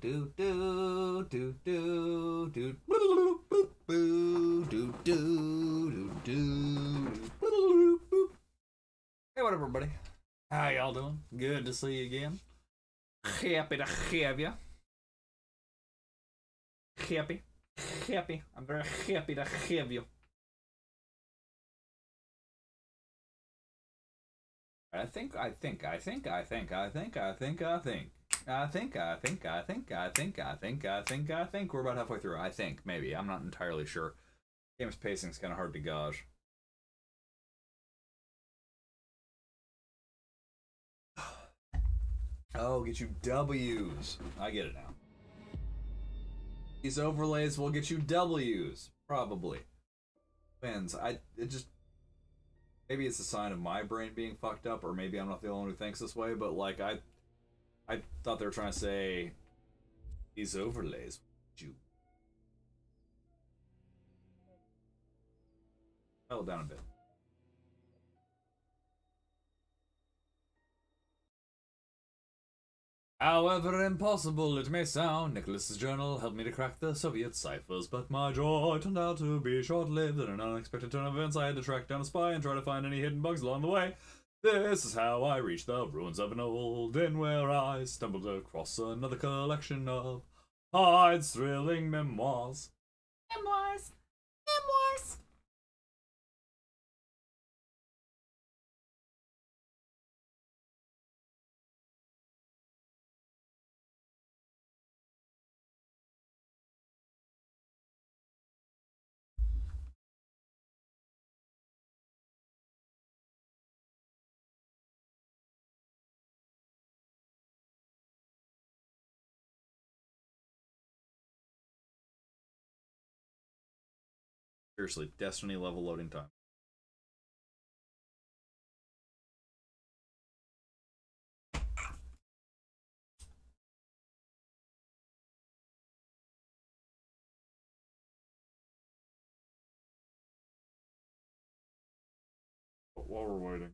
do do do do do do do do. Hey, what up, everybody? How y'all doing? Good to see you again. Happy to have you. Happy, happy. I'm very happy to have you. I think we're about halfway through. I think, maybe. I'm not entirely sure. Game's pacing's kind of hard to gauge. Oh, get you W's. I get it now. These overlays will get you W's, probably. Wins. It just... Maybe it's a sign of my brain being fucked up, or maybe I'm not the only one who thinks this way, but like, I thought they were trying to say, these overlays, you. Settle down a bit. However impossible it may sound, Nicholas's journal helped me to crack the Soviet ciphers, but my joy turned out to be short-lived. In an unexpected turn of events, I had to track down a spy and try to find any hidden bugs along the way. This is how I reached the ruins of an old inn, where I stumbled across another collection of Hyde's thrilling memoirs. Memoirs! Memoirs! Seriously, Destiny level loading time. But while we're waiting,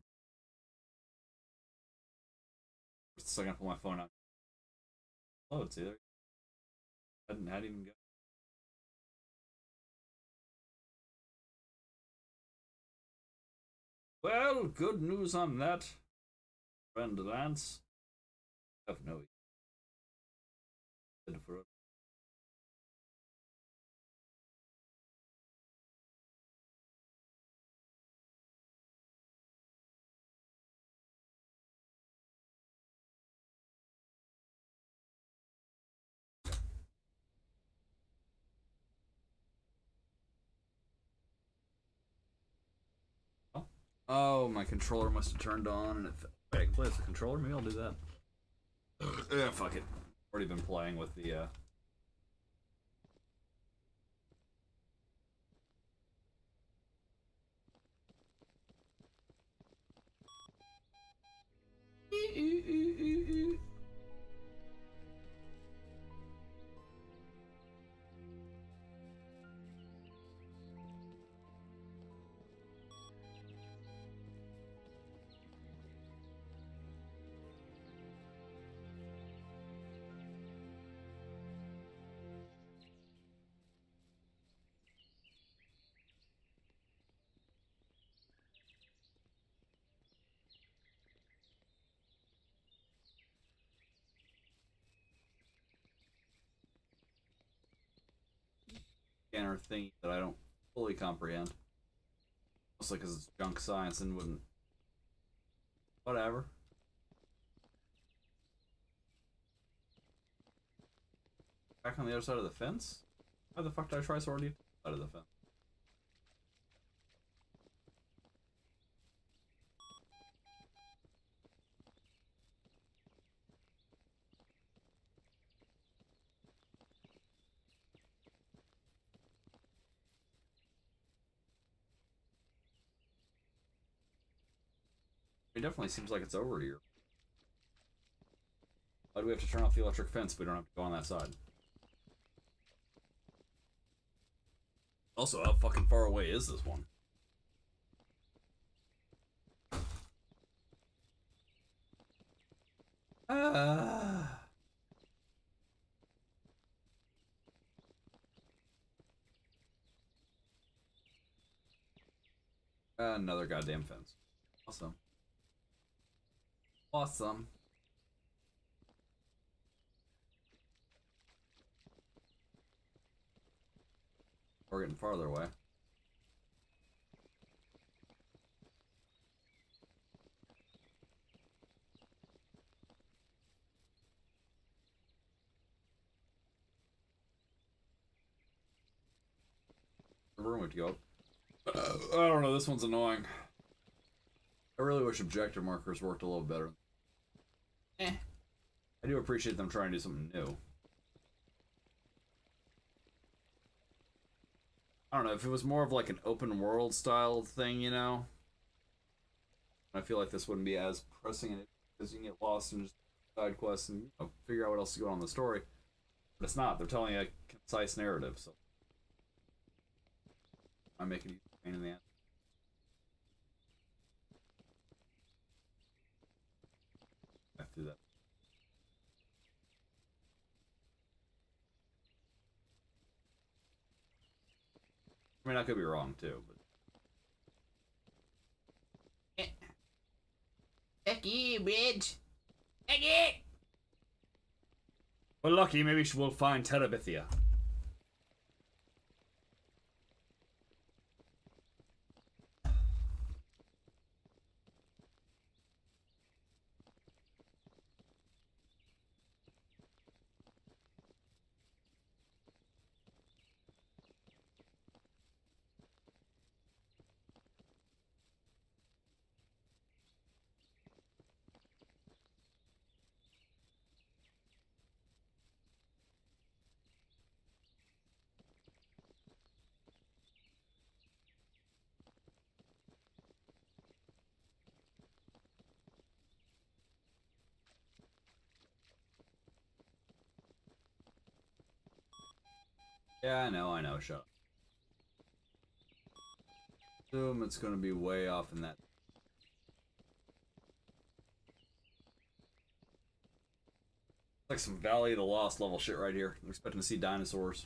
just a second, I pull my phone out. Oh, it's either. I hadn't even got. Well, good news on that, friend Lance. I have no idea. Oh, my controller must have turned on, and wait, I can play as the controller? Maybe I'll do that. Yeah, fuck it. Already been playing with the, scanner thingy that I don't fully comprehend. Mostly because it's junk science and wouldn't. Whatever. Back on the other side of the fence? Why the fuck did I try so hard to get out of the fence? It definitely seems like it's over here. Why do we have to turn off the electric fence if we don't have to go on that side? Also, how fucking far away is this one? Another goddamn fence. Awesome. Awesome. We're getting farther away. Room would go. I don't know, this one's annoying. I really wish objective markers worked a little better. I do appreciate them trying to do something new. I don't know, if it was more of like an open world style thing, you know? I feel like this wouldn't be as pressing in it because you can get lost and just side quests and, you know, figure out what else is going on in the story. But it's not, they're telling a concise narrative, so. I'm making you pain in the ass. I have to do that. I mean, I could be wrong too, but. Heck yeah, bitch! Heck yeah! We're lucky, maybe we'll find Terabithia. Yeah, I know, shut up. Assume it's gonna be way off in that. It's like some Valley of the Lost level shit right here. I'm expecting to see dinosaurs.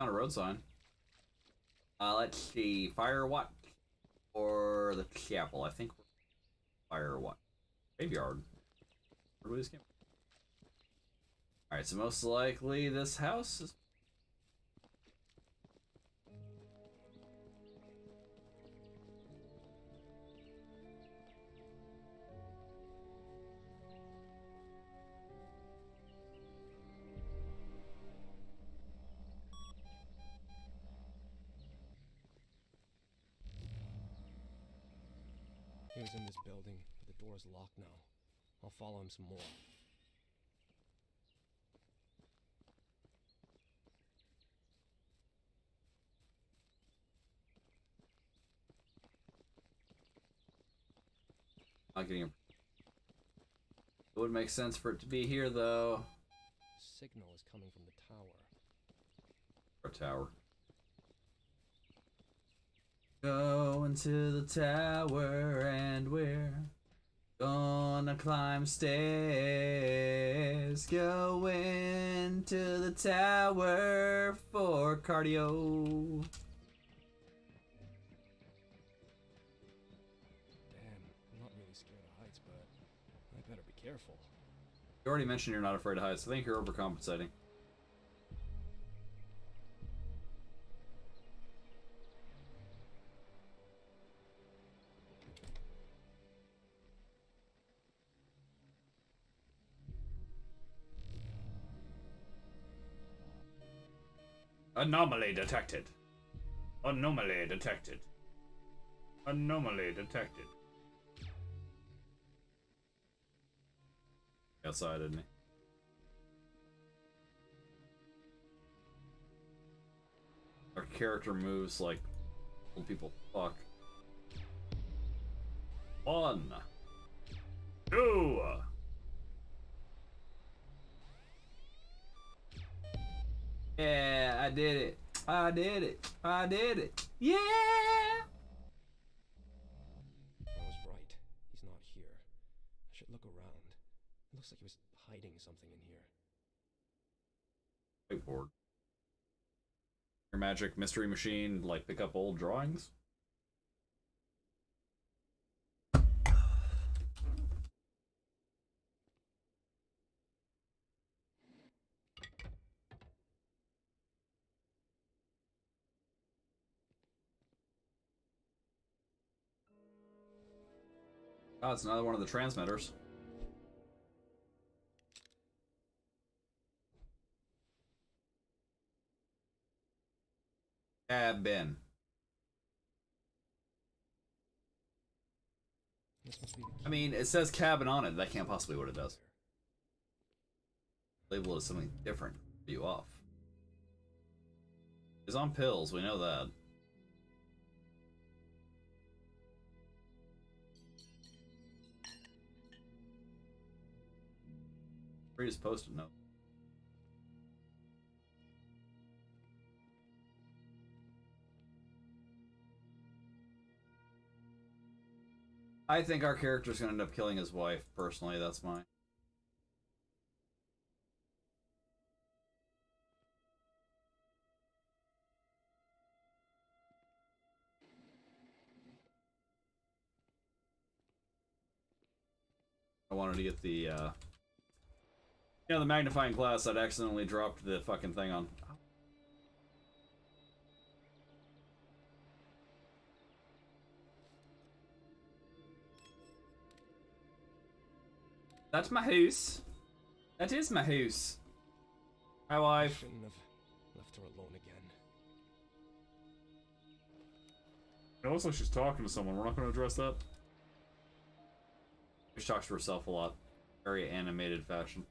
Not a road sign. Let's see. Fire what? Or the chapel. I think. Fire what? Graveyard. Where do we just came from? Alright, so most likely this house is. He was in this building, but the door is locked now. I'll follow him some more. Not getting him. It would make sense for it to be here, though. The signal is coming from the tower. Or tower. Going to the tower and we're gonna climb stairs. Going to the tower for cardio. Damn, I'm not really scared of heights, but I better be careful. You already mentioned you're not afraid of heights. I think you're overcompensating. Anomaly detected. Anomaly detected. Anomaly detected. Outside, didn't he? Our character moves like old people. Fuck. 1, 2. Yeah, I did it. I did it. I did it. Yeah! I was right. He's not here. I should look around. It looks like he was hiding something in here. Whiteboard. Your magic mystery machine, like pick up old drawings? Oh, it's another one of the transmitters. Cabin. I mean, it says cabin on it. That can't possibly be what it does. Label it as something different. Put you off. It's on pills. We know that. Free as post-it note. I think our character's gonna end up killing his wife, personally, that's mine. I wanted to get the, you know, the magnifying glass. I'd accidentally dropped the fucking thing on. That's my house. That is my house. My wife. I shouldn't have left her alone again. It looks like she's talking to someone. We're not going to address that. She talks to herself a lot. Very animated fashion.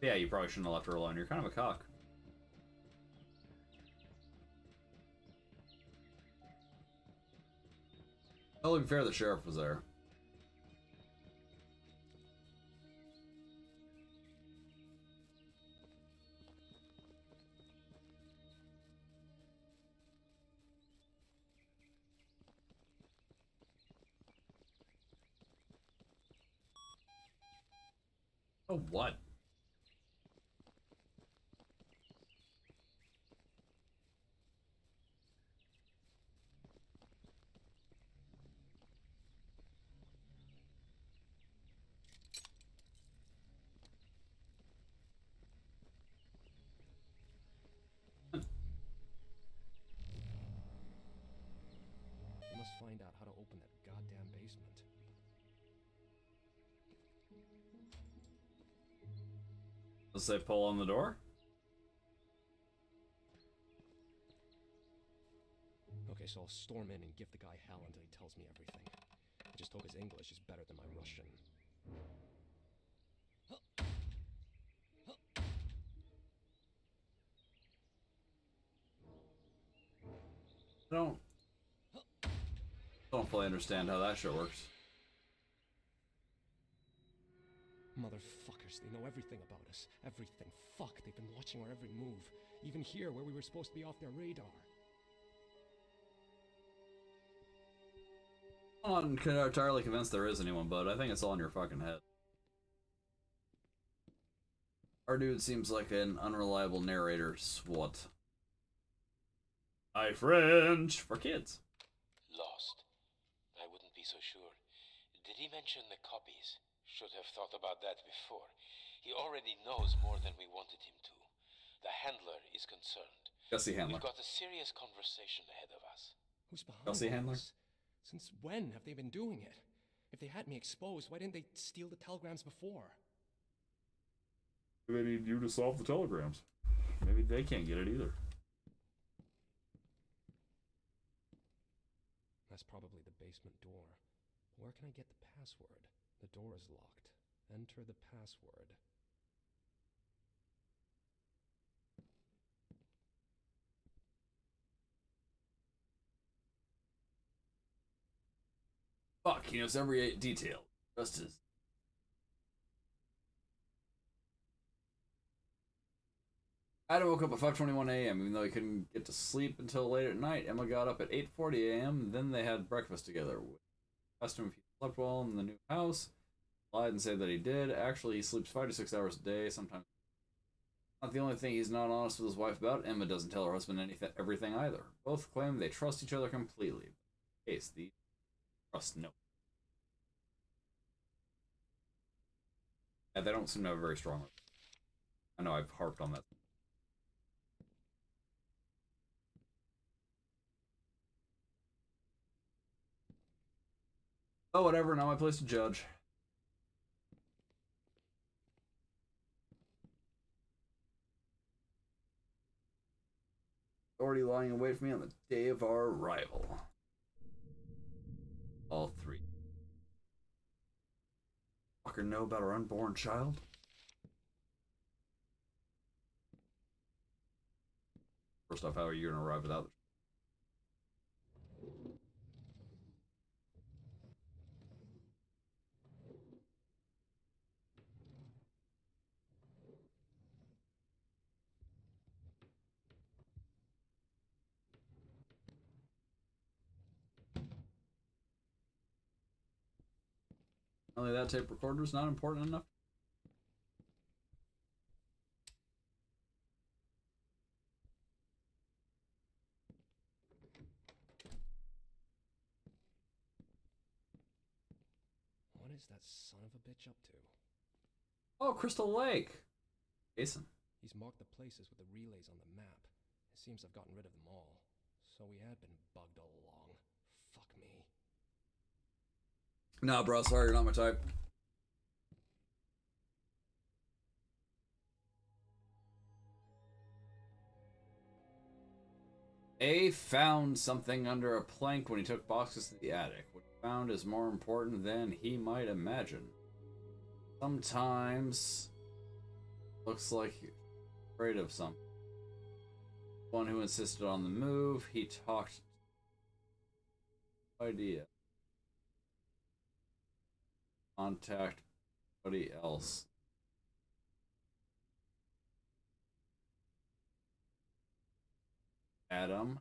Yeah, you probably shouldn't have left her alone. You're kind of a cock. Well, to be fair, the sheriff was there. Oh, what? Find out how to open that goddamn basement. Does they pull on the door? Okay, so I'll storm in and give the guy hell until he tells me everything. I just hope his English is better than my Russian. I don't fully understand how that shit works. Motherfuckers, they know everything about us. Everything. Fuck, they've been watching our every move. Even here, where we were supposed to be off their radar. I'm not entirely convinced there is anyone, but I think it's all in your fucking head. Our dude seems like an unreliable narrator. SWAT. Hi, French! For kids. Lost. I wouldn't be so sure. Did he mention the copies? Should have thought about that before. He already knows more than we wanted him to. The handler is concerned. Gussie Handler. We've got a serious conversation ahead of us. Who's behind Gussie Handler? Since when have they been doing it? If they had me exposed, why didn't they steal the telegrams before? They need you to solve the telegrams. Maybe they can't get it either. That's probably the basement door. Where can I get the password? The door is locked. Enter the password. Fuck, he knows every detail. Just as Adam woke up at 5:21 a.m. even though he couldn't get to sleep until late at night. Emma got up at 8:40 a.m. Then they had breakfast together. We asked him if he slept well in the new house. He lied and said that he did. Actually, he sleeps 5 to 6 hours a day, sometimes. Not the only thing he's not honest with his wife about, Emma doesn't tell her husband everything either. Both claim they trust each other completely. But in case, the trust no. Yeah, they don't seem to have a very strong relationship. I know I've harped on that. Oh, whatever, not my place to judge. Already lying in wait for me on the day of our arrival. All three. Fucker know about our unborn child? First off, how are you gonna arrive without? Only that tape recorder is not important enough. What is that son of a bitch up to? Oh, Crystal Lake. Jason. He's marked the places with the relays on the map. It seems I've gotten rid of them all. So we had been bugged all along. Fuck me. Nah, bro, sorry, you're not my type. A found something under a plank when he took boxes to the attic. What he found is more important than he might imagine. Sometimes looks like he's afraid of something. One who insisted on the move, he talked. No idea. Contact somebody else. Adam.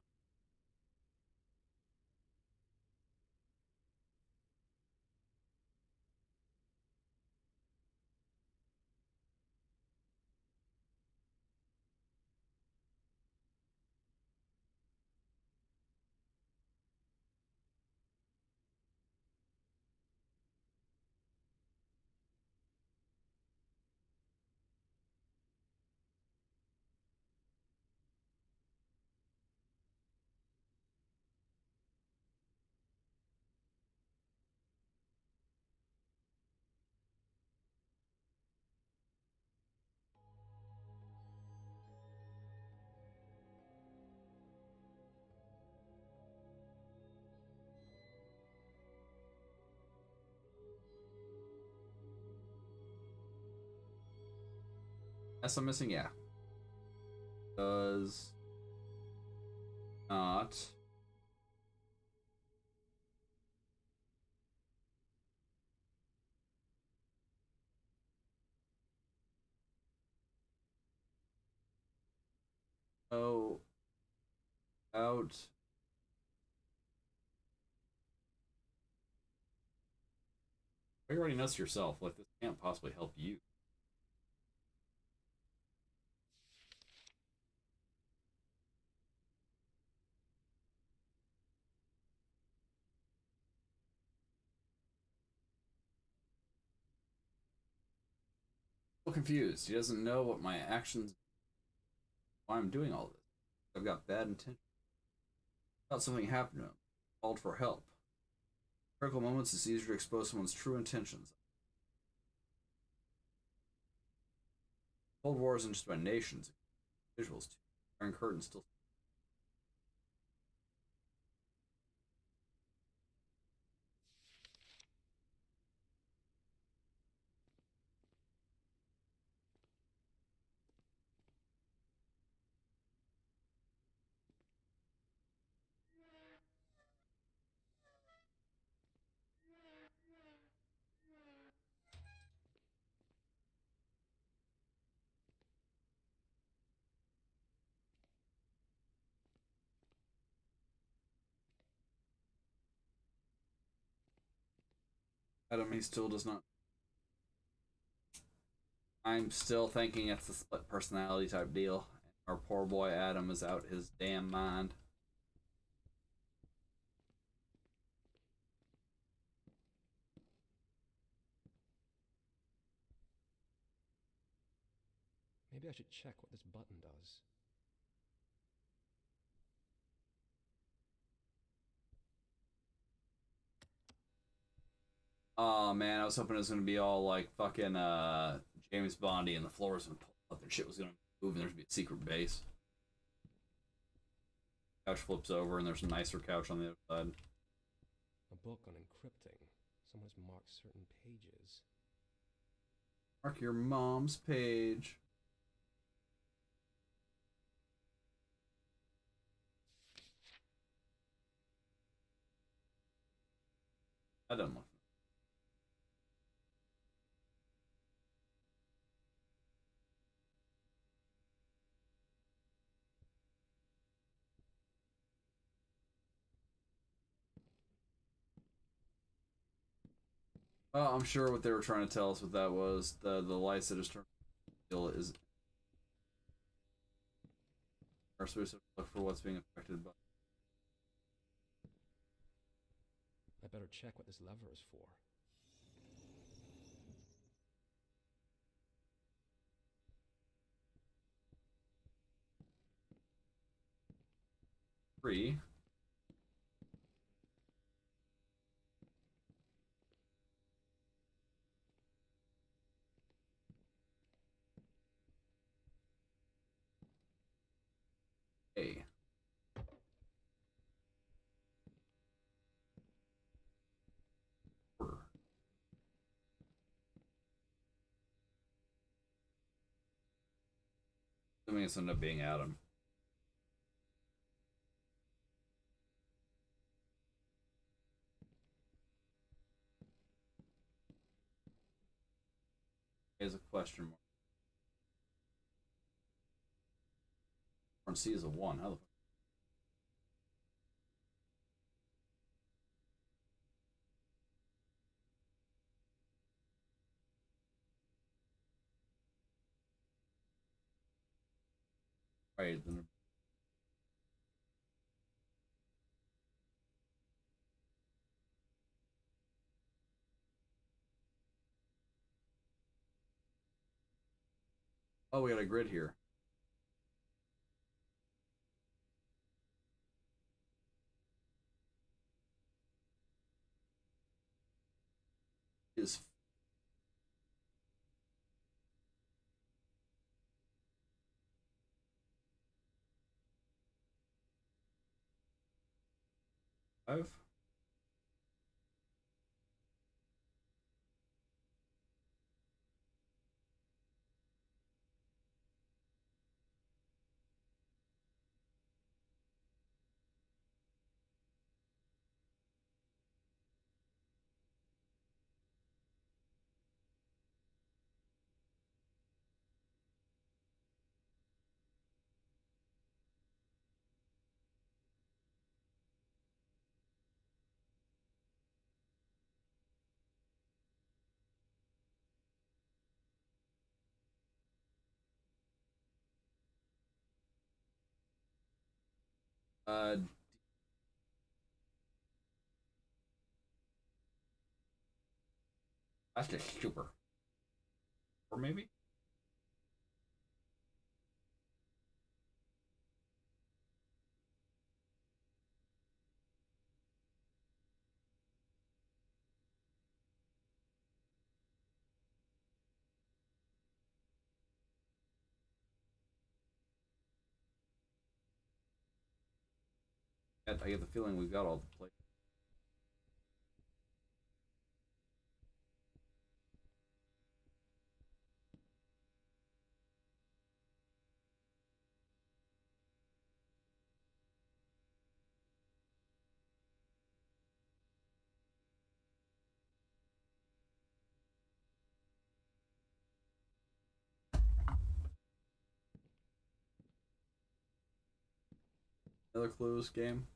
Yes, I'm missing, yeah. Does not go out you already know yourself, like this can't possibly help you. Confused. He doesn't know what my actions, why I'm doing all this. I've got bad intentions. Thought something happened to him. Called for help. In critical moments, it's easier to expose someone's true intentions. Cold War isn't just about nations. Visuals too. Iron Curtain still. Academy still does not. I'm still thinking it's a split personality type deal. Our poor boy Adam is out his damn mind. Maybe I should check what this button does. Oh man, I was hoping it was gonna be all like fucking James Bondy and the floor was gonna pull up and shit was gonna move and there's gonna be a secret base. Couch flips over and there's a nicer couch on the other side. A book on encrypting. Someone's marked certain pages. Mark your mom's page. I don't know. Oh, I'm sure what they were trying to tell us with that was the lights that is turned is our source of look for what's being affected by. I better check what this lever is for. Three. Hey. Assuming it's ended up being Adam. Here's a question mark. C is a 1. How the fuck? Right, then. Oh, we got a grid here. Five. That's just super. Or maybe? I get the feeling we've got all the plates. Another clues game.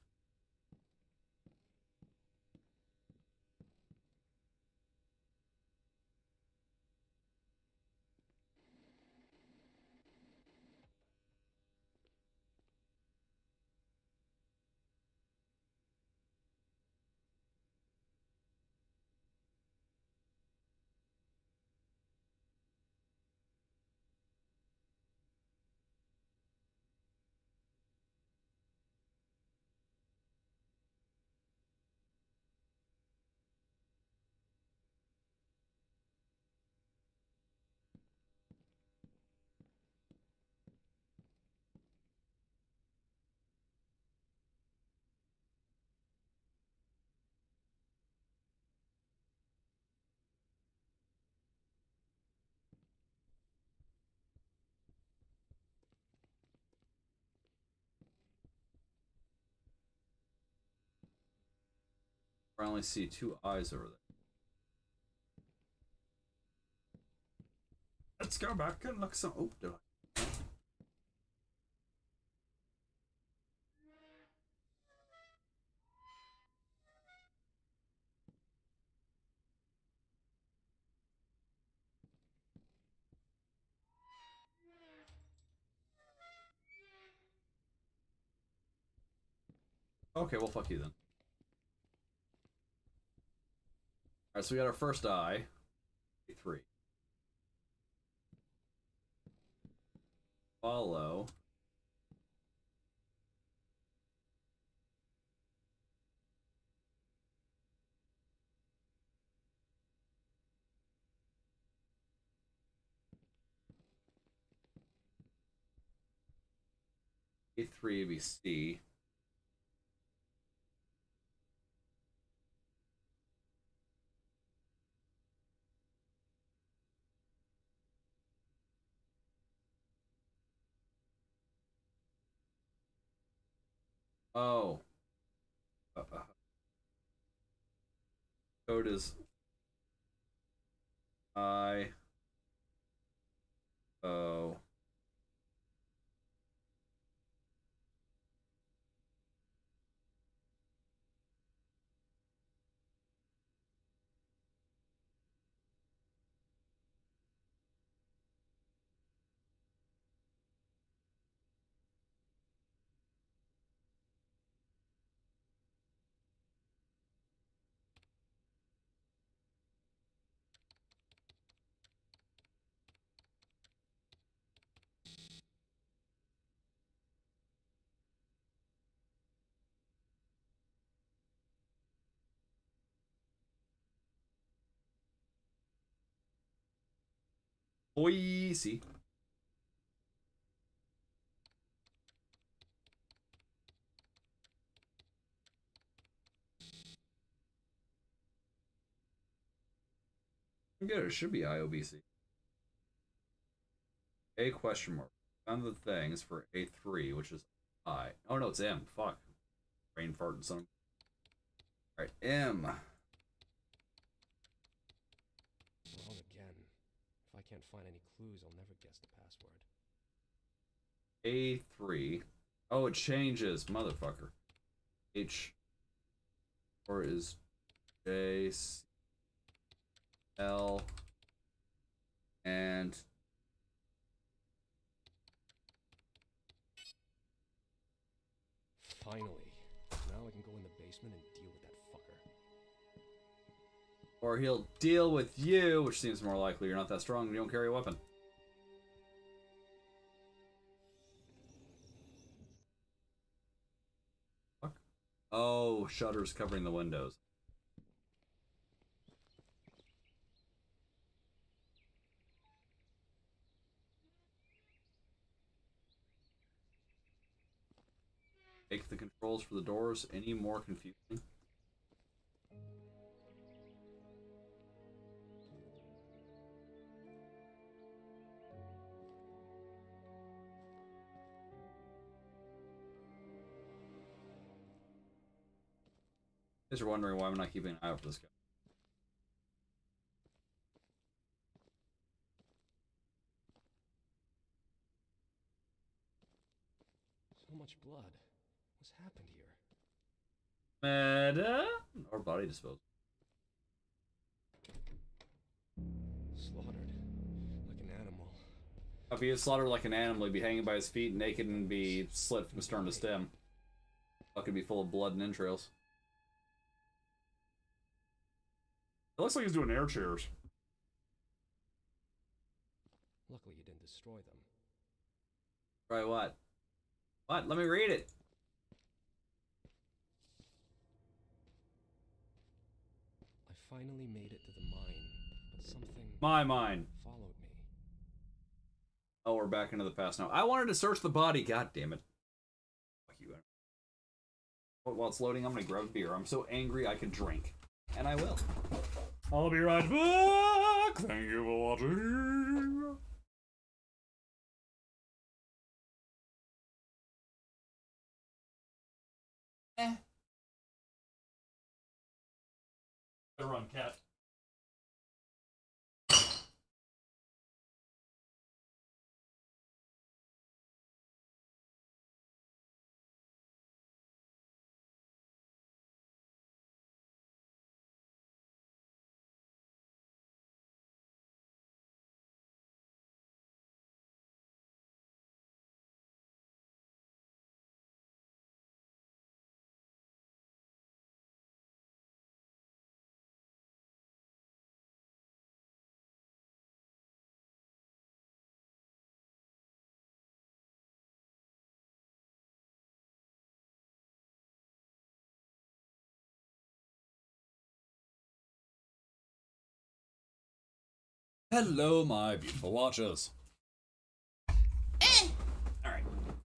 I only see two eyes over there. Let's go back and look some. Oh, do I? Okay, well, fuck you then. Alright, so we got our first eye. Three. Follow. A3 would be C. Oh. Code is I O Boise. Good, it should be IOBC. A question mark. Found the things for A3, which is I. Oh no, it's M. Fuck. Brain fart and something. Alright, M. Can't find any clues, I'll never guess the password. A3. Oh, it changes, motherfucker. H. Or is J, C, L, and finally. Now I can go in the basement and deal with that fucker. Or he'll deal with you, which seems more likely. You're not that strong and you don't carry a weapon. Fuck. Oh, shutters covering the windows. Make the controls for the doors any more confusing. You guys are wondering why I'm not keeping an eye out for this guy. So much blood. What's happened here? Murder or body disposal. Slaughtered like an animal. If he is slaughtered like an animal, he'd be hanging by his feet naked and be slit from stern to stem. Fucking be full of blood and entrails. It looks like he's doing air chairs. Luckily you didn't destroy them. Right, what? What? Let me read it. I finally made it to the mine, but something... My mine! ...followed me. Oh, we're back into the past now. I wanted to search the body, god damn it. Fuck you. While it's loading, I'm gonna grab a beer. I'm so angry I could drink. And I will. I'll be right back! Thank you for watching! Eh. on Cat. Hello, my beautiful watchers. Alright,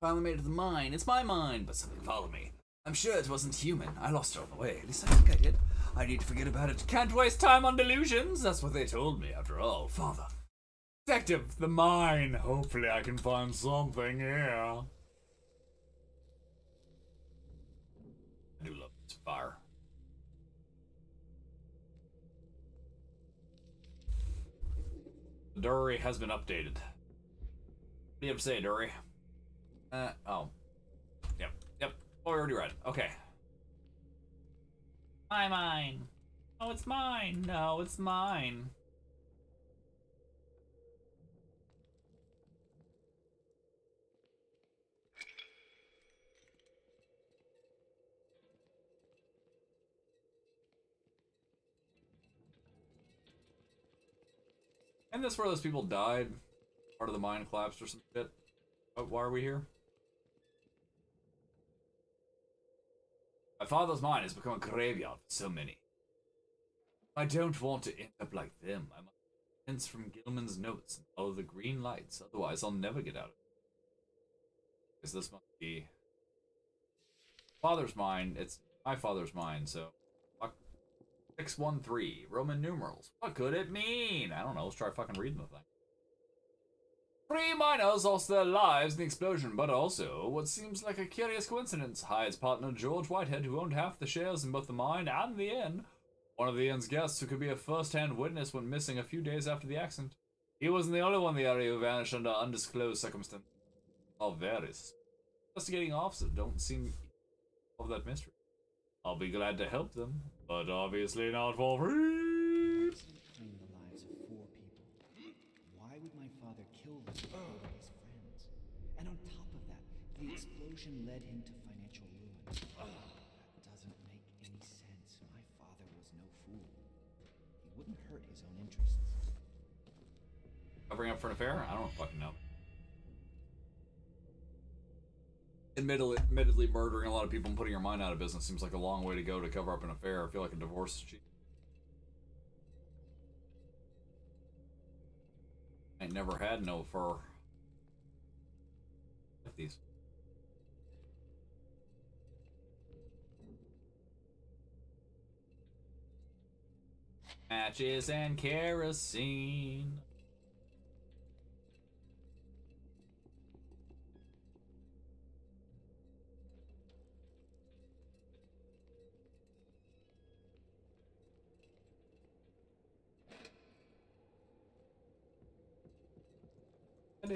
finally made it to the mine. It's my mine, but something followed me. I'm sure it wasn't human. I lost her on the way. At least I think I did. I need to forget about it. Can't waste time on delusions. That's what they told me, after all. Father. Detective, the mine. Hopefully I can find something here. I do love this fire. Dury has been updated. What do you have to say, Dury? Yep. Oh, we already read. Okay. My mine. Oh, it's mine. No, it's mine. And that's where those people died. Part of the mine collapsed or some shit. But why are we here? My father's mine has become a graveyard for so many. I don't want to end up like them. I must sense from Gilman's notes and follow the green lights. Otherwise, I'll never get out of it. Because this must be... father's mine. It's my father's mine, so... 613 Roman numerals. What could it mean? I don't know. Let's try fucking reading the thing. 3 miners lost their lives in the explosion, but also what seems like a curious coincidence. Hyde's partner George Whitehead, who owned half the shares in both the mine and the inn, one of the inn's guests who could be a first-hand witness, went missing a few days after the accident. He wasn't the only one in the area who vanished under undisclosed circumstances. All various investigating officers don't seem of that mystery. I'll be glad to help them, but obviously not for free. Claiming the lives of 4 people. Why would my father kill those people and his friends? And on top of that, the explosion led him to financial ruin. That doesn't make any sense. My father was no fool. He wouldn't hurt his own interests. Covering up for an affair? I don't fucking know. Admittedly, murdering a lot of people and putting your mind out of business seems like a long way to go to cover up an affair. I feel like a divorce is cheap. I never had no fur. Get these. Matches and kerosene.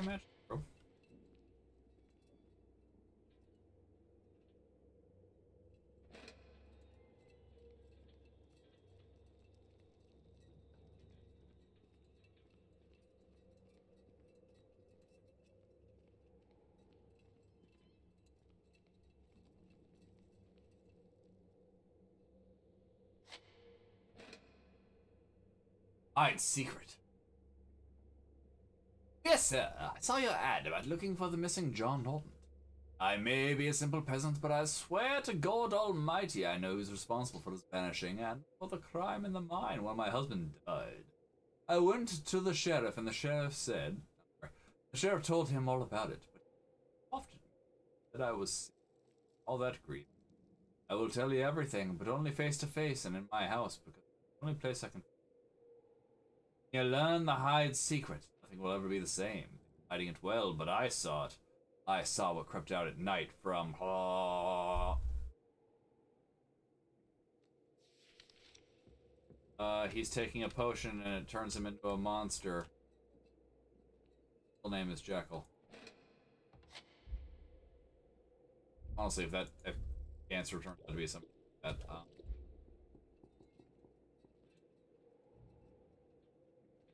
Match, bro. It's secret. Yes, sir. I saw your ad about looking for the missing John Norton. I may be a simple peasant, but I swear to God Almighty I know who's responsible for his vanishing and for the crime in the mine while my husband died. I went to the sheriff, and the sheriff told him all about it, but often that I was sick. All that grief. I will tell you everything, but only face to face and in my house, because it's the only place I can. You learn the Hyde's secret. Nothing will ever be the same. Hiding it well, but I saw it. I saw what crept out at night from... He's taking a potion and it turns him into a monster. His name is Jekyll. Honestly, if cancer turns out to be something like that,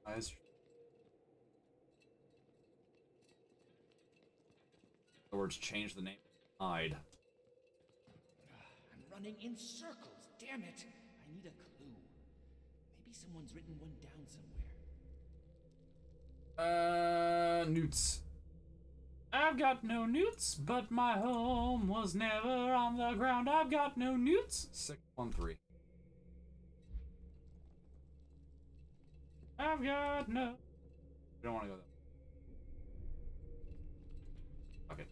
in other words, change the name. Hide. I'm running in circles. Damn it! I need a clue. Maybe someone's written one down somewhere. Newts. I've got no newts, but my home was never on the ground. I've got no newts. 613. I've got no. I don't want to go there. Okay.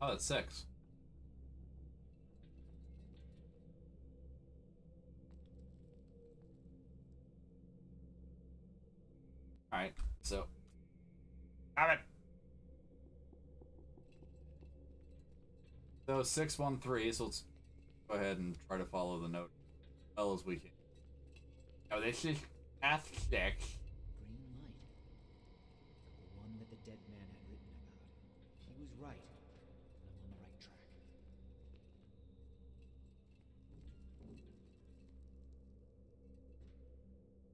Oh, that's 6. All right, so. Got it. So 613, so let's go ahead and try to follow the note as well as we can. Oh, this is path 6. Green light. The one that the dead man had written about. He was right. I'm on the right track.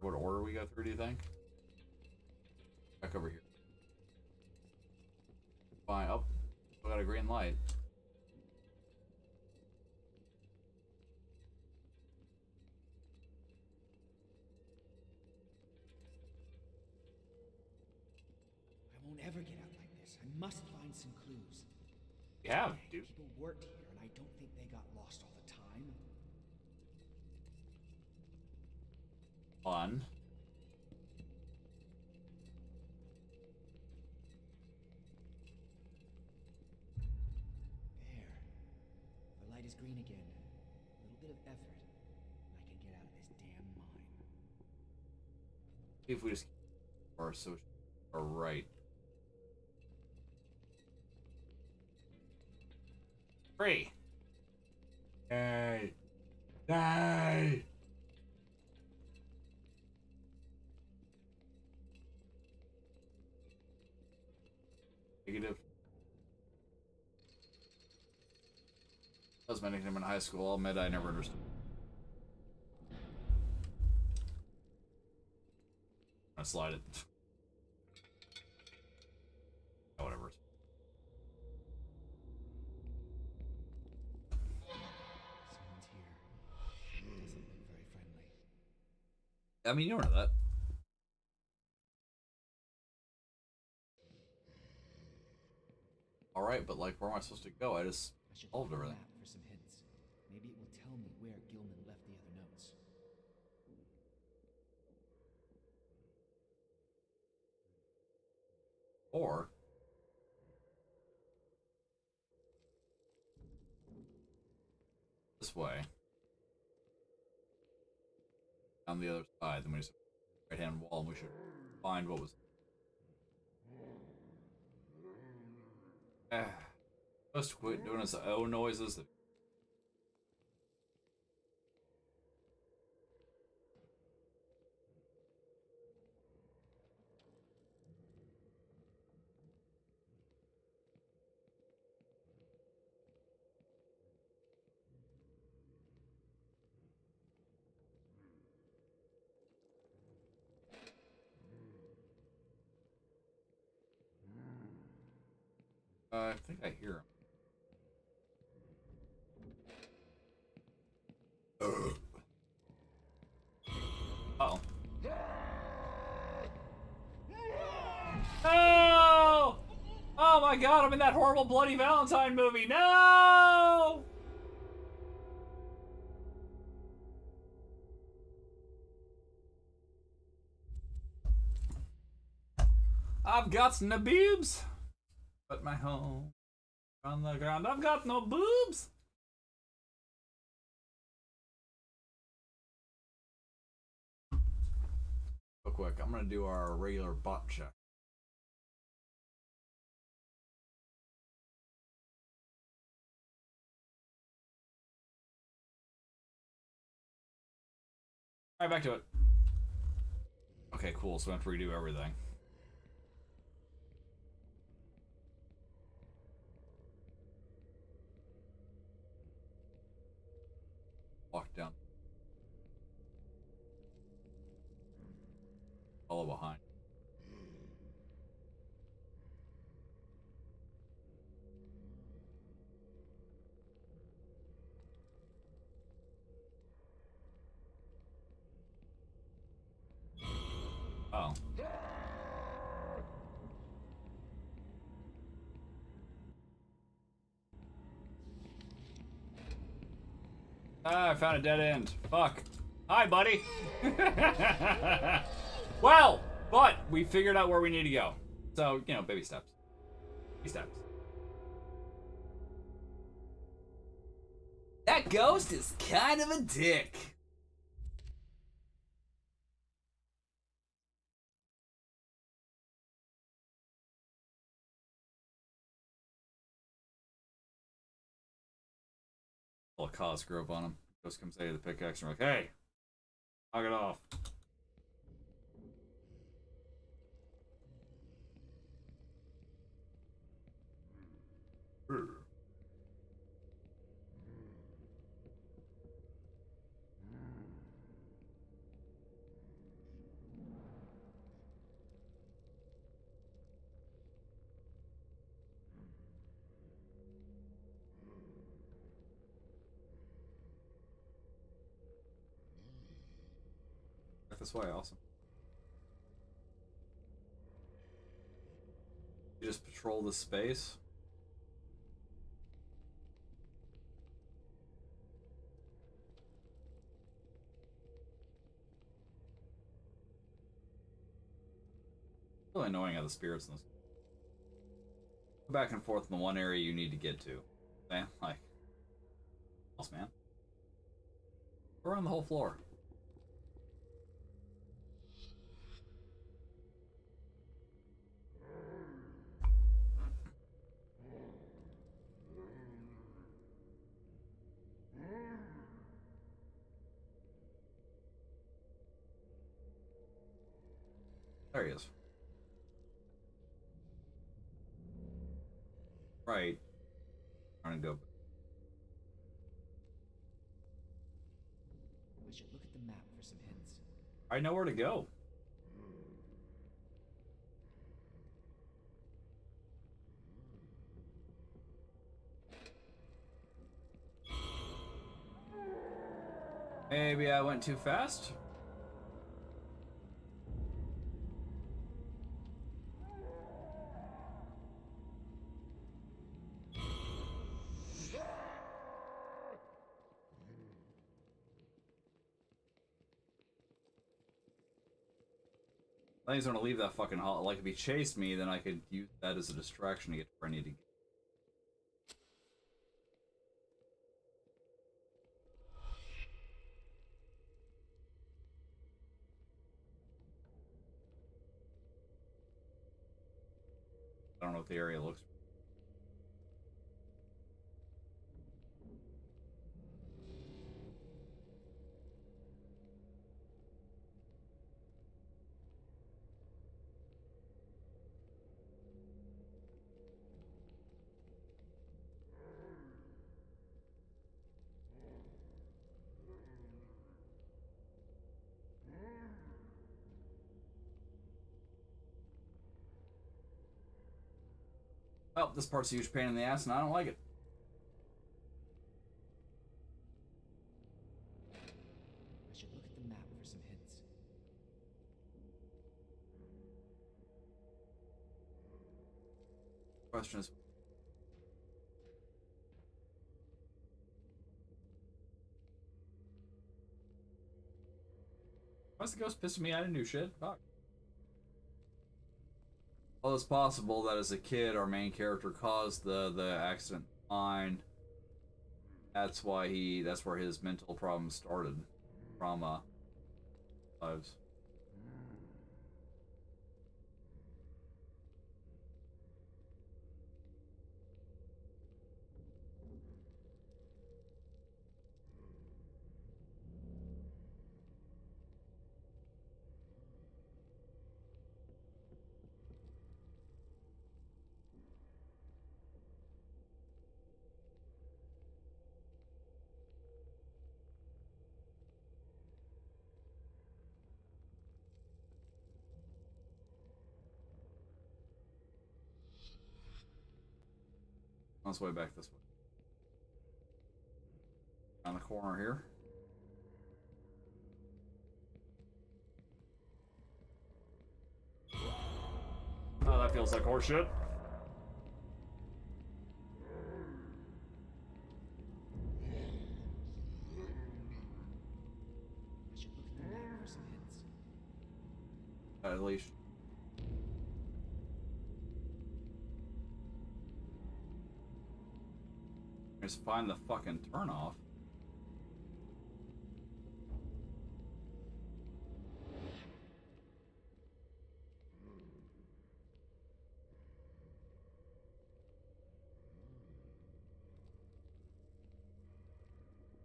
What order we go through, do you think? Back over here. Fine. Oh, I got a green light. Ever get out like this. I must find some clues. Yeah, dude. People worked here, and I don't think they got lost all the time. On. There. The light is green again. A little bit of effort, and I can get out of this damn mine. If we just keep our social or right. 3. Yay. Yay. Negative. That was my nickname in high school. I'll admit I never understood. I slide it. Whatever. I mean, you don't know that. All right, but like, where am I supposed to go? I just solved everything. For some hints, maybe it will tell me where Gilman left the other notes. Or. This way. On the other side, then we just right hand wall and we should find what was just quit doing his O noises. I think I hear him. Uh-oh. No! Oh my god, I'm in that horrible bloody Valentine movie. No! I've got no boobs. But my home on the ground. I've got no boobs. Real quick, I'm gonna do our regular bot check. Alright, back to it. Okay, cool, so we have to redo everything. Walk down. Follow behind. Oh. Ah, I found a dead end. Fuck. Hi, buddy. Well, but we figured out where we need to go. So, you know, baby steps. Baby steps. That ghost is kind of a dick. A cause grove on him. Ghost comes out of the pickaxe and we're like, hey, knock it off. This way, awesome. You just patrol the space. Really annoying how the spirits in this go back and forth in the one area you need to get to. Man, like, else, man. Go around the whole floor. There he is. Right. I'm gonna go. We should look at the map for some hints. I know where to go. Maybe I went too fast? I think he's gonna leave that fucking hall. Like, if he chased me, then I could use that as a distraction to get where I need to get. I don't know what the area looks like. Well, this part's a huge pain in the ass, and I don't like it. I should look at the map for some hints. Question is, why's the ghost pissing me out of new shit? Fuck. Well, it's possible that as a kid, our main character caused the accident line. That's why he. That's where his mental problem started. Trauma. Lives. On its way back this way. Down the corner here. Oh, that feels like horseshit. At least. Just find the fucking turnoff.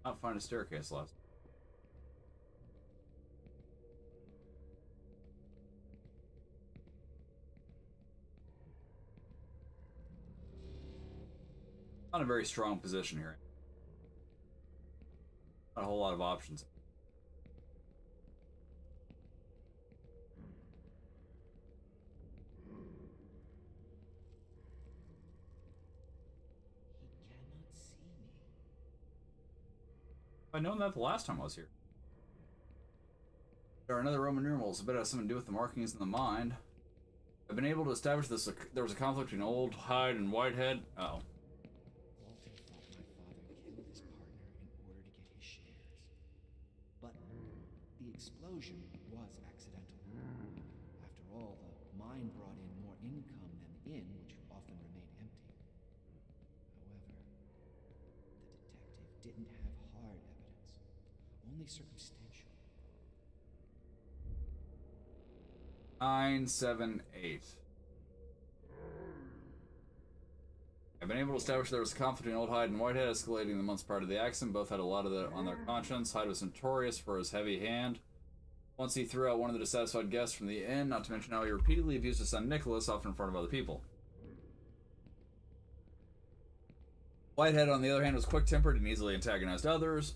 Not find a staircase last. Not a very strong position here. Not a whole lot of options. He cannot see me. I'd known that the last time I was here. There are another Roman numerals. I bet it has something to do with the markings in the mind. I've been able to establish this. There was a conflict between Old Hyde and Whitehead. Uh-oh. Explosion was accidental. After all, the mine brought in more income than the inn, which often remained empty. However, the detective didn't have hard evidence, only circumstantial. 978. I've been able to establish there was a conflict between Old Hyde and Whitehead, escalating the months prior to the accident. Both had a lot of that on their conscience. Hyde was notorious for his heavy hand. Once he threw out one of the dissatisfied guests from the inn, not to mention how he repeatedly abused his son Nicholas, often in front of other people. Whitehead, on the other hand, was quick-tempered and easily antagonized others.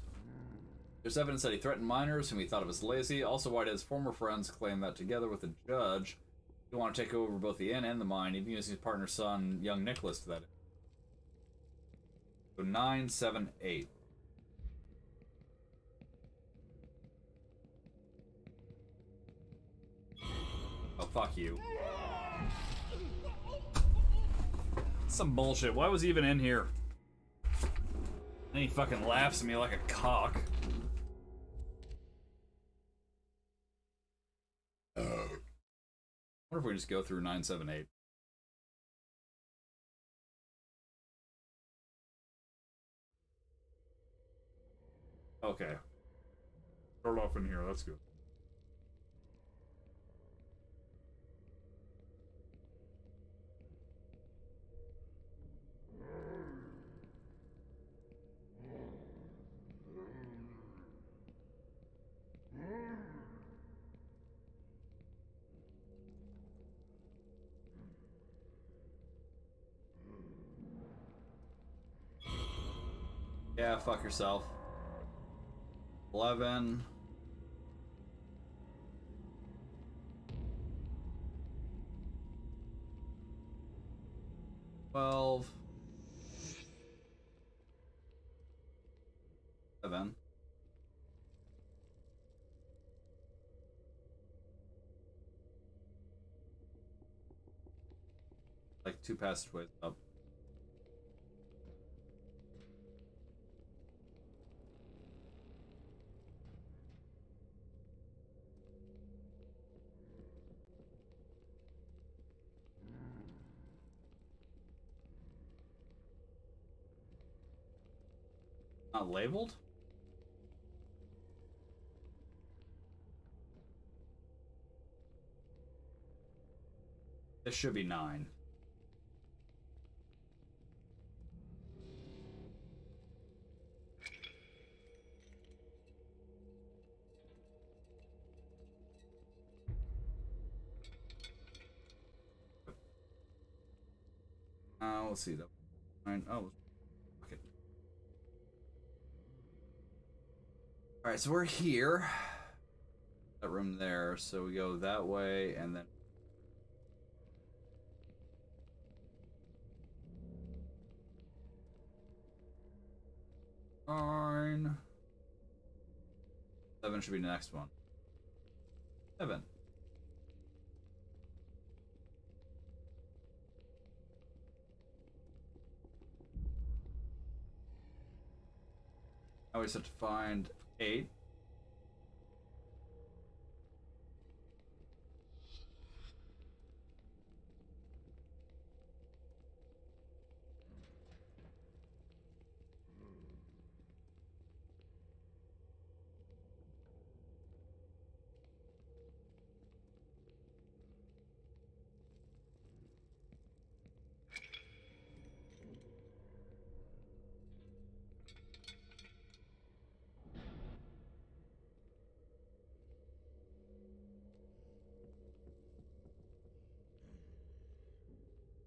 There's evidence that he threatened minors, whom he thought of as lazy. Also, Whitehead's former friends claim that together with the judge, he wanted to take over both the inn and the mine, even using his partner's son, young Nicholas, to that end. So 978. Oh, fuck you. That's some bullshit. Why was he even in here? And he fucking laughs at me like a cock. I wonder if we just go through 978. Okay. Start off in here. That's good. Yeah, fuck yourself. 11. Twelve. 7. Like 2 passageways up. Not labeled? This should be 9. Let's see that. 9. Oh. Alright, so we're here. That room there, so we go that way and then. Darn. 7 should be the next one. 7. Now we just have to find 8.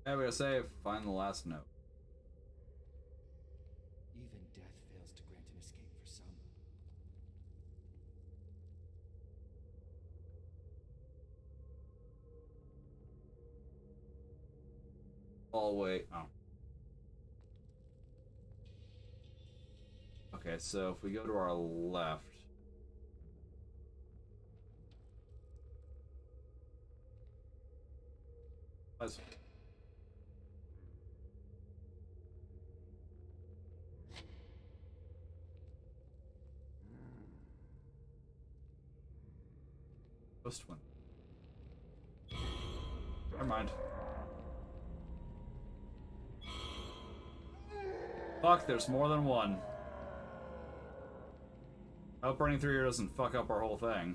Yeah, we gotta save. Find the last note. Even death fails to grant an escape for some. Oh wait. Oh. Okay, so if we go to our left. Let's. One. Never mind. Fuck, there's more than one. I hope running through here doesn't fuck up our whole thing.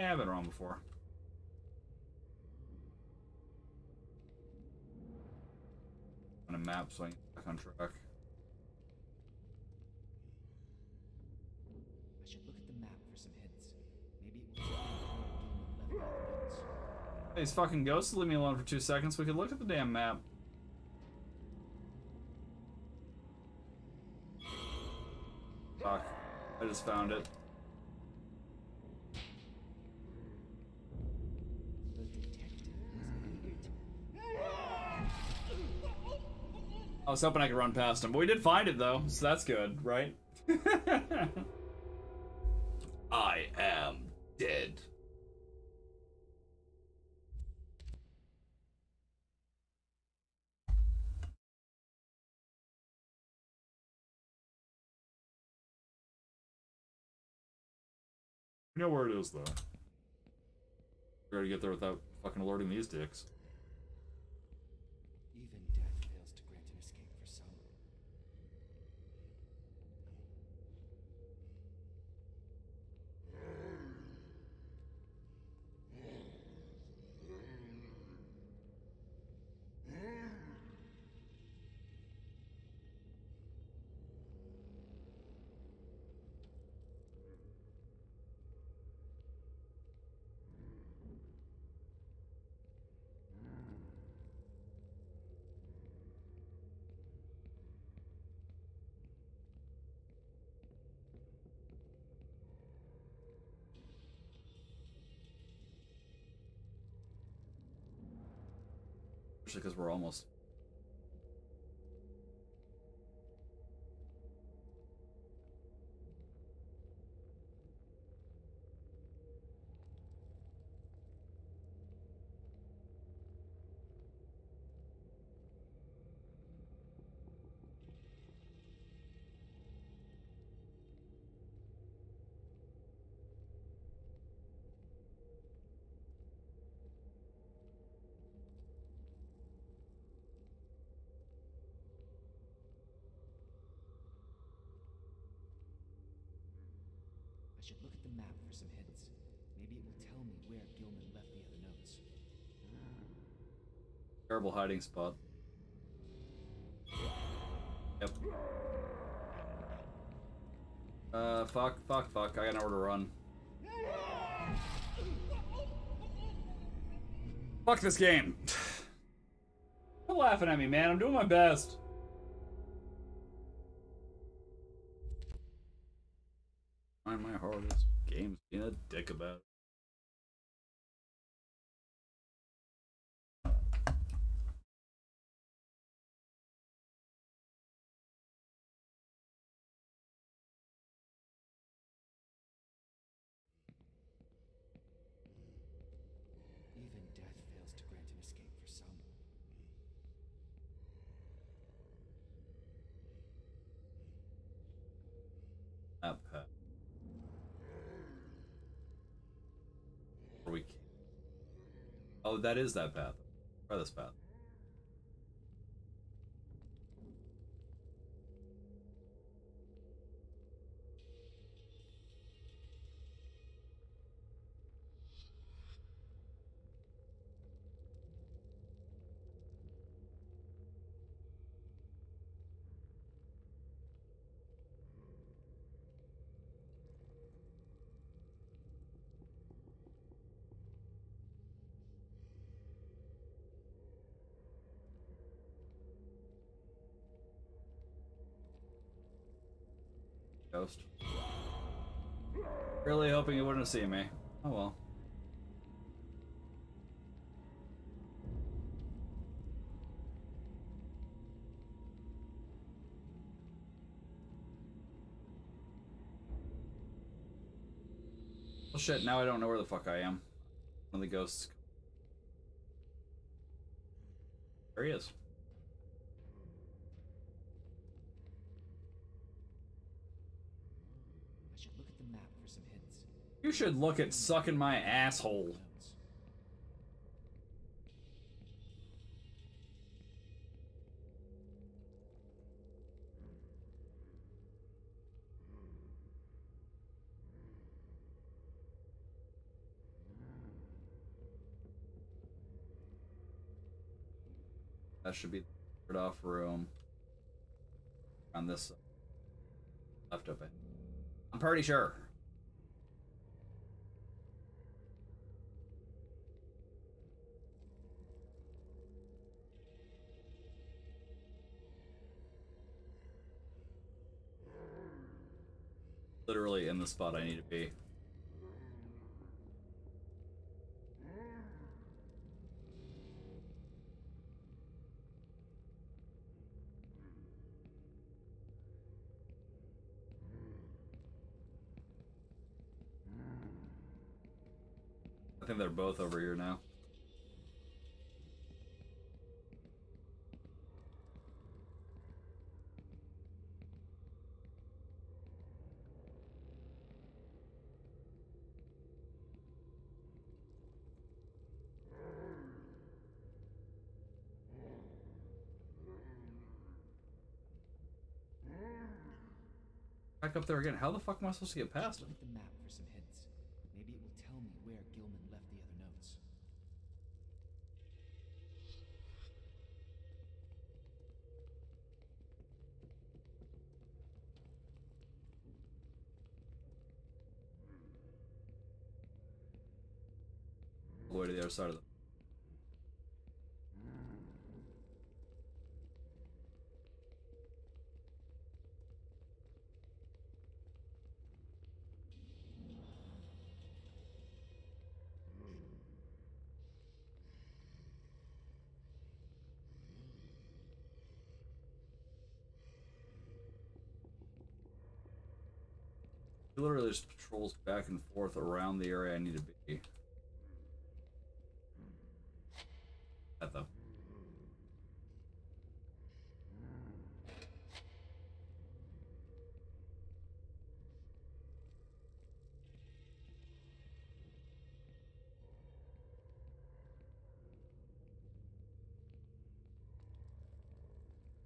Yeah, I've been wrong before. On a map, so I can get back on track. I should look at the map for some hints. Maybe it will. These fucking ghosts leave me alone for 2 seconds. We could look at the damn map. Fuck! I just found it. I was hoping I could run past him, but we did find it though, so that's good, right? I am dead. We know where it is though. We're gonna get there without fucking alerting these dicks. Because we're almost. Should look at the map for some hints. Maybe it will tell me where Gilman left the other notes. Terrible hiding spot. Yep. Fuck. I got nowhere to run. Fuck this game. laughing at me, man. I'm doing my best. Find my hardest game's being a dick about it. Oh, that is that path. Try this path. Ghost. Really hoping it wouldn't have seen me. Oh well. Well shit, now I don't know where the fuck I am. One of the ghosts. There he is. You should look at sucking my asshole. That should be the third off room. On this side. Left open. I'm pretty sure. Literally in the spot I need to be. I think they're both over here now. Up there again. How the fuck am I supposed to get past him? Look at the map for some hints. Maybe it will tell me where Gilman left the other notes. All the way to the other side of the. He literally just patrols back and forth around the area I need to be. That though.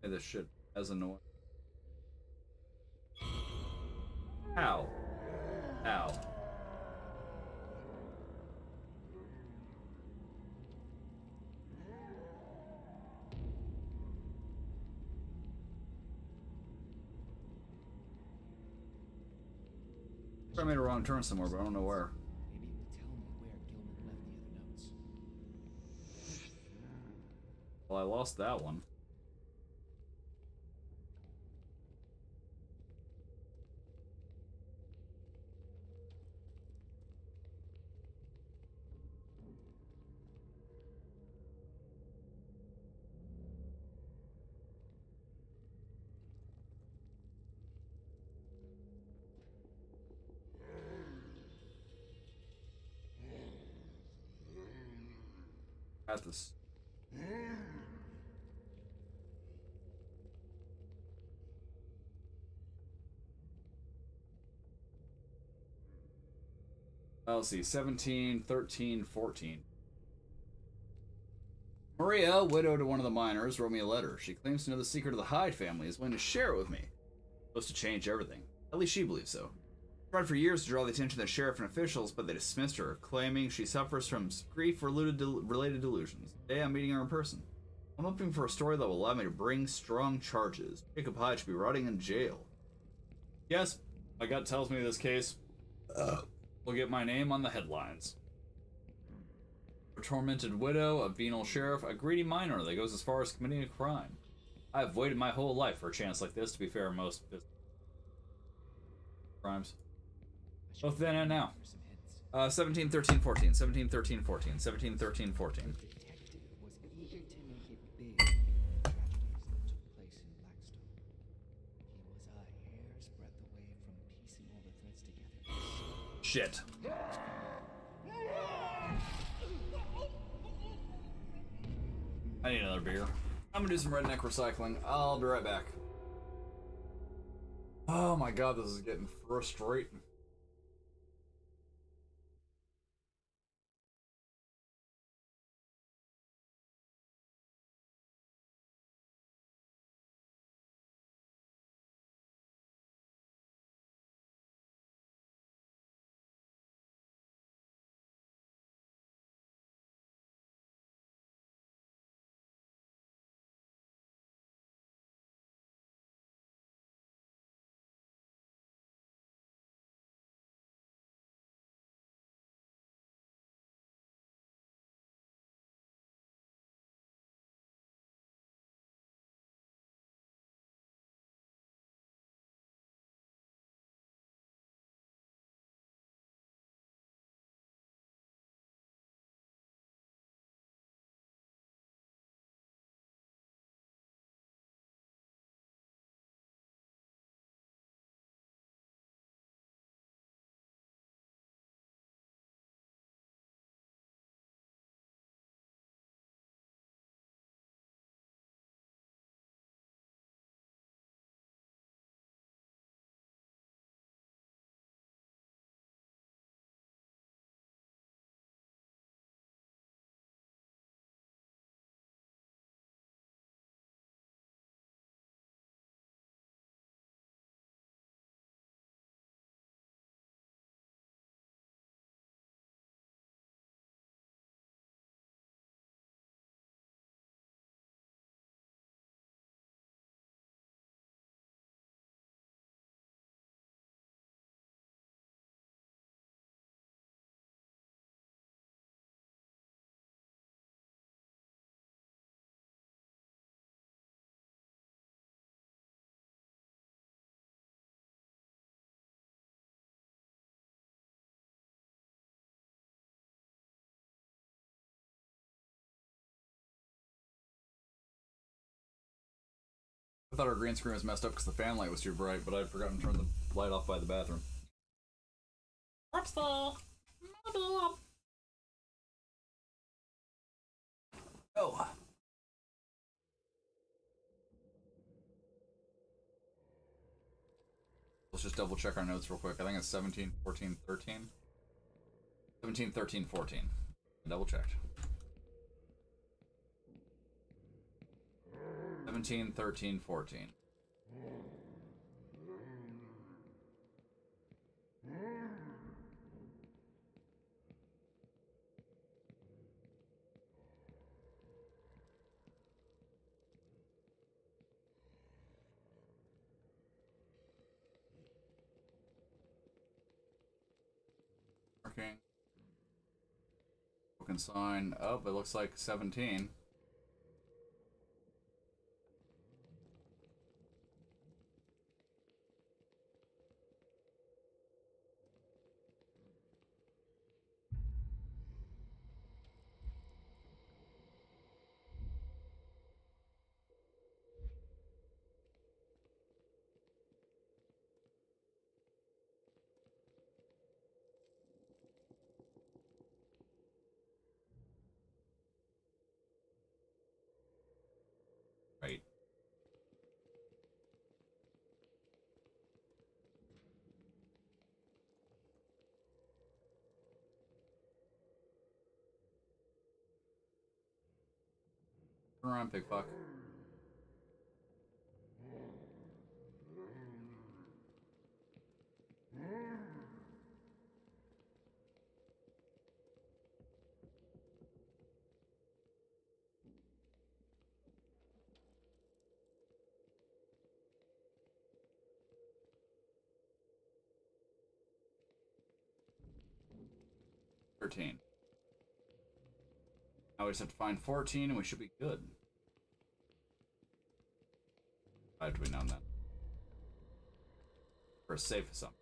Hey, this shit has a noise. How? Ow. I made a wrong turn somewhere, but I don't know where. Maybe it will tell me where Gilman left the other notes. Well, I lost that one. Got this. Oh, let's see, 17, 13, 14. Maria, widow to one of the miners, wrote me a letter. She claims to know the secret of the Hyde family is willing to share it with me. It's supposed to change everything. At least she believes so. Tried for years to draw the attention of the sheriff and officials, but they dismissed her, claiming she suffers from grief-related delusions. Today I'm meeting her in person. I'm hoping for a story that will allow me to bring strong charges. Jacob Hyde should be rotting in jail. Yes, my gut tells me this case will get my name on the headlines. A tormented widow, a venal sheriff, a greedy miner that goes as far as committing a crime. I've waited my whole life for a chance like this, to be fair, most business crimes. Both then and now. 17, 13, 14. 17, 13, 14. 17, 13, 14. Shit. I need another beer. I'm gonna do some redneck recycling. I'll be right back. Oh my god, this is getting frustrating. I thought our green screen was messed up because the fan light was too bright, but I'd forgotten to turn the light off by the bathroom. What's the model? Oh. Let's just double check our notes real quick. I think it's 17, 14, 13. 17, 13, 14. Double checked. 17, 13, 14. Okay. Book and sign up. It looks like 17. Turn around, pig fuck. Now we just have to find 14 and we should be good. How do we know that? For a safe assumption.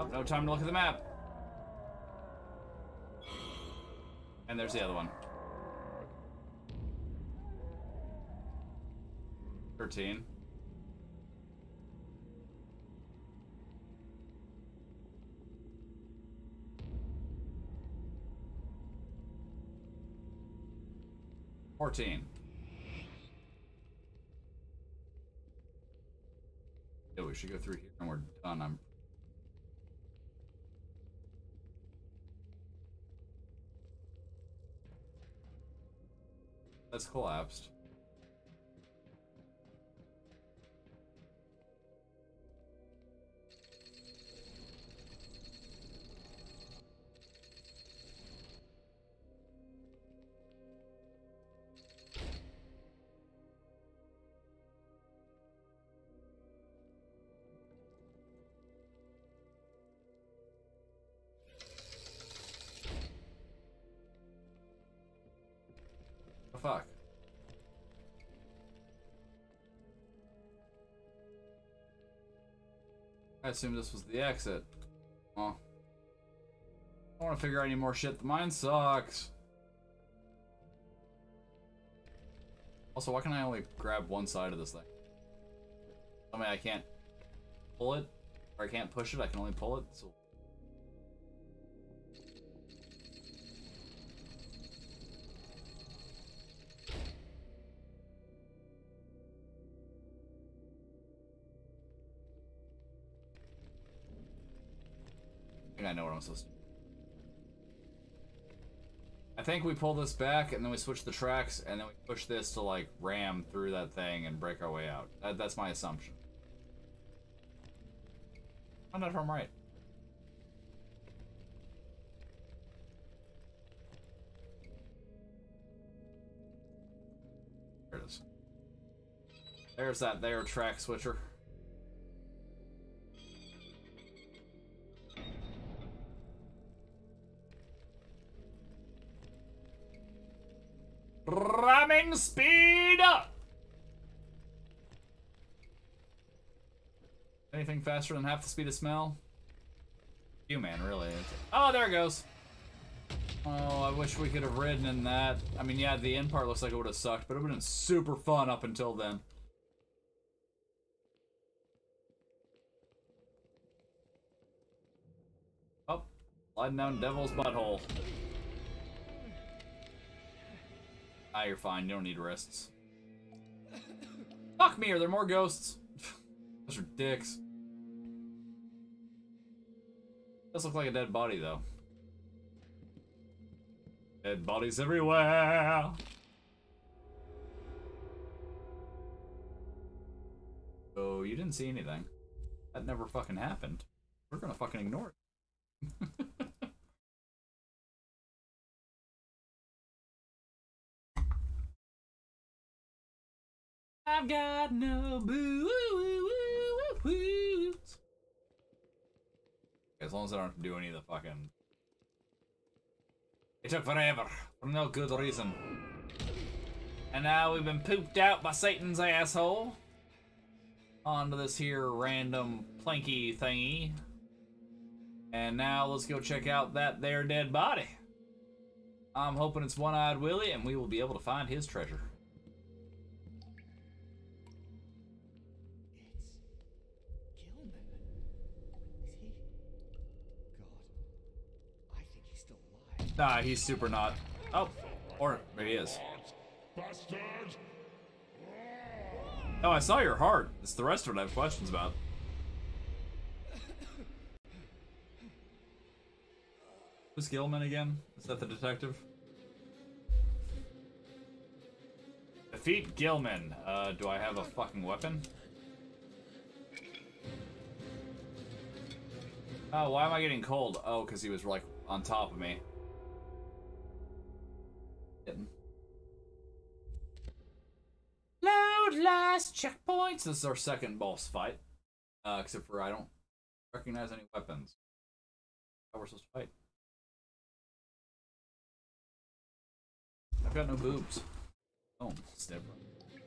Oh, no time to look at the map. And there's the other one. 13. Yeah, we should go through here and we're done. That's collapsed. Fuck. I assumed this was the exit. Well, I don't want to figure out any more shit. The mine sucks. Also, why can I only grab one side of this thing? I mean, I can't pull it, or I can't push it. I can only pull it. So I know what I'm supposed to do. I think we pull this back and then we switch the tracks and then we push this to like ram through that thing and break our way out. That's my assumption. I'm not if I'm right. There it is. There's that there track switcher. Ramming speed up! Anything faster than half the speed of smell? Human, really. Oh, there it goes. Oh, I wish we could have ridden in that. I mean, yeah, the end part looks like it would have sucked, but it would have been super fun up until then. Oh, sliding down Devil's Butthole. Ah, you're fine. You don't need wrists. Fuck me, are there more ghosts? Those are dicks. Does look like a dead body, though. Dead bodies everywhere! Oh, you didn't see anything. That never fucking happened. We're gonna fucking ignore it. I've got no boo woo. As long as I don't have to do any of the fucking... It took forever, for no good reason. And now we've been pooped out by Satan's asshole. Onto this here random planky thingy. And now let's go check out that there dead body. I'm hoping it's One-Eyed Willie and we will be able to find his treasure. Nah, he's super not. Oh, or maybe he is. Oh, I saw your heart. It's the rest of it I have questions about. Who's Gilman again? Is that the detective? Defeat Gilman. Do I have a fucking weapon? Oh, why am I getting cold? Oh, because he was, like, on top of me. Load last checkpoints. This is our second boss fight. Except for I don't recognize any weapons. How we're supposed to fight? I've got no boobs. Oh, step right.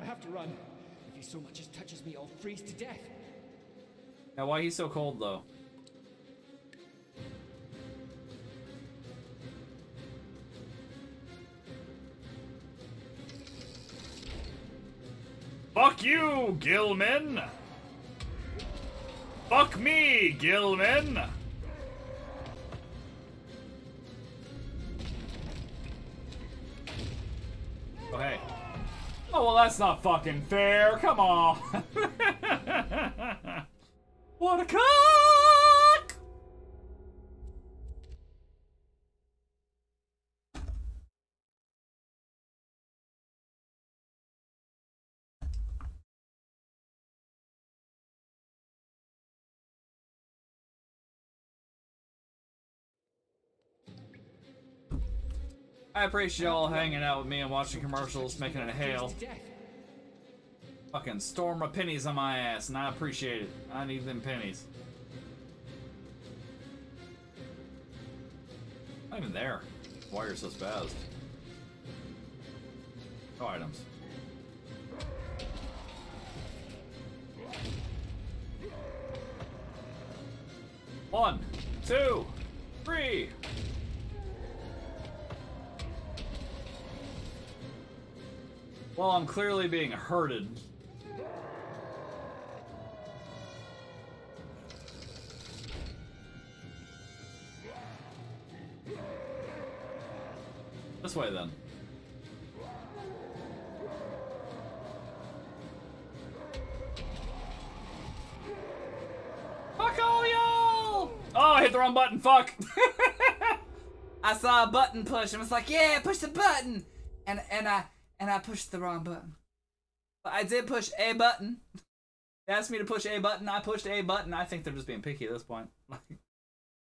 I have to run. If he so much as touches me, I'll freeze to death. Now, why he's so cold though? Fuck you, Gilman! Fuck me, Gilman! Oh, hey. Oh, well, that's not fucking fair. Come on. What a cock! I appreciate y'all hanging out with me and watching commercials, making it a hail. Fucking storm of pennies on my ass, and I appreciate it. I need them pennies. Not even there. Why you're so spazzed? No items. One, two, three. Well, I'm clearly being herded. This way, then. Fuck all y'all! Oh, I hit the wrong button, fuck! I saw a button push and was like, yeah, push the button! And I pushed the wrong button. But I did push a button. They asked me to push a button, I pushed a button. I think they're just being picky at this point. Like,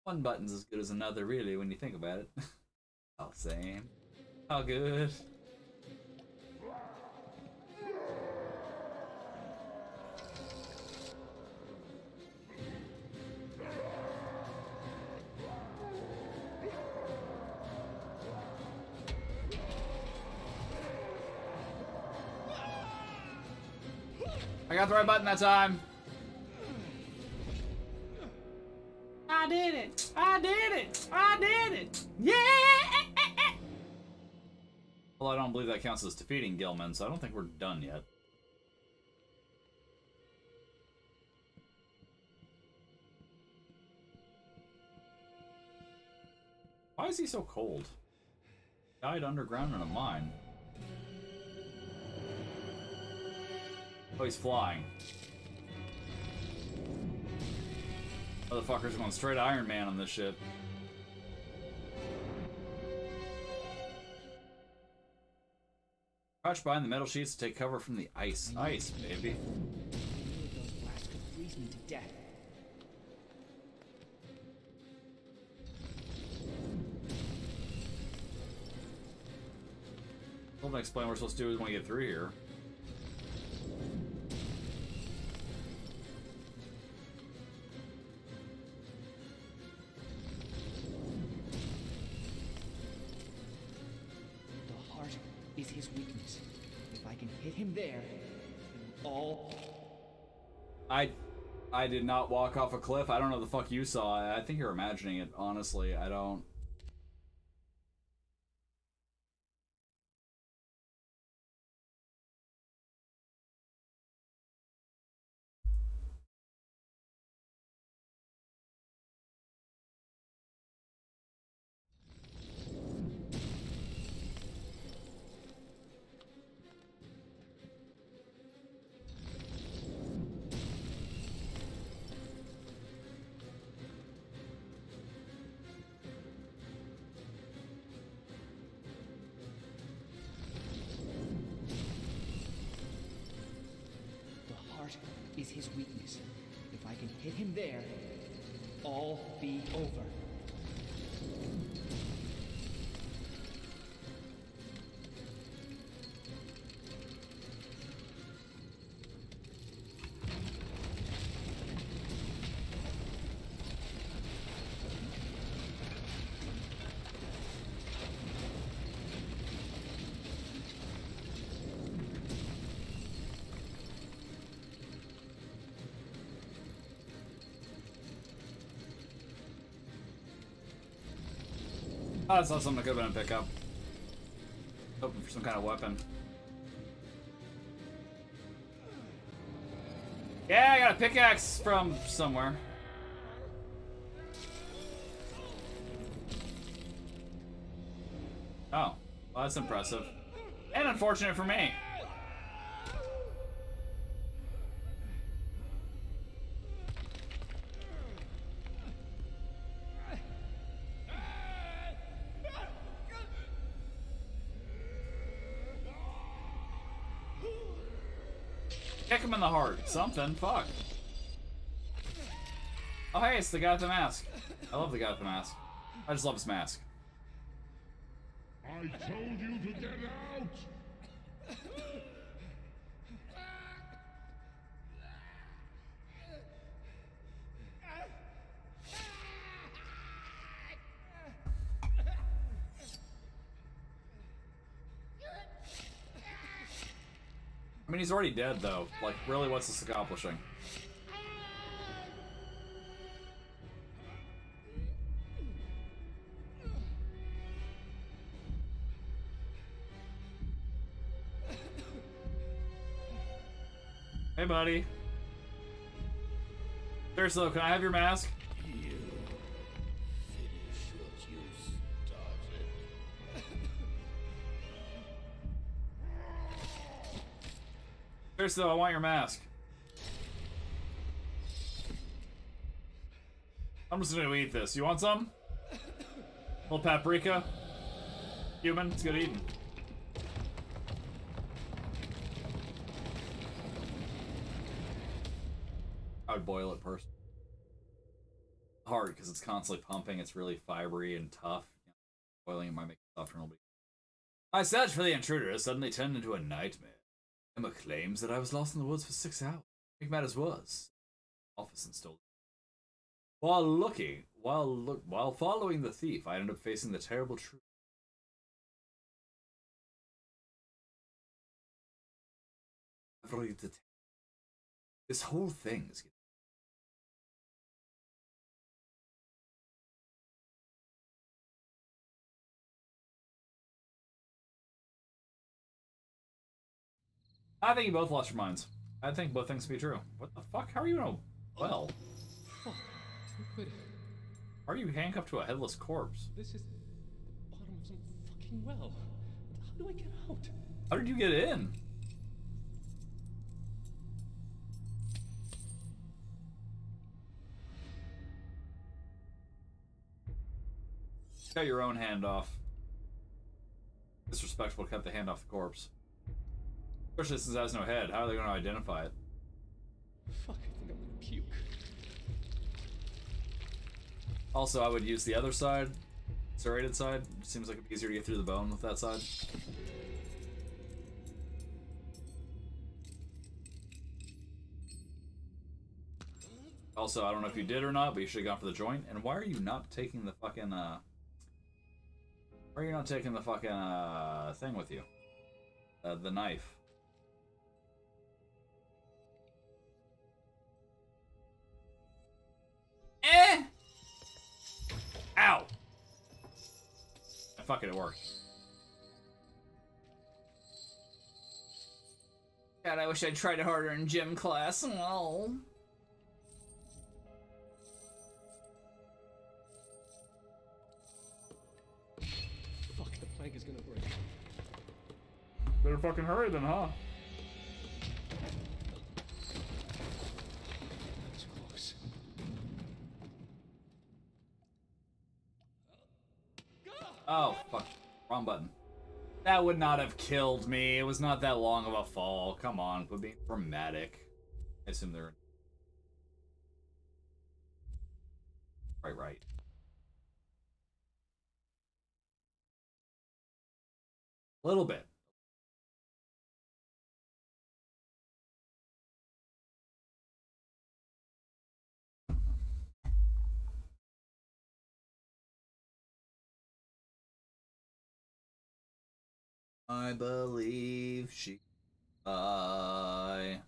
one button's as good as another, really, when you think about it. Oh, same. Oh, good. I got the right button that time. I did it. I did it. I did it. Yeah. Well, I don't believe that counts as defeating Gilman, so I don't think we're done yet. Why is he so cold? He died underground in a mine. Oh, he's flying. Motherfucker's going straight Iron Man on this shit. Crouch behind the metal sheets to take cover from the ice. Ice, baby. Those blasts could freeze me to death. I'll explain what we're supposed to do when we get through here. His weakness. If I can hit him there, all... I did not walk off a cliff. I don't know the fuck you saw. I think you're imagining it, honestly. I don't... is his weakness. If I can hit him there, all be over. Oh, that's not something I could have been to pick up. Hoping for some kind of weapon. Yeah, I got a pickaxe from somewhere. Oh, well, that's impressive. And unfortunate for me. Kick him in the heart. Something. Fuck. Oh, hey, it's the guy with the mask. I love the guy with the mask. I just love his mask. I told you to get out! I mean, he's already dead, though. Like, really, what's this accomplishing? Hey, buddy. Seriously, though, can I have your mask? Seriously, though, I want your mask. I'm just gonna eat this. You want some? A little paprika? Human, it's good eating. I would boil it personally. Hard, because it's constantly pumping. It's really fibery and tough. Boiling it might make it softer and it'll be... I searched for the intruder suddenly turned into a nightmare. Emma claims that I was lost in the woods for 6 hours. Big matters was office and stolen. While following the thief, I ended up facing the terrible truth. This whole thing is getting... I think you both lost your minds. I think both things to be true. What the fuck? How are you in a well? Fuck. We quit it. Are you handcuffed to a headless corpse? This is the bottom of some fucking well. How do I get out? How did you get in? Cut your own hand off. Disrespectful to cut the hand off the corpse. Especially since it has no head, how are they going to identify it? Fuck, I think I'm going to puke. Also, I would use the other side, serrated side. It seems like it'd be easier to get through the bone with that side. Also, I don't know if you did or not, but you should have gone for the joint. And why are you not taking the fucking, why are you not taking the fucking, thing with you? The knife. Ow! Fuck it, it worked. God, I wish I'd tried harder in gym class. Oh. Fuck, the plank is gonna break. Better fucking hurry then, huh? Oh, fuck. Wrong button. That would not have killed me. It was not that long of a fall. Come on, quit being dramatic. I assume they're... right. A little bit. I believe she... I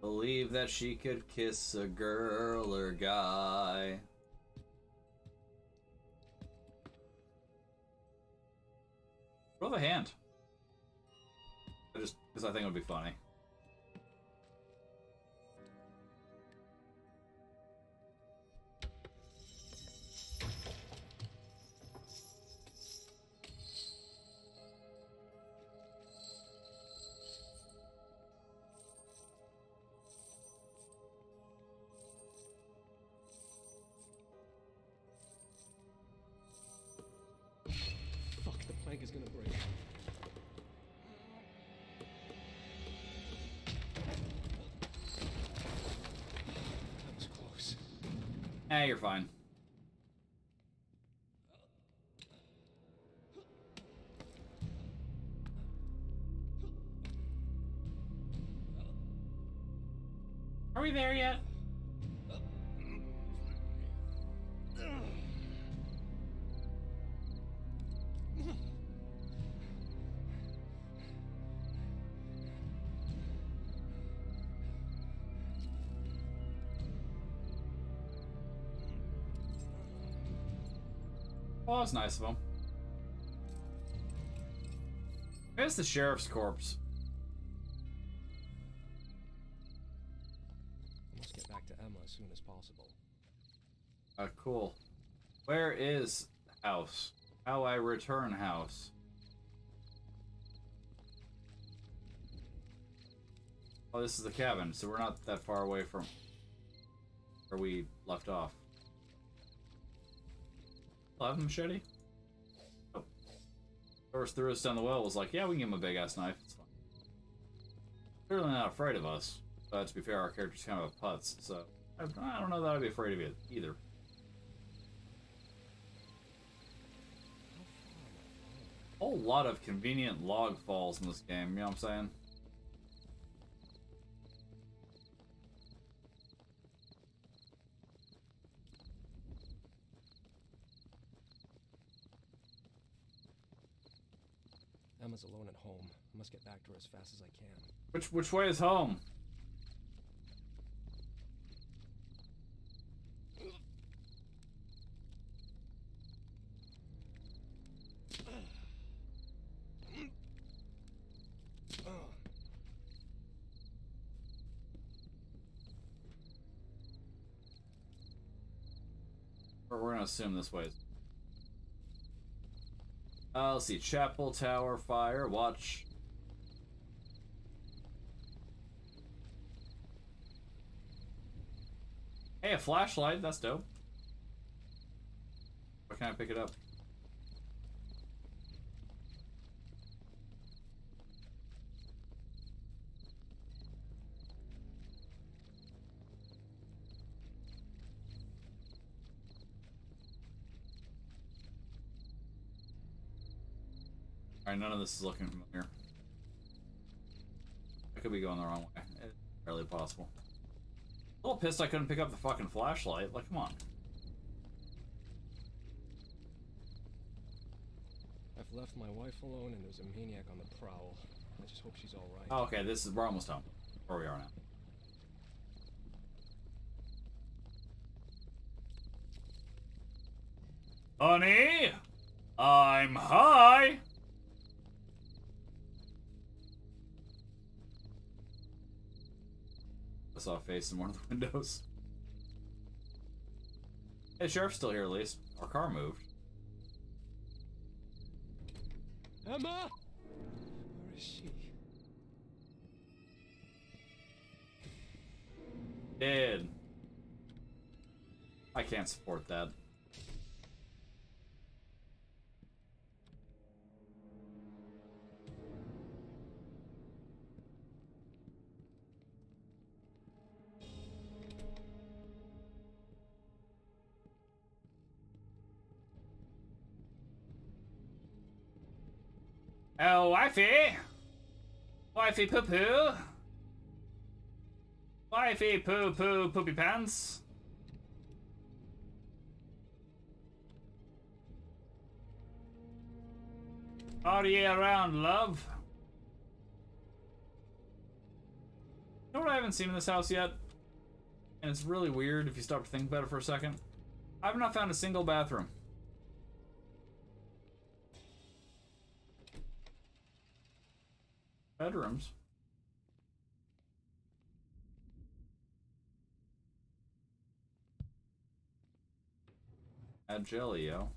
believe that she could kiss a girl or guy. What about the hand? I just... because I think it would be funny. Hey, you're fine. Are we there yet? Well, that's nice of him. There's the sheriff's corpse. I must get back to Emma as soon as possible. Cool. Where is house? How I return house? Oh, this is the cabin, so we're not that far away from where we left off. I have a machete. Oh. Whoever threw us down the well was like, yeah, we can give him a big-ass knife. It's fine. Clearly not afraid of us. But to be fair, our character's kind of a putz, so I don't know that I'd be afraid of it either. A whole lot of convenient log falls in this game, you know what I'm saying? Emma's alone at home. I must get back to her as fast as I can. Which way is home? We're gonna assume this way is. Let's see. Chapel Tower Fire. Watch. Hey, a flashlight. That's dope. Why can't I pick it up? Alright, none of this is looking familiar. I could be going the wrong way. It's barely possible. A little pissed I couldn't pick up the fucking flashlight. Like, come on. I've left my wife alone and there's a maniac on the prowl. I just hope she's alright. Oh, okay, this is, we're almost home. Where we are now. Honey! I'm high! Saw a face in one of the windows. Hey, sheriff's still here at least. Our car moved. Emma! Where is she? Dead. I can't support that. Oh, wifey! Wifey poo poo! Wifey poo poo poopy pants! All year round, love! You know what I haven't seen in this house yet? And it's really weird if you stop to think about it for a second. I've not found a single bathroom. Bedrooms. Add jelly, yo.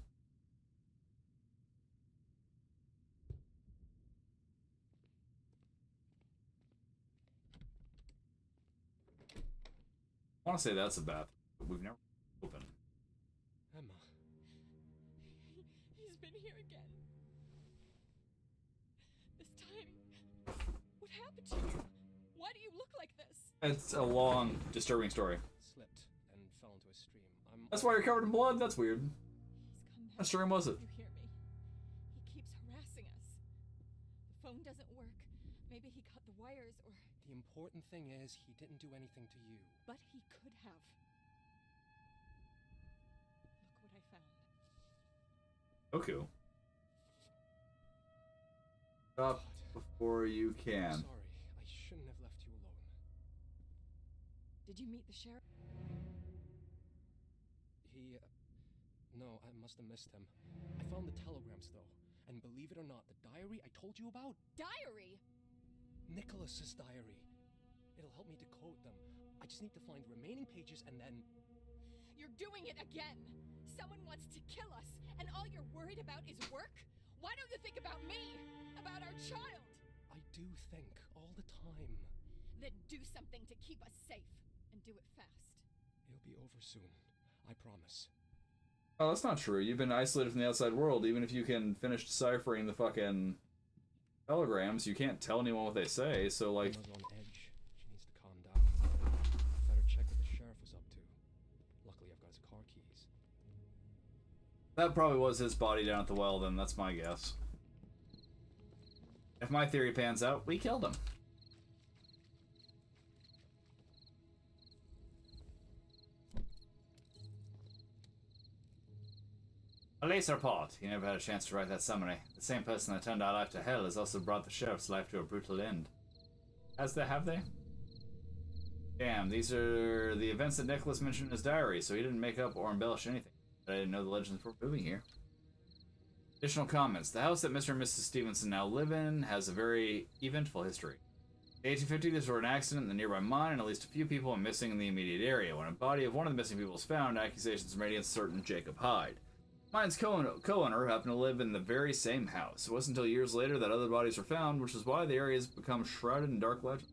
I want to say that's a bath, but we've never opened. Emma. He's been here again. This time, what happened to you? Why do you look like this? It's a long, disturbing story. Slipped and fell into a stream. That's why you're covered in blood? That's weird. What stream was it? You hear me? He keeps harassing us. The phone doesn't work. Maybe he cut the wires or... The important thing is, he didn't do anything to you. But he could have. Look what I found. Goku. Stop before you can. I'm sorry, I shouldn't have left you alone. Did you meet the sheriff? He... no, I must have missed him. I found the telegrams, though. And believe it or not, the diary I told you about... Diary?! Nicholas's diary. It'll help me decode them. I just need to find the remaining pages and then... You're doing it again! Someone wants to kill us, and all you're worried about is work? Why don't you think about me? About our child? I do think, all the time. Then do something to keep us safe, and do it fast. It'll be over soon, I promise. Oh, that's not true. You've been isolated from the outside world, even if you can finish deciphering the fucking... telegrams, you can't tell anyone what they say, so like... Emma's on edge. She needs to calm down. Better check what the sheriff was up to. Luckily I've got his car keys. That probably was his body down at the well then, that's my guess. If my theory pans out, we killed him. Police report. He never had a chance to write that summary. The same person that turned our life to hell has also brought the sheriff's life to a brutal end. Has they? Have they? Damn, these are the events that Nicholas mentioned in his diary, so he didn't make up or embellish anything. But I didn't know the legends were moving here. Additional comments. The house that Mr. and Mrs. Stevenson now live in has a very eventful history. In 1850, there was an accident in the nearby mine, and at least a few people were missing in the immediate area. When a body of one of the missing people was found, accusations were made against certain Jacob Hyde. Mine's co-owner happened to live in the very same house. It wasn't until years later that other bodies were found, which is why the area has become shrouded in dark legend.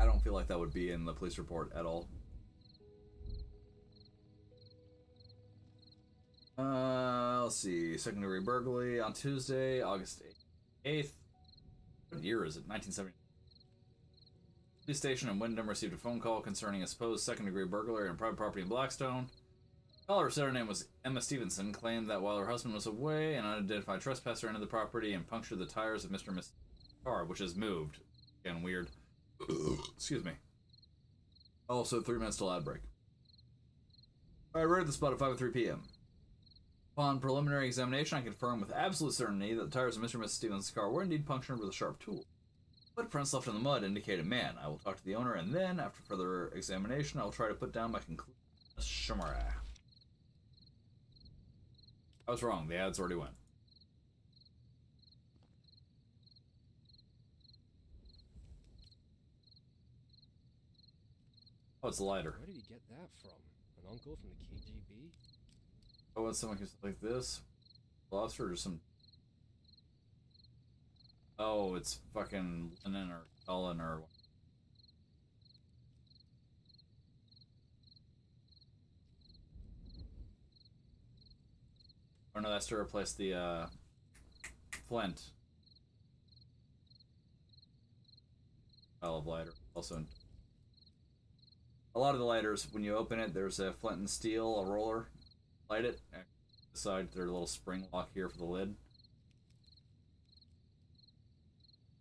I don't feel like that would be in the police report at all. Let's see. Second degree burglary on Tuesday, August 8th. What year is it? 1970. Police station in Wyndham received a phone call concerning a supposed second-degree burglary on private property in Blackstone. The caller, said her name was Emma Stevenson, claimed that while her husband was away, an unidentified trespasser entered the property and punctured the tires of Mr. and Mrs. car, which has moved. Again, weird. Excuse me. Also, 3 minutes till ad break. I arrived at the spot at 5:03 p.m. Upon preliminary examination, I confirmed with absolute certainty that the tires of Mr. and Mrs. Stevenson's car were indeed punctured with a sharp tool. Footprints left in the mud indicate a man. I will talk to the owner, and then, after further examination, I will try to put down my conclusion. Shamara. I was wrong. The ads already went. Oh, it's lighter. Where did he get that from? An uncle from the KGB? Oh, it's someone who's like this? Lobster or some... Oh, it's fucking Lennon or Cullen or... Oh no, that's to replace the, Flint. Pile of lighter. Also, a lot of the lighters, when you open it, there's a flint and steel, a roller. light it. And decide there's a little spring lock here for the lid.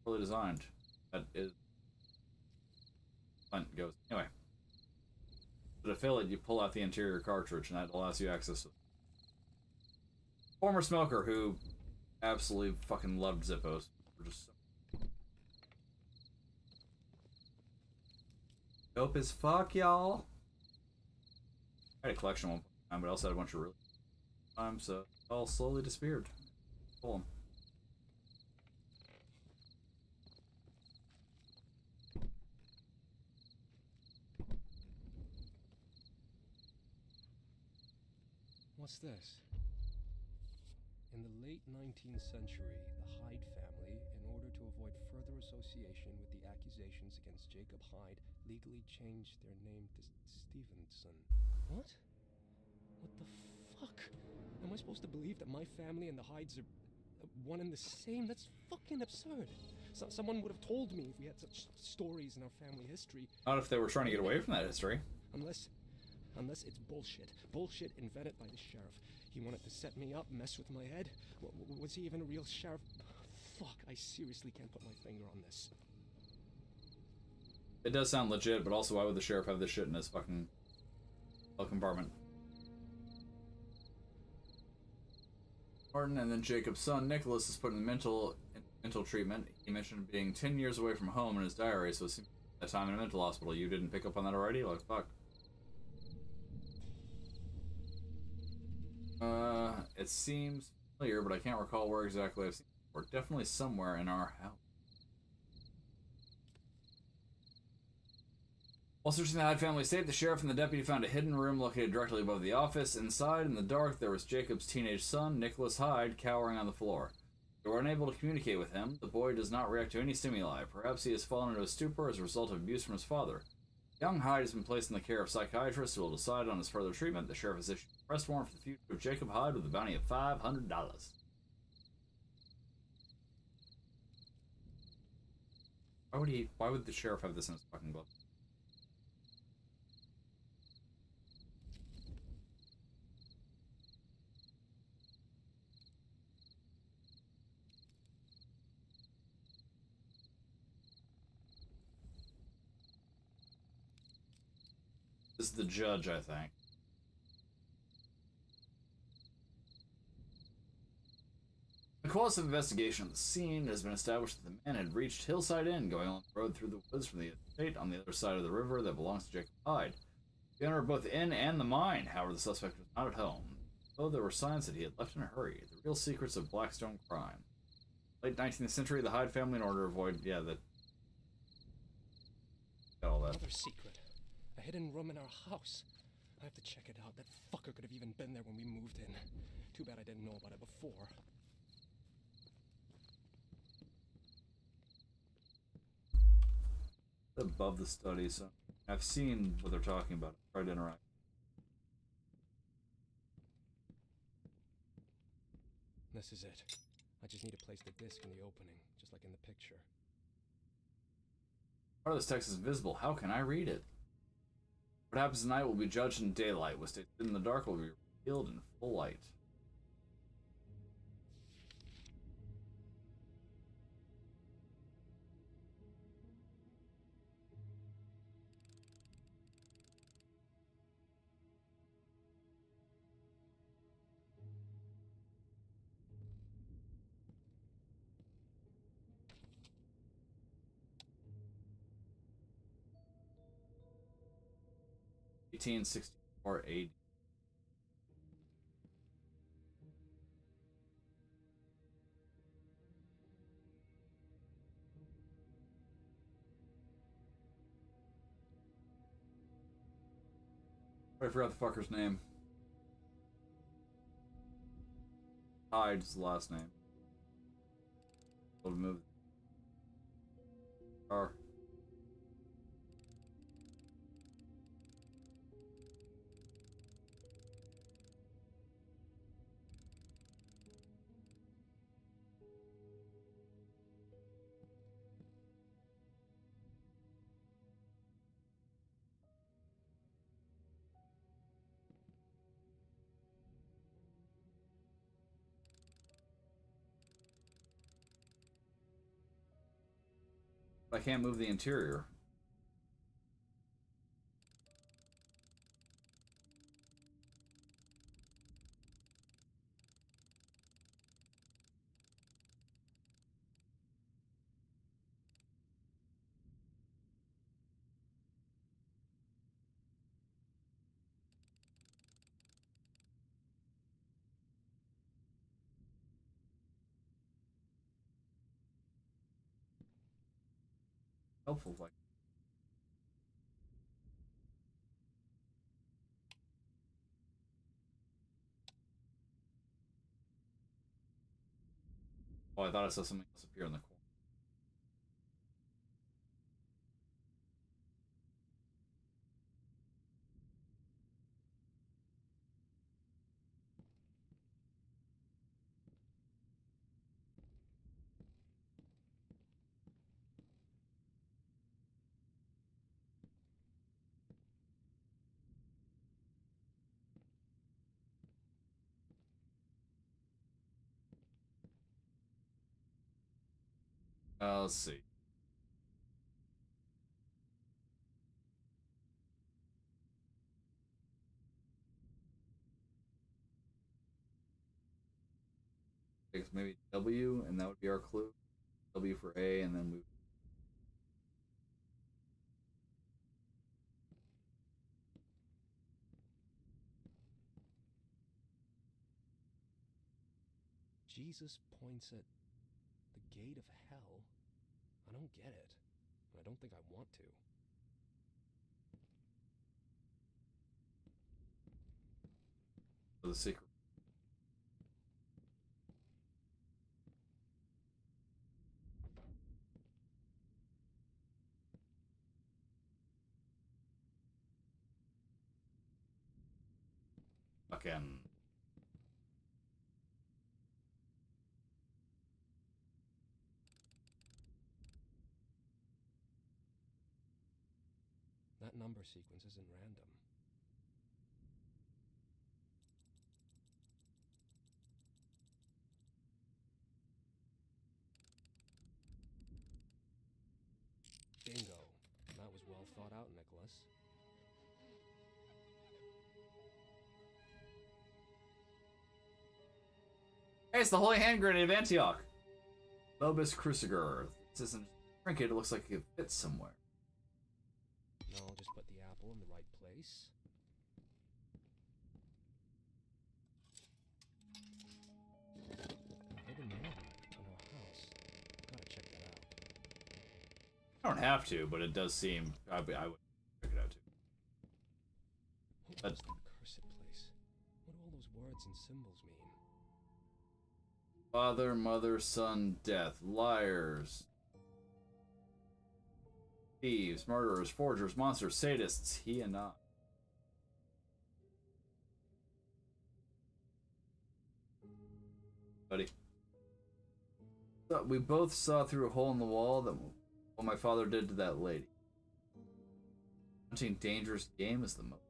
Poorly designed. That is. Hunt goes anyway. To fill it, you pull out the interior cartridge, and that allows you access to. Former smoker who absolutely fucking loved Zippos. Just dope as fuck, y'all. I had a collection one time, but I also had a bunch of really time, so it all slowly disappeared. Pull them. What's this? In the late 19th century, the Hyde family, in order to avoid further association with the accusations against Jacob Hyde, legally changed their name to Stevenson. What? What the fuck? Am I supposed to believe that my family and the Hydes are one and the same? That's fucking absurd. Someone would have told me if we had such stories in our family history. Not if they were trying to get away from that history. Unless it's bullshit. Bullshit invented by the sheriff. He wanted to set me up, mess with my head. Was he even a real sheriff? Fuck, I seriously can't put my finger on this. It does sound legit, but also why would the sheriff have this shit in his fucking compartment? Martin and then Jacob's son, Nicholas, is put in mental treatment. He mentioned being 10 years away from home in his diary, so it seems that time in a mental hospital. You didn't pick up on that already? Like, fuck. It seems familiar, but I can't recall where exactly I've seen it before. Definitely somewhere in our house. While searching the Hyde family estate, the sheriff and the deputy found a hidden room located directly above the office. Inside, in the dark, there was Jacob's teenage son, Nicholas Hyde, cowering on the floor. They were unable to communicate with him. The boy does not react to any stimuli. Perhaps he has fallen into a stupor as a result of abuse from his father. Young Hyde has been placed in the care of psychiatrists who will decide on his further treatment. The sheriff has issued an arrest warrant for the future of Jacob Hyde with a bounty of $500. Why would the sheriff have this in his fucking glove? This is the judge, I think. The course of investigation of the scene has been established that the man had reached Hillside Inn, going on the road through the woods from the estate on the other side of the river that belongs to Jacob Hyde. He entered both the inn and the mine, however the suspect was not at home, though there were signs that he had left in a hurry. The real secrets of Blackstone crime. Late 19th century, the Hyde family, in order to avoid, yeah, that. Got all that. Another secret. A hidden room in our house. I have to check it out. That fucker could have even been there when we moved in. Too bad I didn't know about it before. Above the study, so I've seen what they're talking about. I tried to interact. This is it. I just need to place the disc in the opening, just like in the picture. Part of this text is visible. How can I read it? What happens tonight will be judged in daylight. What stays in the dark will be revealed in full light. And 64 AD. I forgot the fucker's name. Hyde's last name. I'll move. R. I can't move the interior. Helpful, like. Oh, I thought I saw something else appear in the corner. Let's see. Maybe W, and that would be our clue. W for A, and then move. Jesus points at the gate of hell. I don't get it, and I don't think I want to. The secret. Again. That number sequence isn't random. Bingo. That was well thought out, Nicholas. Hey, it's the Holy Hand Grenade of Antioch. Lobus Cruciger. This isn't a trinket, it looks like it fits somewhere. I'll just put the apple in the right place. Hidden man in our house. Gotta check that out. I don't have to, but it does seem I would check it out too. What is that cursed place? What do all those words and symbols mean? Father, mother, son, death, liars. Thieves, murderers, forgers, monsters, sadists, he and I. Buddy. We both saw through a hole in the wall that what my father did to that lady. Hunting dangerous game is the most.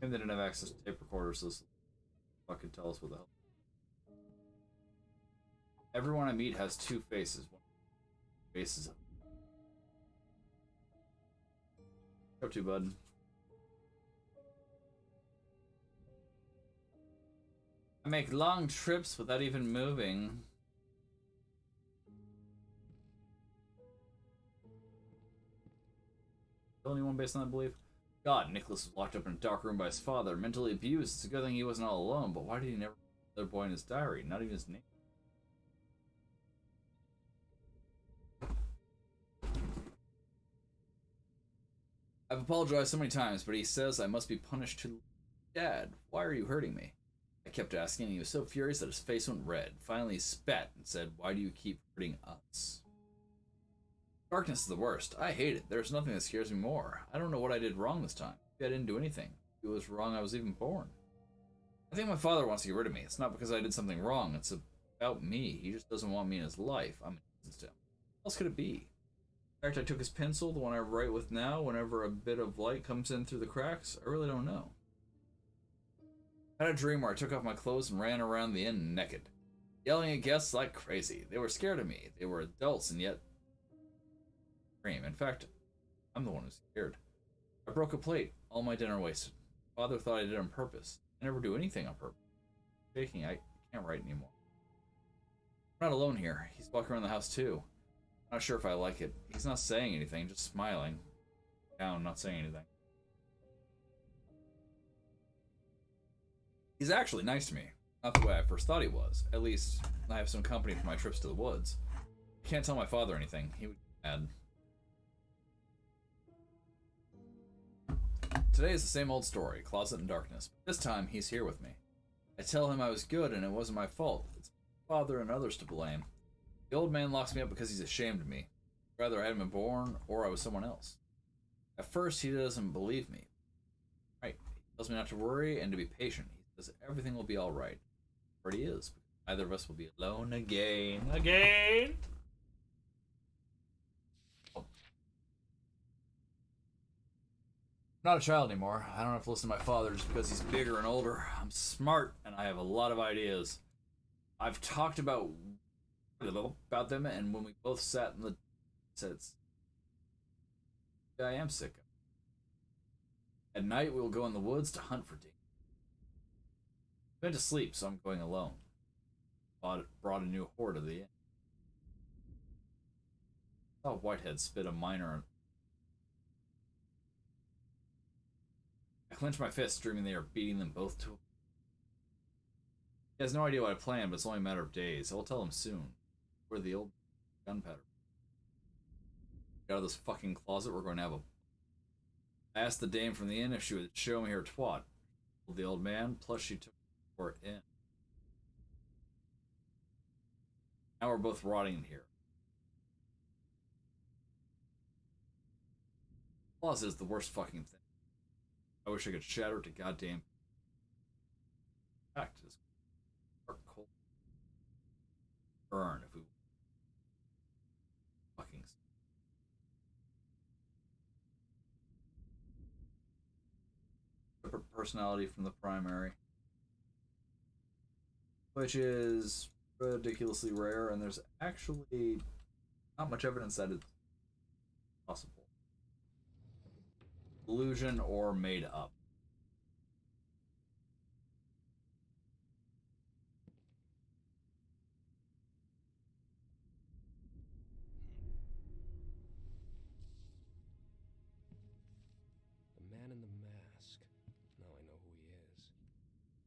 And they didn't have access to tape recorders, so this fucking tell us what the hell. Everyone I meet has two faces. One faces up. Go to, bud. I make long trips without even moving. Only one based on that belief. God, Nicholas was locked up in a dark room by his father, mentally abused. It's a good thing he wasn't all alone, but why did he never put another boy in his diary? Not even his name. I've apologized so many times, but he says I must be punished to... Dad, why are you hurting me? I kept asking, and he was so furious that his face went red. Finally, he spat and said, why do you keep hurting us? Darkness is the worst. I hate it. There's nothing that scares me more. I don't know what I did wrong this time. Maybe I didn't do anything. It was wrong I was even born. I think my father wants to get rid of me. It's not because I did something wrong. It's about me. He just doesn't want me in his life. I'm an instance to him. What else could it be? In fact, I took his pencil, the one I write with now, whenever a bit of light comes in through the cracks. I really don't know. I had a dream where I took off my clothes and ran around the inn naked. yelling at guests like crazy. They were scared of me. They were adults and yet scream. In fact, I'm the one who's scared. I broke a plate. All my dinner wasted. Father thought I did it on purpose. I never do anything on purpose. Shaking, I can't write anymore. I'm not alone here. He's walking around the house too. I'm not sure if I like it. He's not saying anything, just smiling. Down, not saying anything. He's actually nice to me. Not the way I first thought he was. At least, I have some company for my trips to the woods. I can't tell my father anything. He would be mad. Today is the same old story, closet and darkness. But this time, he's here with me. I tell him I was good and it wasn't my fault. It's my father and others to blame. The old man locks me up because he's ashamed of me. Rather, I hadn't been born or I was someone else. At first, he doesn't believe me. Right. He tells me not to worry and to be patient. He says everything will be all right. It already is. Neither of us will be alone again. Again! Oh. I'm not a child anymore. I don't have to listen to my father just because he's bigger and older. I'm smart and I have a lot of ideas. I've talked about them, and when we both sat in the sets, I am sick. At night, we'll go in the woods to hunt for deer. I've been to sleep, so I'm going alone. Brought a new horde to the inn. I saw Whitehead spit a miner. I clenched my fists, dreaming they are beating them both to. He has no idea what I planned, but it's only a matter of days. I'll tell him soon. We're the old gunpowder. Get out of this fucking closet, we're going to have a... I asked the dame from the inn if she would show me her twat. The old man, plus she took her in. Now we're both rotting in here. The closet is the worst fucking thing. I wish I could shatter it to goddamn... Fact is... burn if we fucking separate personality from the primary, which is ridiculously rare, and there's actually not much evidence that it's possible. Illusion or made up.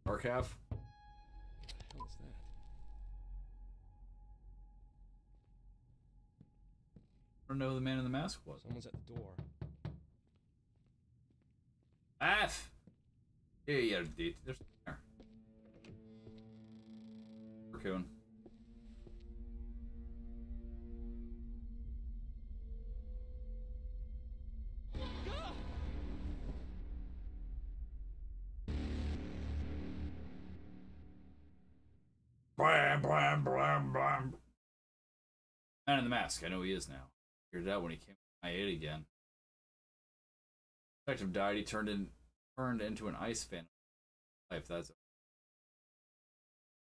Archive. What the hell is that? I don't know who the man in the mask was. Someone's at the door. Af! Yeah, there's there. Raccoon. Man in the mask. I know he is now. Figured it out when he came to my aid again. The detective died. He turned into an ice fan. Life. That's it.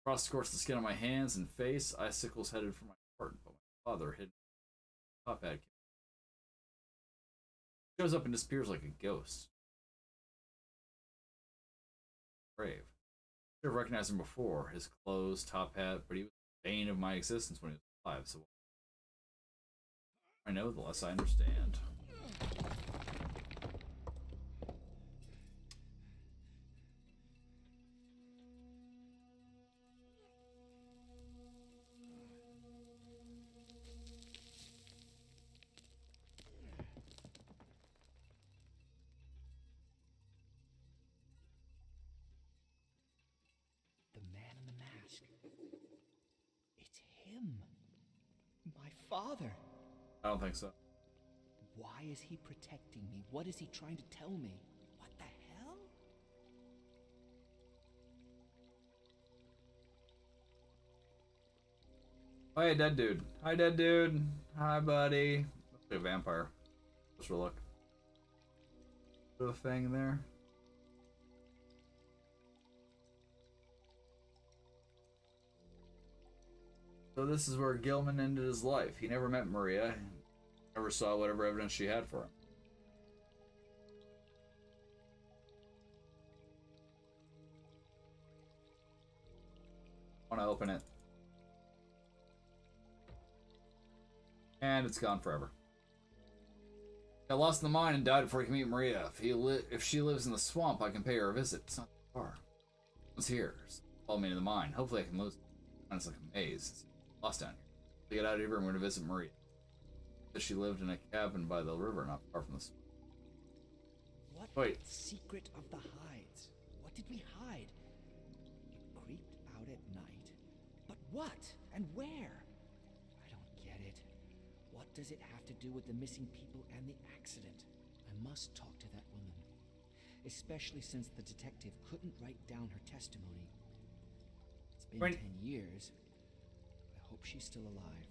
Frost scorched the skin on my hands and face. Icicles headed for my heart, but my father hid my top hat. He shows up and disappears like a ghost. Brave. I should have recognized him before. His clothes, top hat, but he was the bane of my existence when he was alive, so I know, the less I understand. Father. I don't think so. Why is he protecting me? What is he trying to tell me? What the hell? Oh, hey, dead dude. Hi, dead dude. Hi, buddy. Looks like a vampire. Let's look. Put a thing there. So this is where Gilman ended his life. He never met Maria, never saw whatever evidence she had for him. I want to open it. And it's gone forever. Got lost in the mine and died before he could meet Maria. If she lives in the swamp, I can pay her a visit. It's not that far. It's here. So follow me to the mine. Hopefully I can lose it. It's like a maze. It's lost down here. To get out of here, I'm going to visit Maria. She lived in a cabin by the river, not far from the swamp. What? Wait. Secret of the hides? What did we hide? It creeped out at night. But what? And where? I don't get it. What does it have to do with the missing people and the accident? I must talk to that woman. Especially since the detective couldn't write down her testimony. It's been 10 years. I hope she's still alive.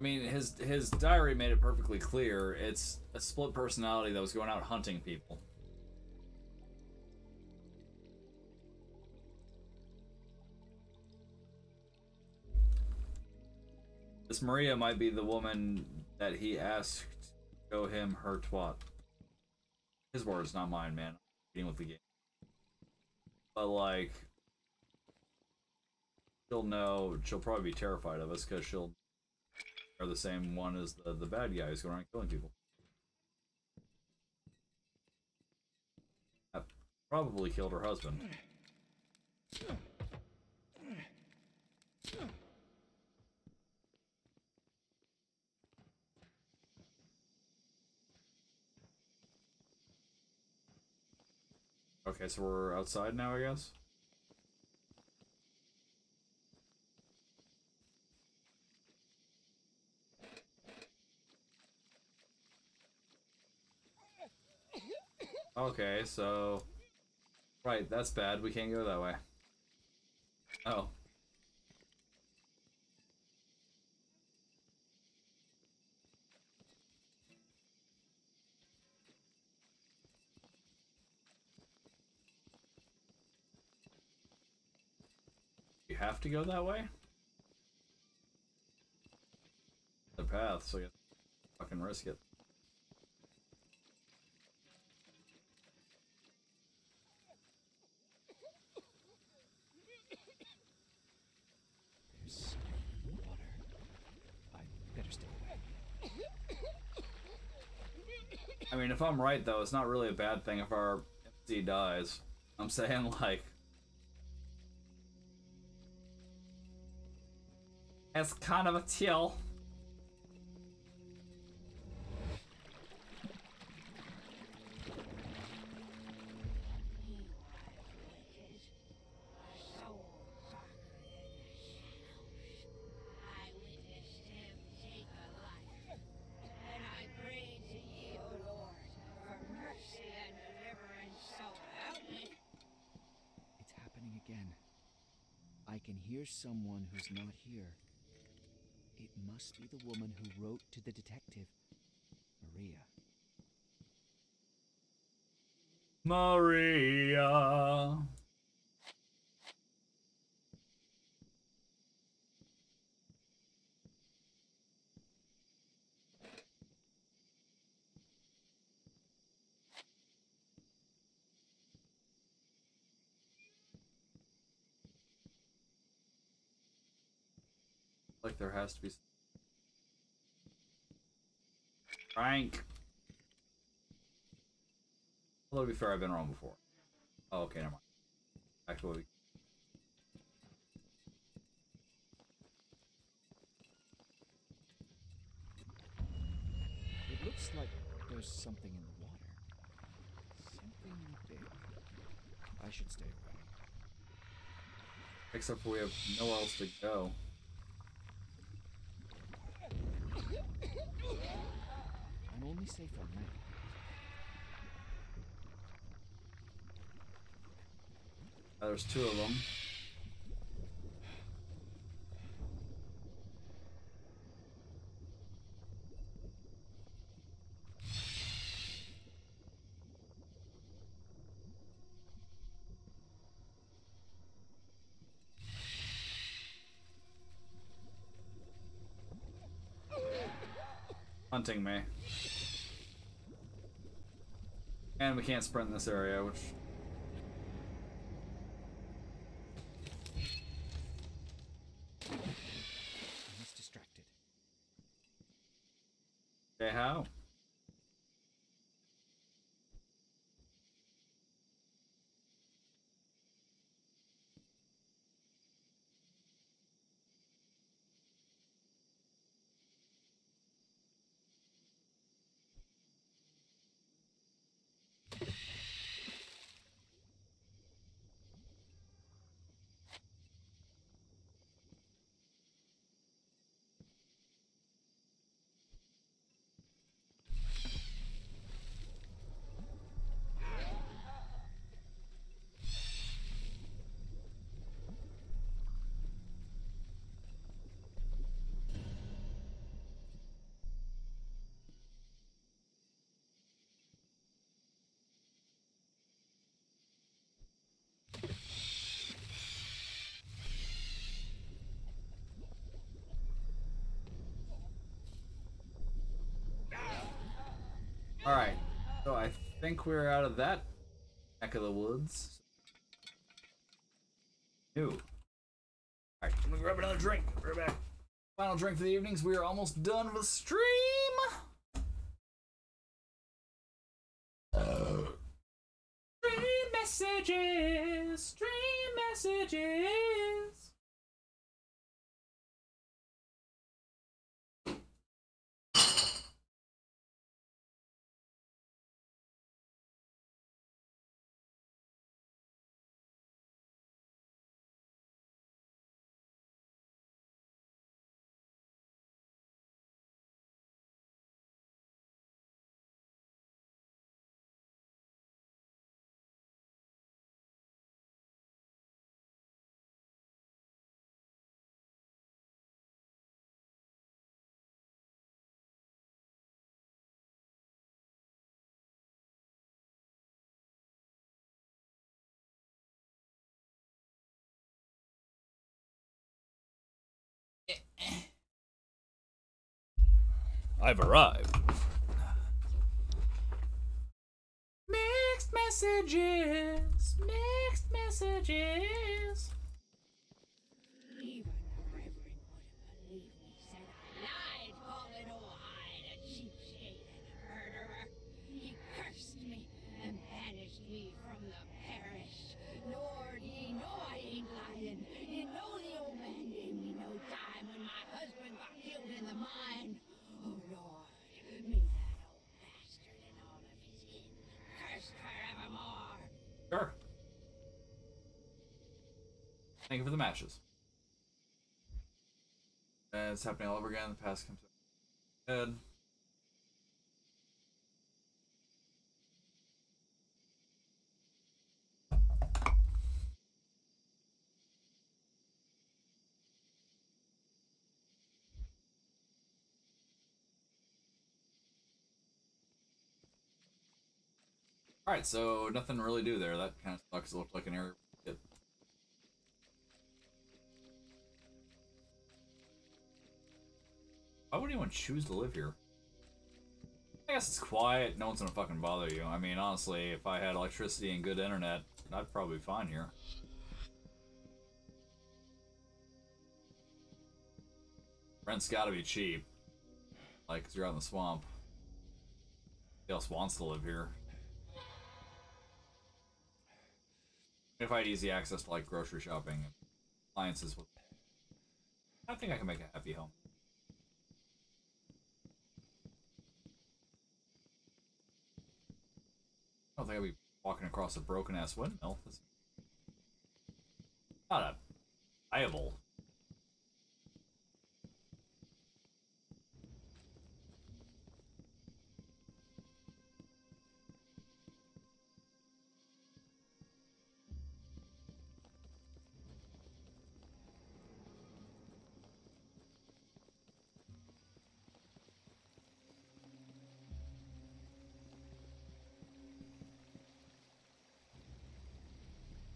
I mean, his diary made it perfectly clear. It's a split personality that was going out hunting people. This Maria might be the woman that he asked to show him her twat. His words, not mine, man. I'm beating with the game. But, like, she'll know. She'll probably be terrified of us because she'll... are the same one as the bad guy who's going around killing people. That probably killed her husband. Okay, so we're outside now, I guess? Okay, so... right, that's bad. We can't go that way. Oh. You have to go that way? The path, so you fucking risk it. I mean, if I'm right, though, it's not really a bad thing if our MC dies. I'm saying, like... it's kind of a chill. Someone who's not here. It must be the woman who wrote to the detective, Maria. Maria. Like there has to be Frank. Although to be fair, I've been wrong before. Oh, okay, never mind. Actually, it looks like there's something in the water. Something big. I should stay away. Except for we have nowhere else to go. Only safe on land. There's two of them. hunting me. And we can't sprint in this area, which... Okay, how? Alright, so I think we're out of that back of the woods. Alright, I'm gonna grab another drink. We're back. Final drink for the evenings. We are almost done with the stream! Stream messages! Stream messages! I've arrived. Mixed messages. Mixed messages. Thank you for the matches. It's happening all over again. The past comes ahead. Alright, so nothing really do there. That kind of sucks. It looked like an area. Why would anyone choose to live here? I guess it's quiet, no one's gonna fucking bother you. I mean, honestly, if I had electricity and good internet, I'd probably be fine here. Rent's gotta be cheap. Like, 'cause you're out in the swamp. Nobody else wants to live here. If I had easy access to, like, grocery shopping and appliances, I think I can make a happy home. I don't think I'll be walking across a broken-ass windmill. That's not a viable.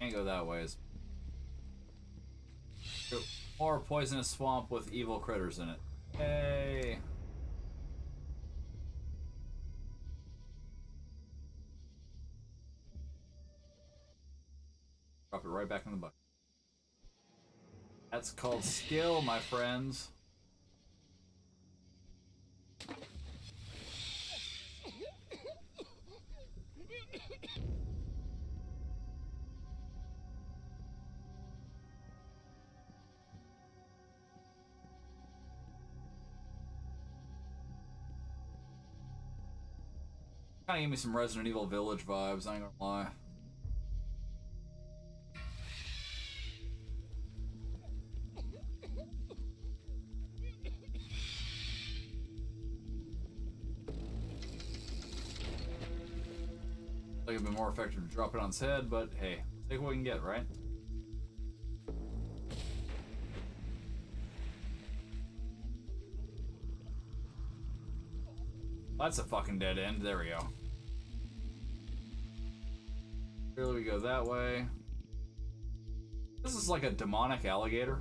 Can't go that way. More poisonous swamp with evil critters in it. Hey. right back in the bucket. That's called skill, my friends. Kinda gave me some Resident Evil Village vibes, I ain't gonna lie. Like it'd be more effective to drop it on its head, but hey, take what we can get, right? That's a fucking dead end. There we go. Clearly we go that way. This is like a demonic alligator.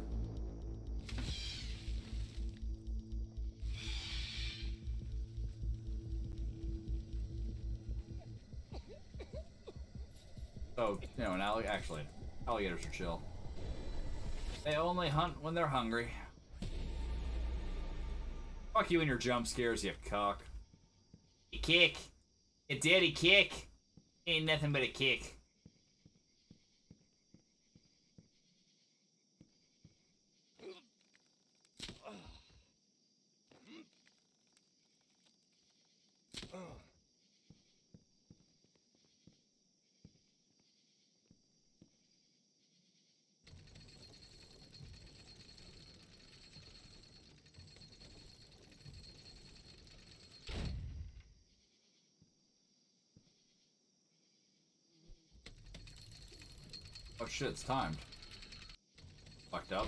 Oh, you know, an alligator. Actually, alligators are chill. They only hunt when they're hungry. Fuck you and your jump scares, you cock. You kick. You dirty kick. Ain't nothing but a kick. Oh shit, it's timed. Fucked up.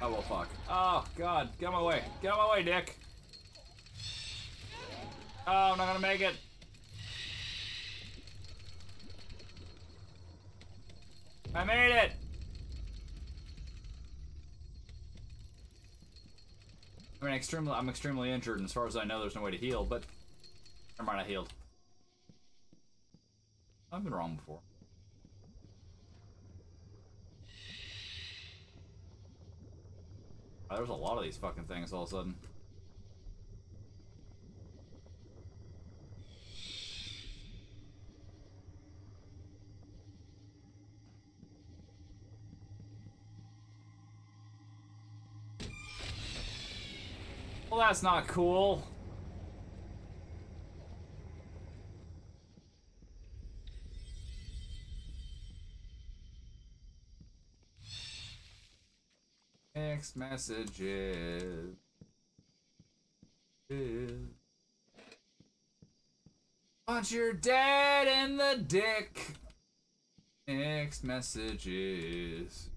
Oh well, fuck. Oh god, get out of my way. Get out of my way, Dick. Oh, I'm not gonna make it. I made it! I mean, I'm extremely injured, and as far as I know, there's no way to heal, but... Never mind, I healed. I've been wrong before. Oh, there's a lot of these fucking things all of a sudden. Well, that's not cool. Text messages. Punch your dad in the dick. Text messages.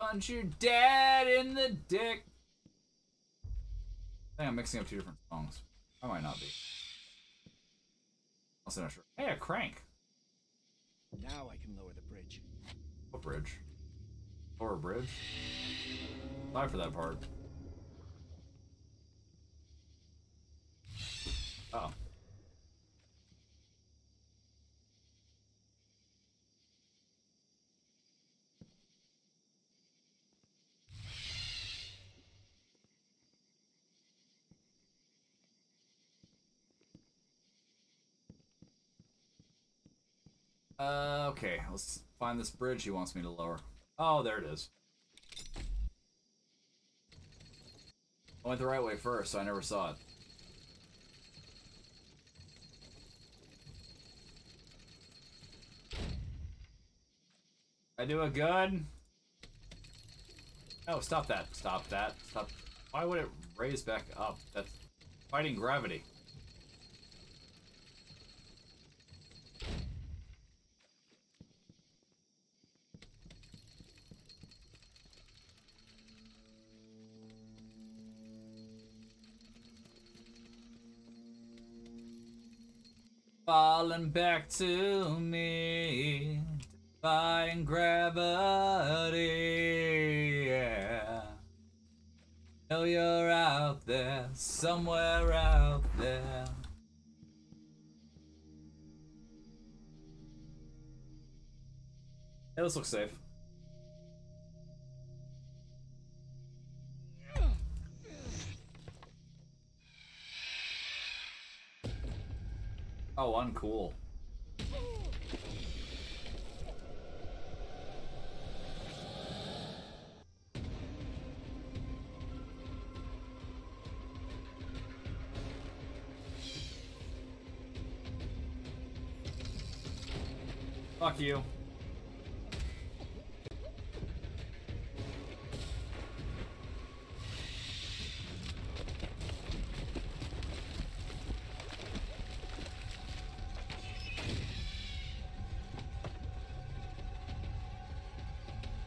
Punch your dad in the dick. I think I'm mixing up two different songs. I might not be. Also not sure. Hey, a crank. Now I can lower the bridge. What bridge? Lower a bridge? Sorry for that part. Oh. Okay, let's find this bridge he wants me to lower. Oh, there it is. I went the right way first, so I never saw it. I do a good. No, stop that. Stop that. Stop. Why would it raise back up? That's fighting gravity. Falling back to me, defying gravity, yeah. know you're out there, somewhere out there. Yeah, this looks safe. Oh, uncool. Fuck you.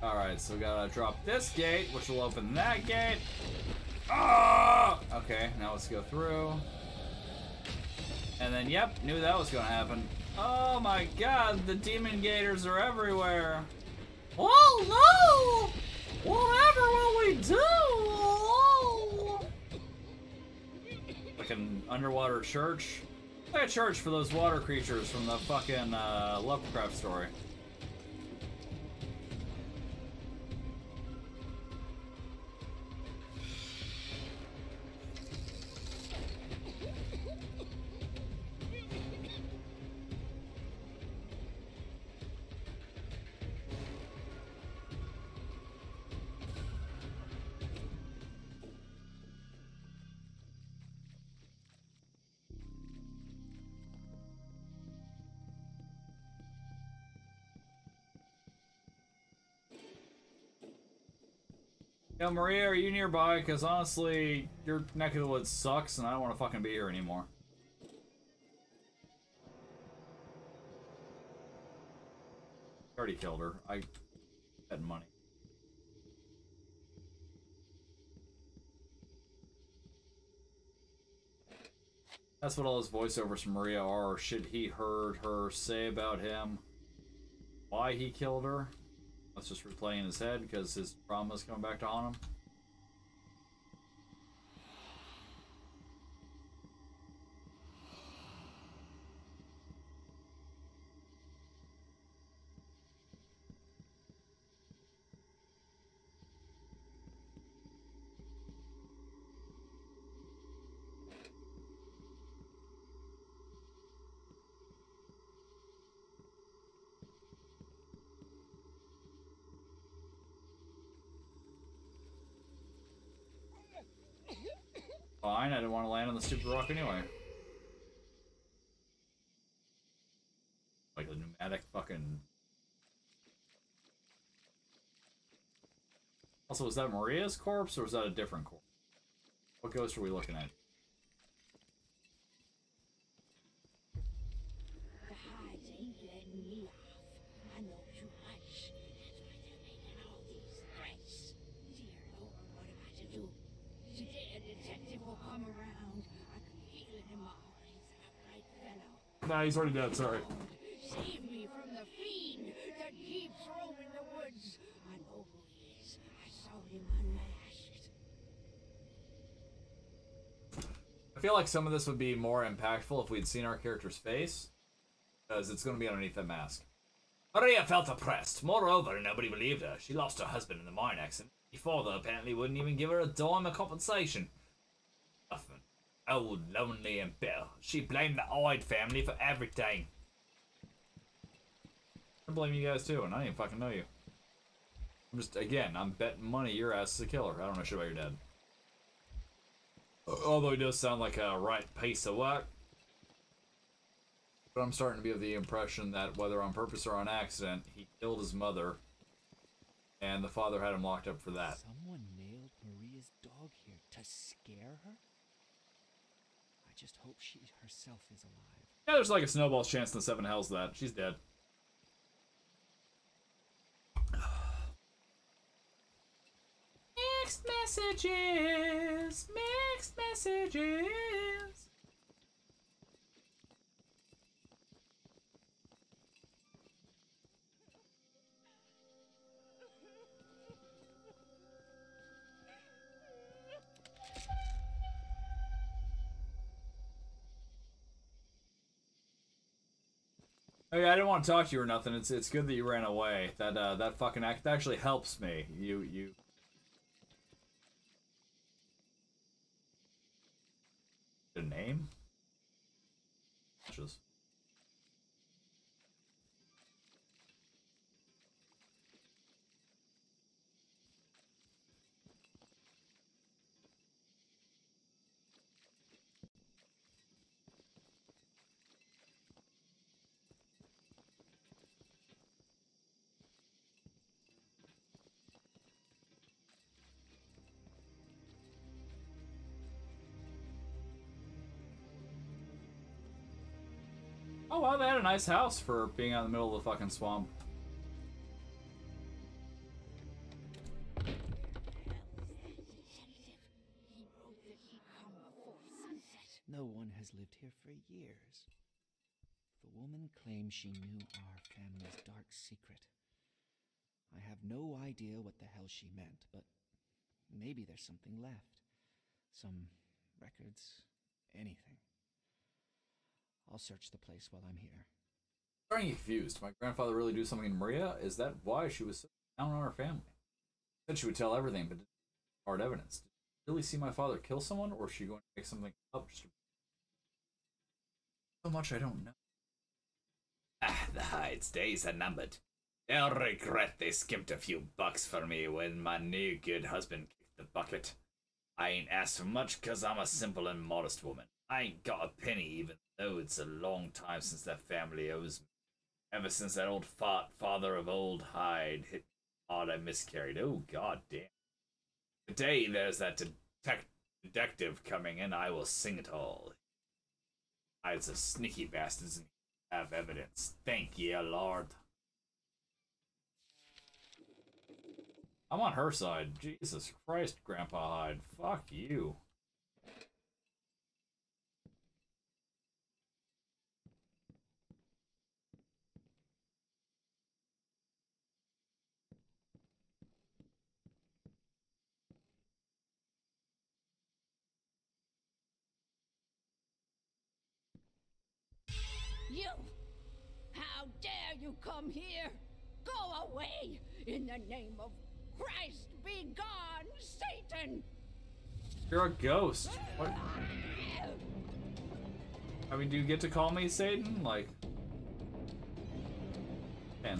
Alright, so we gotta drop this gate, which will open that gate. Ah! Okay, now let's go through. And then, yep, knew that was gonna happen. Oh my god, the demon gators are everywhere. Oh no! Whatever will we do? Oh. Like an underwater church? Like a church for those water creatures from the fucking Lovecraft story. Yo, Maria, are you nearby? Because honestly, your neck of the woods sucks and I don't want to fucking be here anymore. I already killed her. I had money. That's what all those voiceovers from Maria are. Or should he heard her say about him? Why he killed her? That's just replaying in his head because his trauma is coming back to haunt him. Fine, I didn't want to land on the stupid rock anyway. Like the pneumatic fucking... Also, was that Maria's corpse, or was that a different corpse? What ghost are we looking at? Nah, he's already dead, sorry. Save me from the fiend that keeps roaming the woods. I know who he is. I saw him unmasked. I feel like some of this would be more impactful if we'd seen our character's face, because it's going to be underneath that mask. Maria felt oppressed. Moreover, nobody believed her. She lost her husband in the mine accident. Her father apparently wouldn't even give her a dime of compensation. Nothing. Old, lonely, and bitter. She blamed the Ide family for everything. I blame you guys too, and I don't even fucking know you. I'm just, again, I'm betting money your ass is a killer. I don't know shit about your dad. Although he does sound like a right piece of work. But I'm starting to be of the impression that whether on purpose or on accident, he killed his mother, and the father had him locked up for that. Someone nailed Maria's dog here to scare her? Just hope she herself is alive. Yeah, there's like a snowball's chance in the seven hells that she's dead. Mixed messages. Mixed messages. Okay, I didn't want to talk to you or nothing. It's good that you ran away. That that fucking act actually helps me. You. The name? Just. Oh wow, they had a nice house for being out in the middle of the fucking swamp. No one has lived here for years. The woman claims she knew our family's dark secret. I have no idea what the hell she meant, but maybe there's something left. Some records, anything. I'll search the place while I'm here. I'm very confused. My grandfather really do something in Maria? Is that why she was so down on her family? She said she would tell everything, but didn't have hard evidence. Did you really see my father kill someone, or is she going to make something up? So much I don't know. Ah, the Hyde's days are numbered. They'll regret they skimped a few bucks for me when my new good husband kicked the bucket. I ain't asked for much because I'm a simple and modest woman. I ain't got a penny even. Though it's a long time since that family owes me. Ever since that old fart father of old Hyde hit hard I miscarried. Oh, god damn. Today there's that detective coming in. I will sing it all. Hyde's a sneaky bastards and have evidence. Thank ye, Lord. I'm on her side. Jesus Christ, Grandpa Hyde. Fuck you. You! How dare you come here? Go away! In the name of Christ, be gone, Satan! You're a ghost. What? I mean, do you get to call me Satan? Like... man.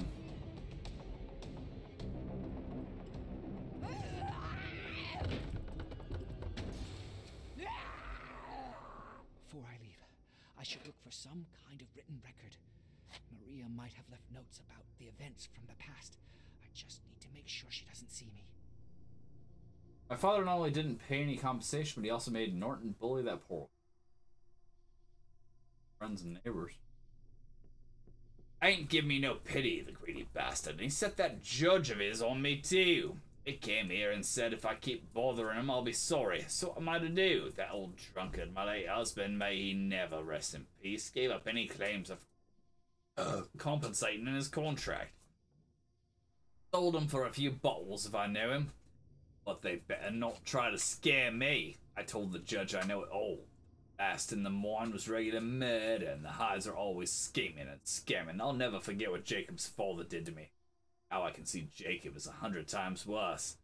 I should look for some kind of written record. Maria might have left notes about the events from the past. I just need to make sure she doesn't see me. My father not only didn't pay any compensation, but he also made Norton bully that poor friends and neighbors. I ain't give me no pity, the greedy bastard. And he set that judge of his on me too. He came here and said if I keep bothering him, I'll be sorry. So what am I to do? That old drunkard, my late husband, may he never rest in peace, gave up any claims of compensating in his contract. Sold him for a few bottles if I knew him. But they better not try to scare me. I told the judge I know it all. Last in the morning was regular murder, and the Hydes are always scheming and scamming. I'll never forget what Jacob's father did to me. Now I can see Jacob is 100 times worse.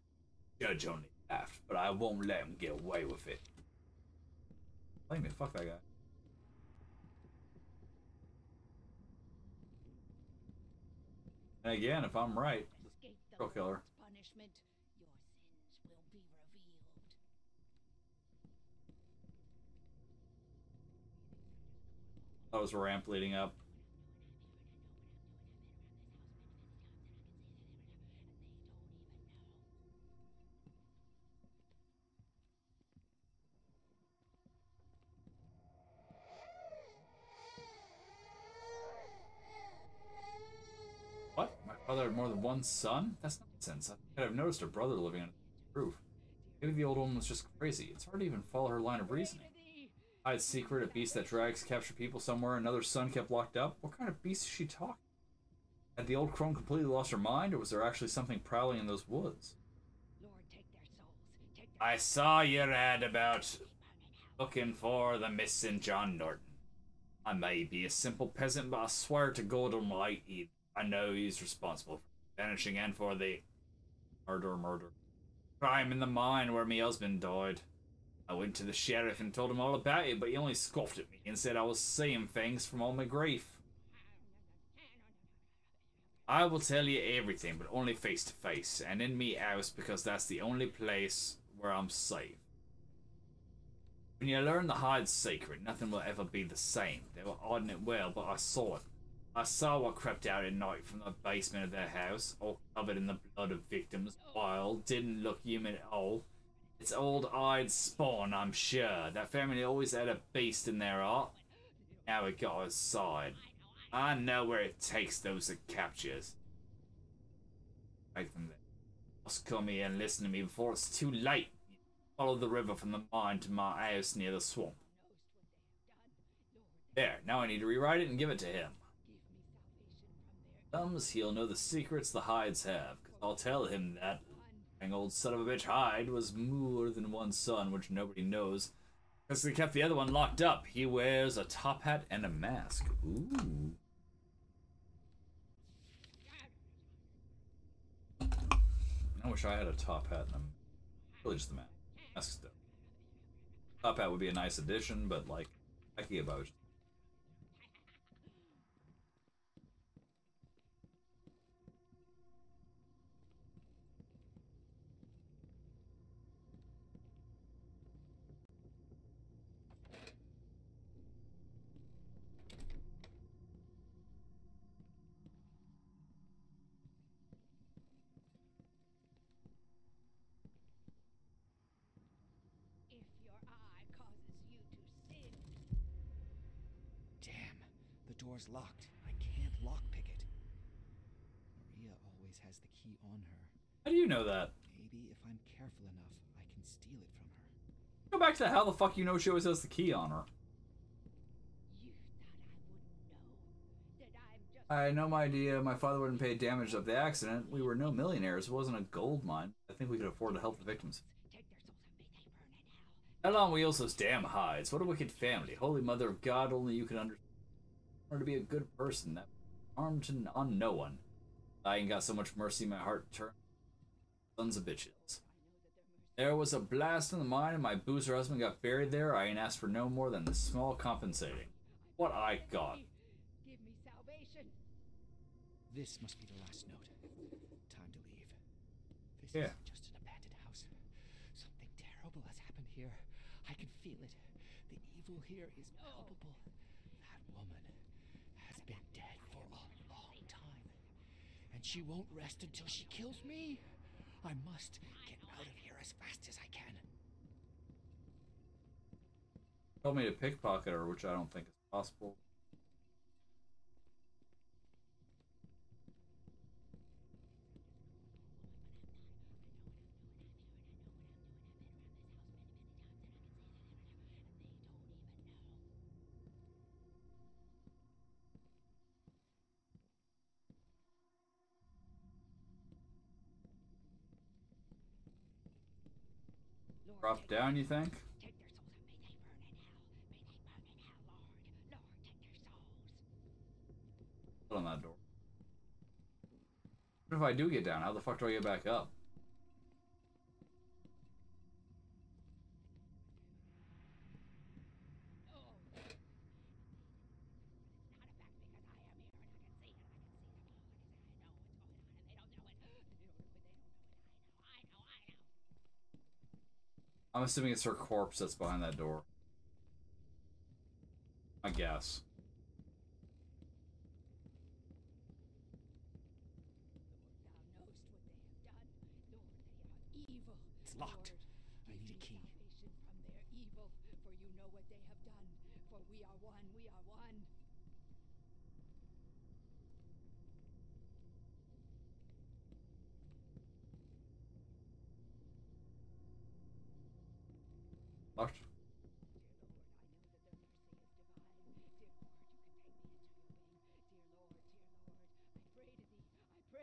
Judge only laughed, but I won't let him get away with it. Blame me, fuck that guy. And again, if I'm right, go kill her. Punishment. Your sins will be revealed. That was a ramp leading up. Father had more than one son? That's nonsense. I have noticed her brother living on the roof. Maybe the old woman was just crazy. It's hard to even follow her line of reasoning. Hyde's secret, a beast that drags captured people somewhere, another son kept locked up. What kind of beast is she talking about? Had the old crone completely lost her mind, or was there actually something prowling in those woods? Lord, take their souls. Take their... I saw your ad about looking for the missing John Norton. I may be a simple peasant, but I swear to God Almighty, I know he's responsible for vanishing and for the murder. Crime in the mine where my husband died. I went to the sheriff and told him all about it, but he only scoffed at me and said I was seeing things from all my grief. I will tell you everything, but only face to face, and in me house, because that's the only place where I'm safe. When you learn the hard secret, nothing will ever be the same. They were hiding it well, but I saw it. I saw what crept out at night from the basement of their house, all covered in the blood of victims. Wild, didn't look human at all. It's old-eyed spawn, I'm sure. That family always had a beast in their heart. Now it got outside. I know where it takes those it captures. Take them there. Just come here and listen to me before it's too late. Follow the river from the mine to my house near the swamp. There, now I need to rewrite it and give it to him. He'll know the secrets the Hydes have, because I'll tell him that an old son of a bitch Hyde was more than one son, which nobody knows, because they kept the other one locked up. He wears a top hat and a mask. Ooh. I wish I had a top hat and a really just the mask stuff. Top hat would be a nice addition, but like I could get by with just door's locked. I can't lockpick it. Maria always has the key on her. How do you know that? Maybe if I'm careful enough, I can steal it from her. Go back to how the fuck you know she always has the key on her. You thought I wouldn't know that I'm just... I had no idea my father wouldn't pay damage of the accident. We were no millionaires. It wasn't a gold mine. I think we could afford to help the victims. How long we also damn hides? What a wicked family. Holy Mother of God, only you can understand. To be a good person that harmed on no one. I ain't got so much mercy my heart turned sons of bitches. There was a blast in the mine and my boozer husband got buried there. I ain't asked for no more than the small compensating. What I got. Give me salvation. This must be the last note. Time to leave. This yeah. Is just an abandoned house. Something terrible has happened here. I can feel it. The evil here is palpable. She won't rest until she kills me. I must get out of here as fast as I can. She told me to pickpocket her, which I don't think is possible. Drop down, you think? Take their souls and may they burn in hell, Lord. Lord, take their souls. Put on that door. What if I do get down? How the fuck do I get back up? I'm assuming it's her corpse that's behind that door. I guess. It's locked. I need a key.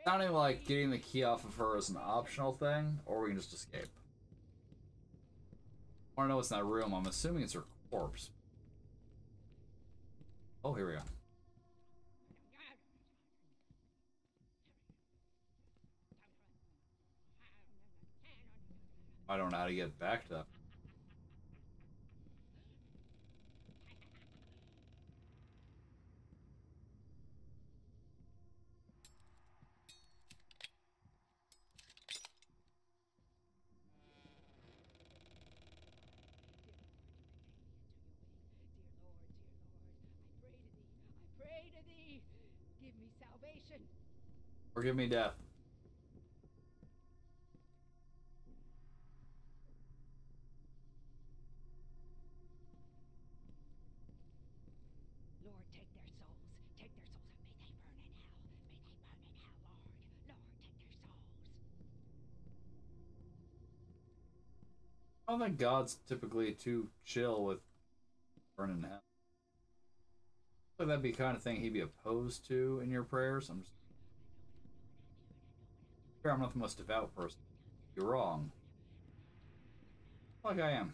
Sounding like getting the key off of her is an optional thing, or we can just escape. I want to know what's in that room. I'm assuming it's her corpse. Oh, here we go. I don't know how to get backed up. Or give me death. Lord, take their souls, and may they burn in hell, Lord, take their souls. I don't think God's typically too chill with burning hell. I think that'd be the kind of thing he'd be opposed to in your prayers. I'm not the most devout person. You're wrong. Like I am.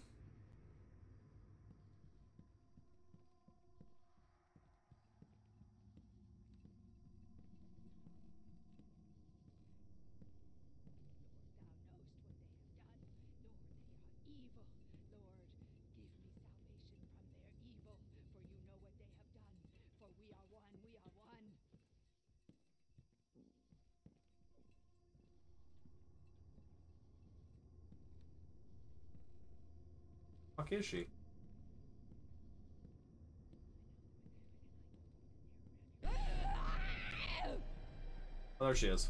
Fuck is she? Oh, there she is.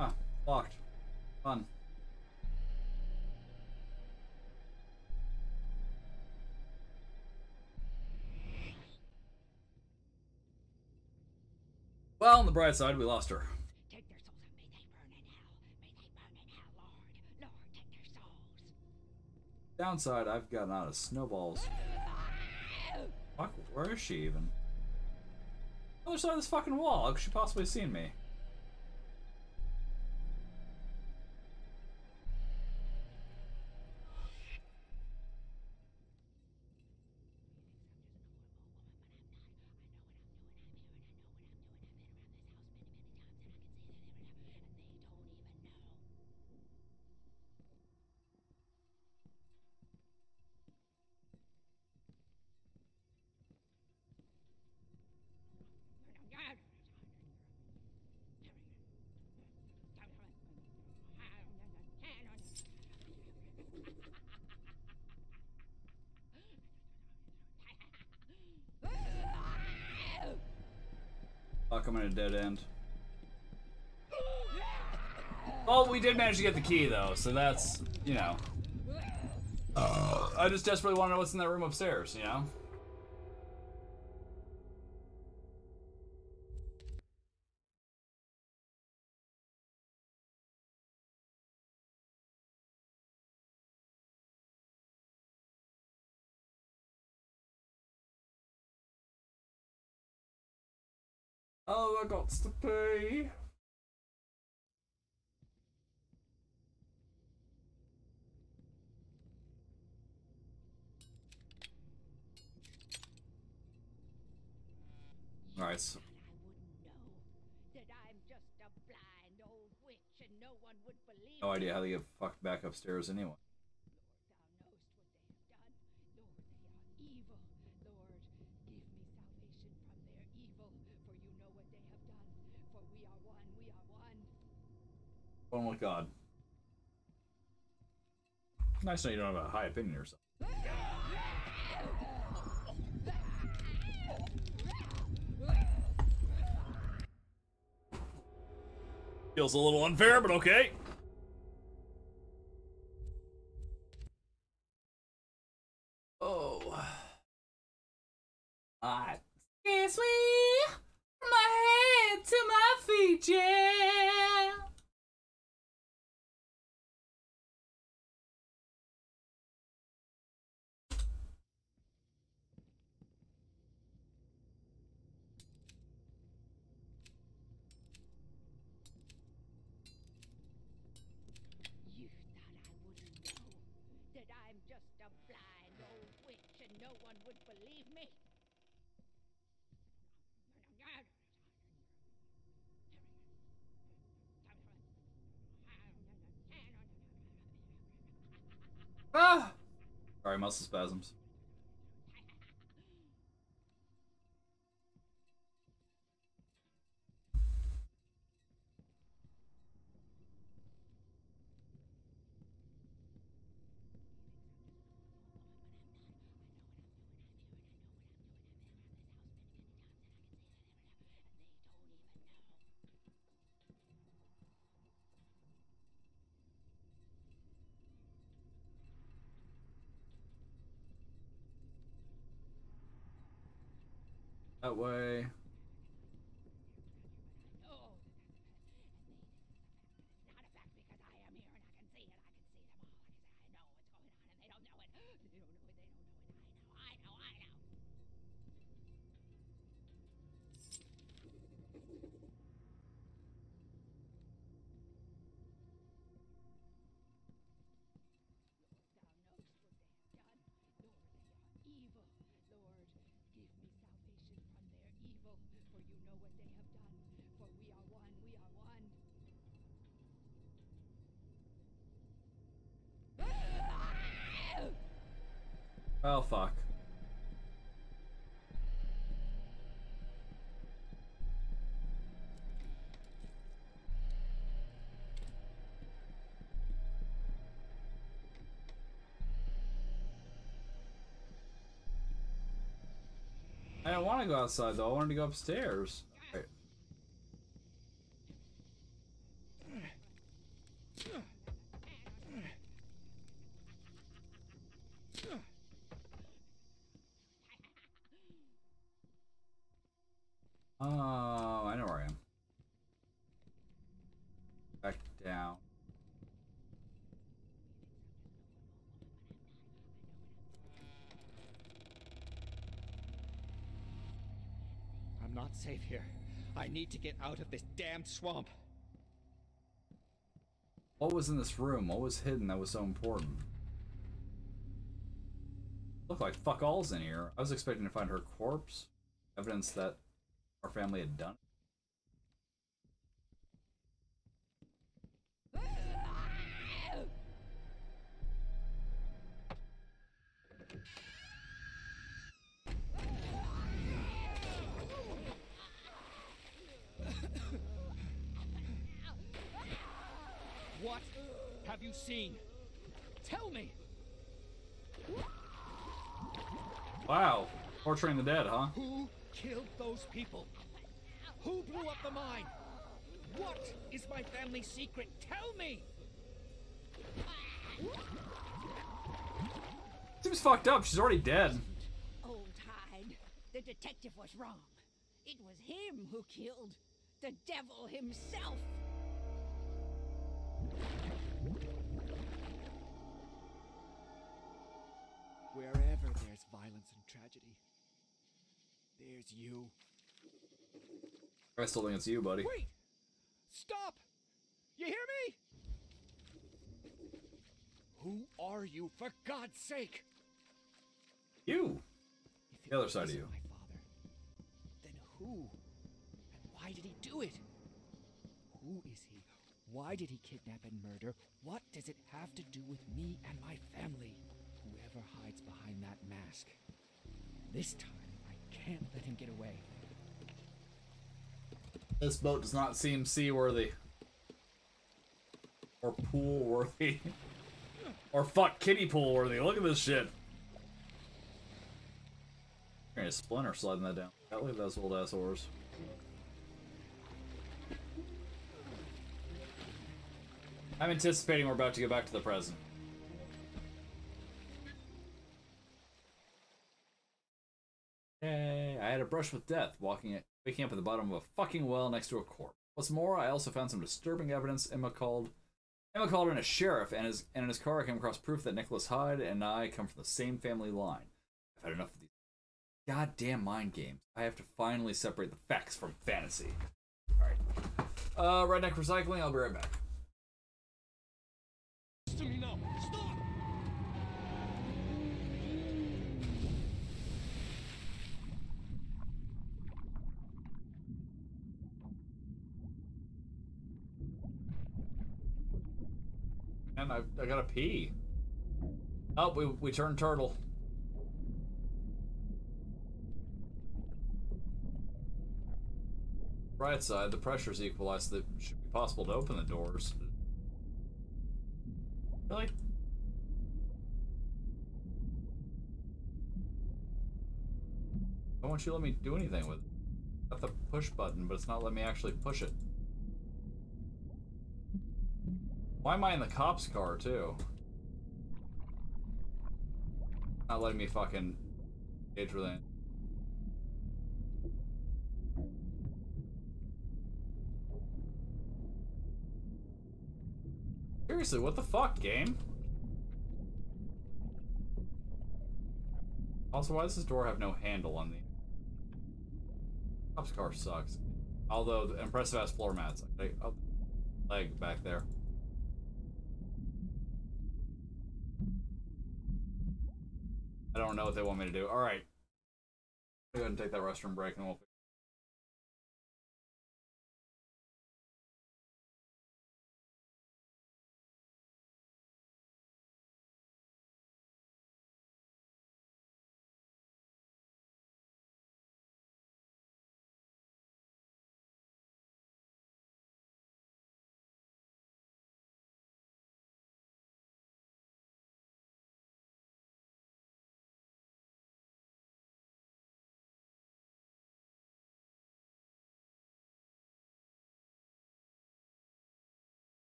Huh, locked. Fun. Well, on the bright side, we lost her. Take their souls and may they burn in hell, Lord. Lord, take their souls. Downside, I've gotten out of snowballs. Fuck, where is she even? Other side of this fucking wall, how could she possibly have seen me? I'm in a dead end. Well, we did manage to get the key though, so that's, you know. I just desperately want to know what's in that room upstairs, you know? Oh, I got to pay. All right. So. I wouldn't know that I'm just a blind old witch, and no one would believe. No idea how they get fucked back upstairs anyway. One with God. Nice to know you don't have a high opinion or something. Feels a little unfair, but okay. Oh. I kiss me from my head to my feet, yeah. No one would believe me. Ah! Sorry, muscle spasms. That way. Oh. It's not a fact because I am here and I can see it. I can see them all. I know what's going on and they don't know it. They don't know it. They don't know it. I know. For you know what they have done, for we are one, we are one. Oh, fuck. I don't want to go outside though, I wanted to go upstairs. All right. Oh, I know where I am. Back down. I'm not safe here. I need to get out of this damn swamp. What was in this room? What was hidden that was so important? Looked like fuck all's in here. I was expecting to find her corpse. Evidence that our family had done it. What have you seen? Tell me! Wow, torturing the dead, huh? Who killed those people? Who blew up the mine? What is my family's secret? Tell me! Seems fucked up, she's already dead. Old Hyde, the detective was wrong. It was him who killed the devil himself. Wherever there's violence and tragedy, there's you. I still think it's you, buddy. Wait! Stop! You hear me? Who are you, for God's sake? You! The other side of you. My father, then who? And why did he do it? Who is he? Why did he kidnap and murder? What does it have to do with me and my family? Whoever hides behind that mask. This time, I can't let him get away. This boat does not seem seaworthy. Or pool-worthy. Or fuck, kiddie pool-worthy. Look at this shit. There ain't a splinter sliding that down. God, look at those old ass oars. I'm anticipating we're about to go back to the present. Hey, I had a brush with death, waking up at the bottom of a fucking well next to a corpse. What's more, I also found some disturbing evidence. Emma called in a sheriff, and in his car I came across proof that Nicholas Hyde and I come from the same family line. I've had enough of these goddamn mind games. I have to finally separate the facts from fantasy. Alright. Redneck Recycling, I'll be right back. To me now. Stop! man. I gotta pee. Oh, we turned turtle. Right side, the pressure's equalized, so it should be possible to open the doors. Really? Why won't you let me do anything with it? Got the push button, but it's not letting me actually push it. Why am I in the cop's car, too? Not letting me fucking engage with it. Seriously, what the fuck, game? Also, why does this door have no handle on the... Cop's car sucks. Although, the impressive ass floor mats. Like, oh, leg back there. I don't know what they want me to do. Alright. Go ahead and take that restroom break and we'll...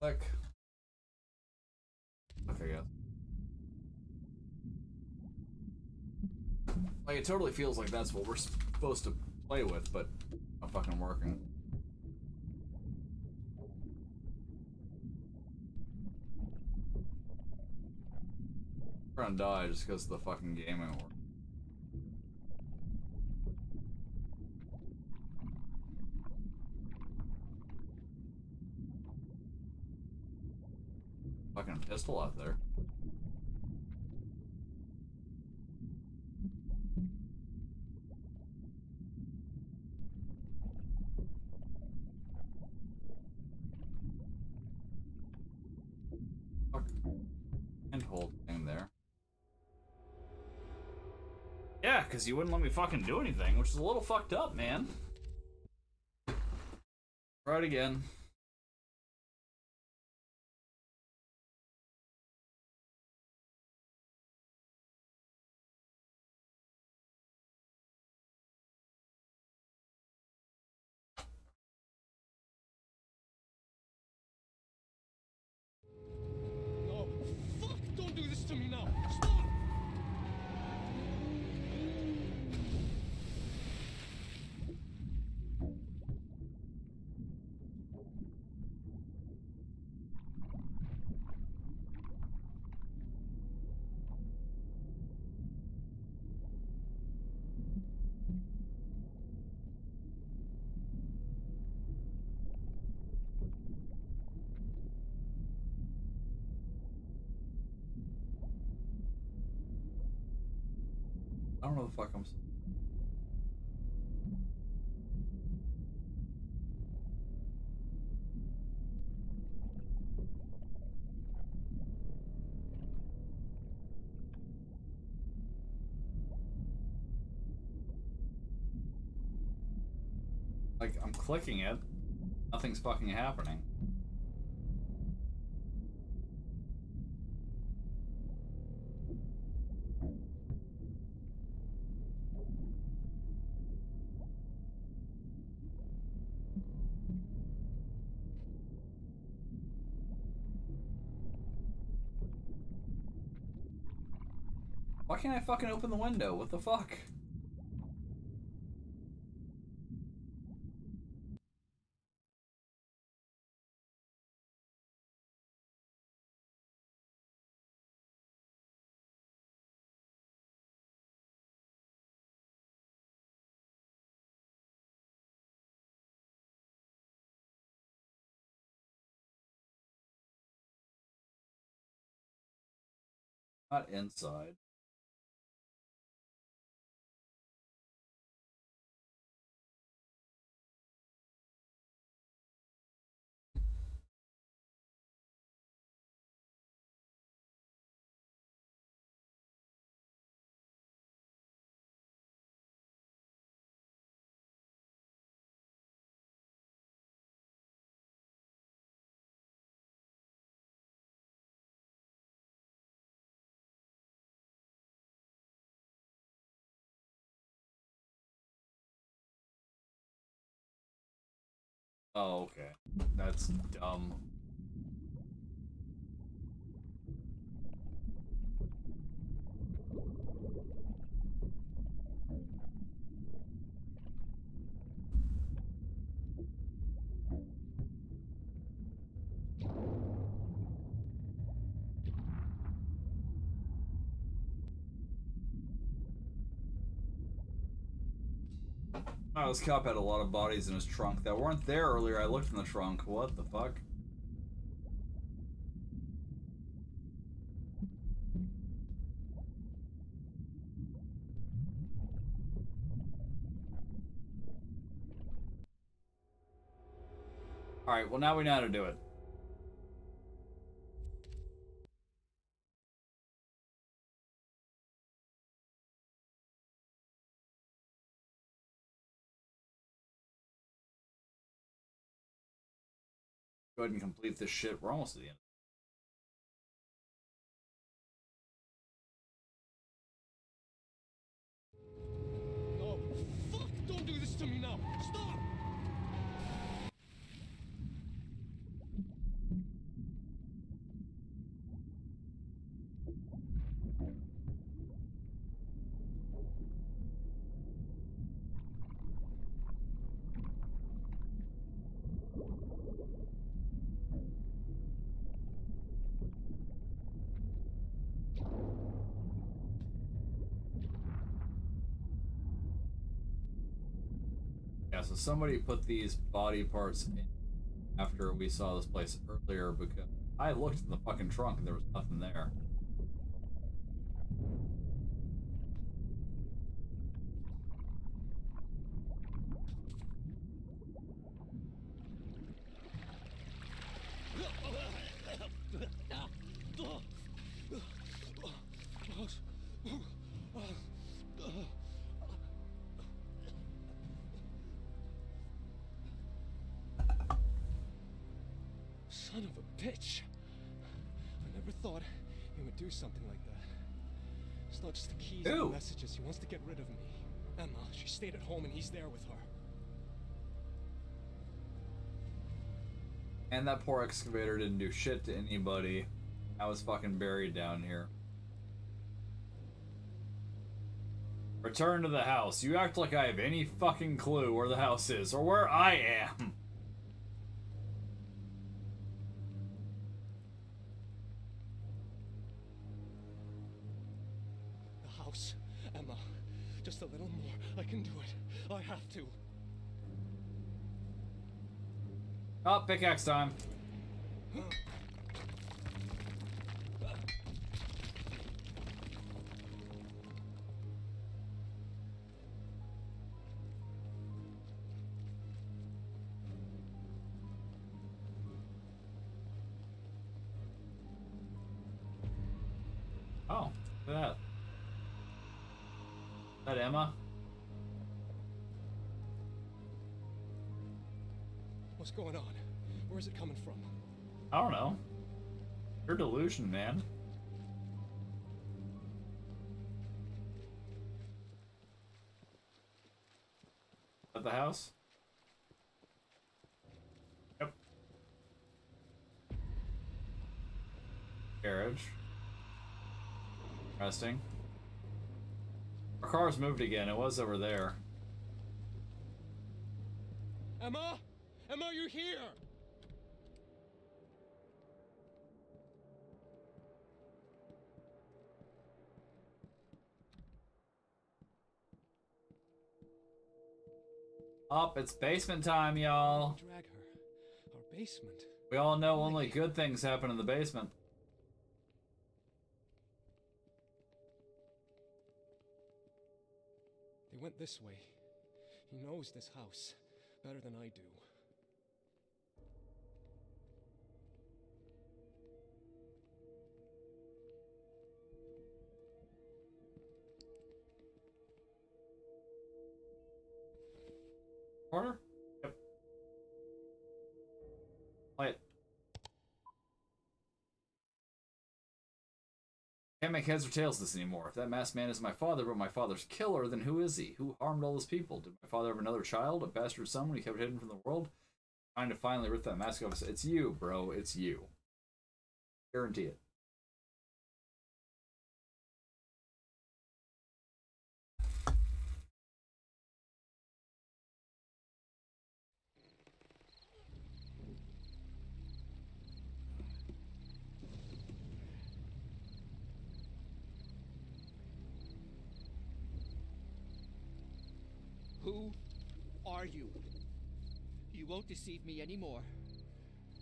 Click. Okay, guys. Like, it totally feels like that's what we're supposed to play with, but not fucking working. We're gonna die just because of the fucking game ain't working. Fucking pistol out there. Yeah, because you wouldn't let me fucking do anything, which is a little fucked up, man. Try it again. I don't know the fuck I'm saying. Like, I'm clicking it. Nothing's fucking happening. Why can't I fucking open the window? What the fuck? Not inside. Oh, okay. That's dumb. Oh, this cop had a lot of bodies in his trunk that weren't there earlier. I looked in the trunk. What the fuck? Alright, well now we know how to do it. Go ahead and complete this shit. We're almost at the end. Oh, fuck! Don't do this to me now! Stop! So somebody put these body parts in after we saw this place earlier because I looked in the fucking trunk and there was nothing there. Son of a bitch. I never thought he would do something like that. It's not just the keys and the messages. He wants to get rid of me. Emma, she stayed at home and he's there with her. And that poor excavator didn't do shit to anybody. I was fucking buried down here. Return to the house. You act like I have any fucking clue where the house is or where I am. The house, Emma. Just a little more. I can do it. I have to. Oh, pickaxe time. Oh, look at that. Is that Emma? What's going on? Where's it coming from? I don't know. You're delusion, man. At the house? Yep. Carriage. Interesting. Our car's moved again. It was over there. Emma? Emma, you're here! Up, it's basement time, y'all. Drag her. Our basement. We all know only good things happen in the basement. They went this way. He knows this house better than I do. Corner? Yep. Play it. Can't make heads or tails of this anymore. If that masked man is my father, but my father's killer, then who is he? Who harmed all his people? Did my father have another child? A bastard son when he kept hidden from the world? I'm trying to finally rip that mask off. It's you, bro. It's you. Guarantee it. Who are you? You won't deceive me anymore.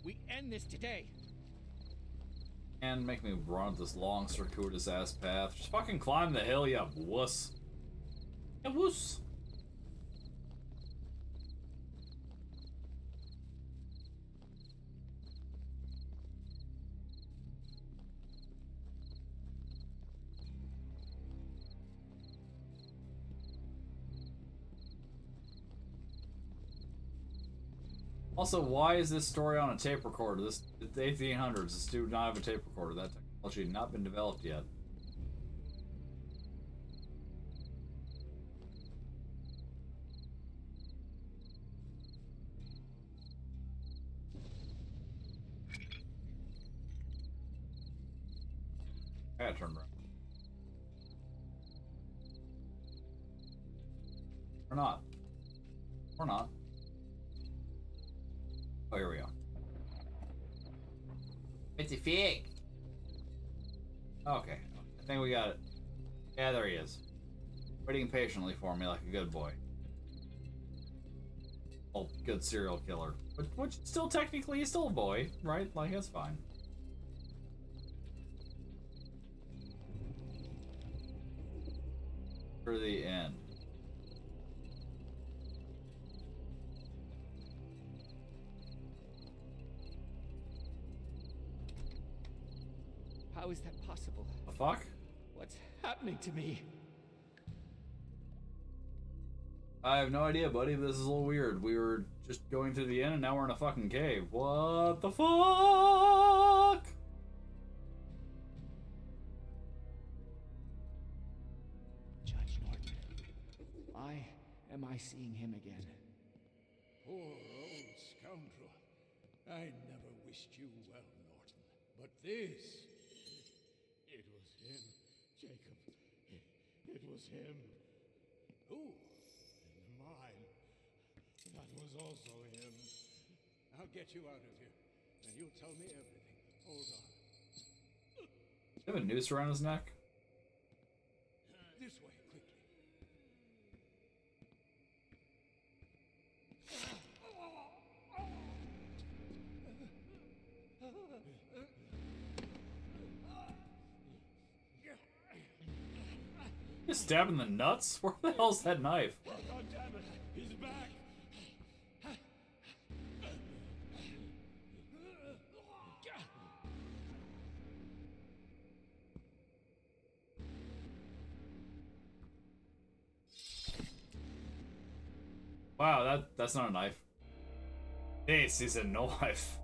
We end this today. And make me run this long, circuitous ass path. Just fucking climb the hill, you wuss. A wuss. Also, why is this story on a tape recorder? This is the 1800s. This dude did not have a tape recorder. That technology had not been developed yet. I gotta turn around. Or not. Or not. Oh, here we go. It's a fig. Okay. I think we got it. Yeah, there he is. Waiting patiently for me like a good boy. Oh, good serial killer. Which still technically is still a boy, right? Like, that's fine. For the end. How is that possible? The fuck? What's happening to me? I have no idea, buddy, but this is a little weird. We were just going through the inn and now we're in a fucking cave. What the fuck? Judge Norton. Why am I seeing him again? Poor old scoundrel. I never wished you well, Norton. But this... It was him, Jacob. It was him. Who? Mine. That was also him. I'll get you out of here, and you'll tell me everything. Hold on. Do you have a noose around his neck? This way, quickly. You're stabbing the nuts? Where the hell's that knife? Oh, God damn it. He's back. Wow, that's not a knife. This is a knife.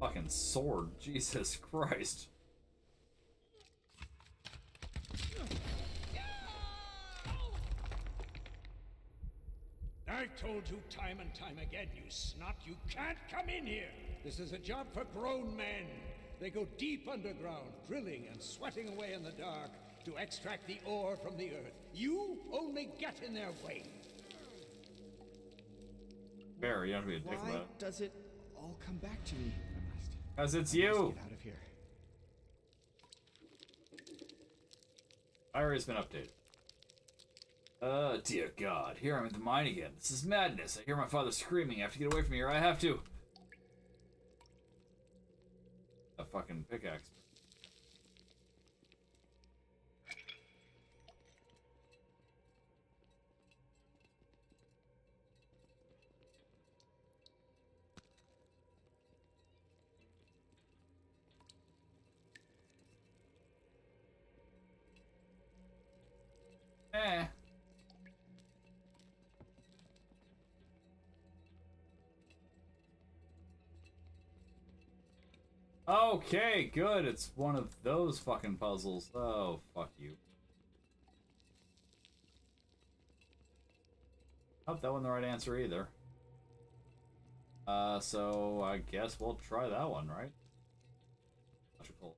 Fucking sword, Jesus Christ. I told you time and time again, you snot, you can't come in here! This is a job for grown men! They go deep underground, drilling and sweating away in the dark to extract the ore from the earth. You only get in their way! Barry, you don't have to be a dick about it. Why does it all come back to me? Because it's you! Get out of here. IRA's been updated. Oh, dear God. Here I'm at the mine again. This is madness. I hear my father screaming. I have to get away from here. I have to. A fucking pickaxe. Eh. Okay, good. It's one of those fucking puzzles. Oh, fuck you. Oh, that wasn't the right answer either. So I guess we'll try that one, right? Logical.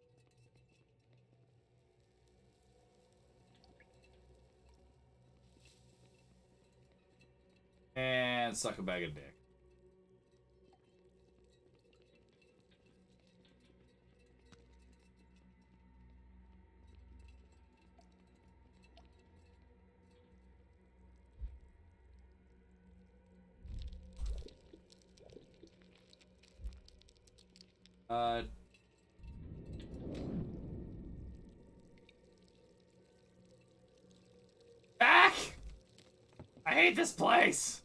And suck a bag of dick. Back! I hate this place!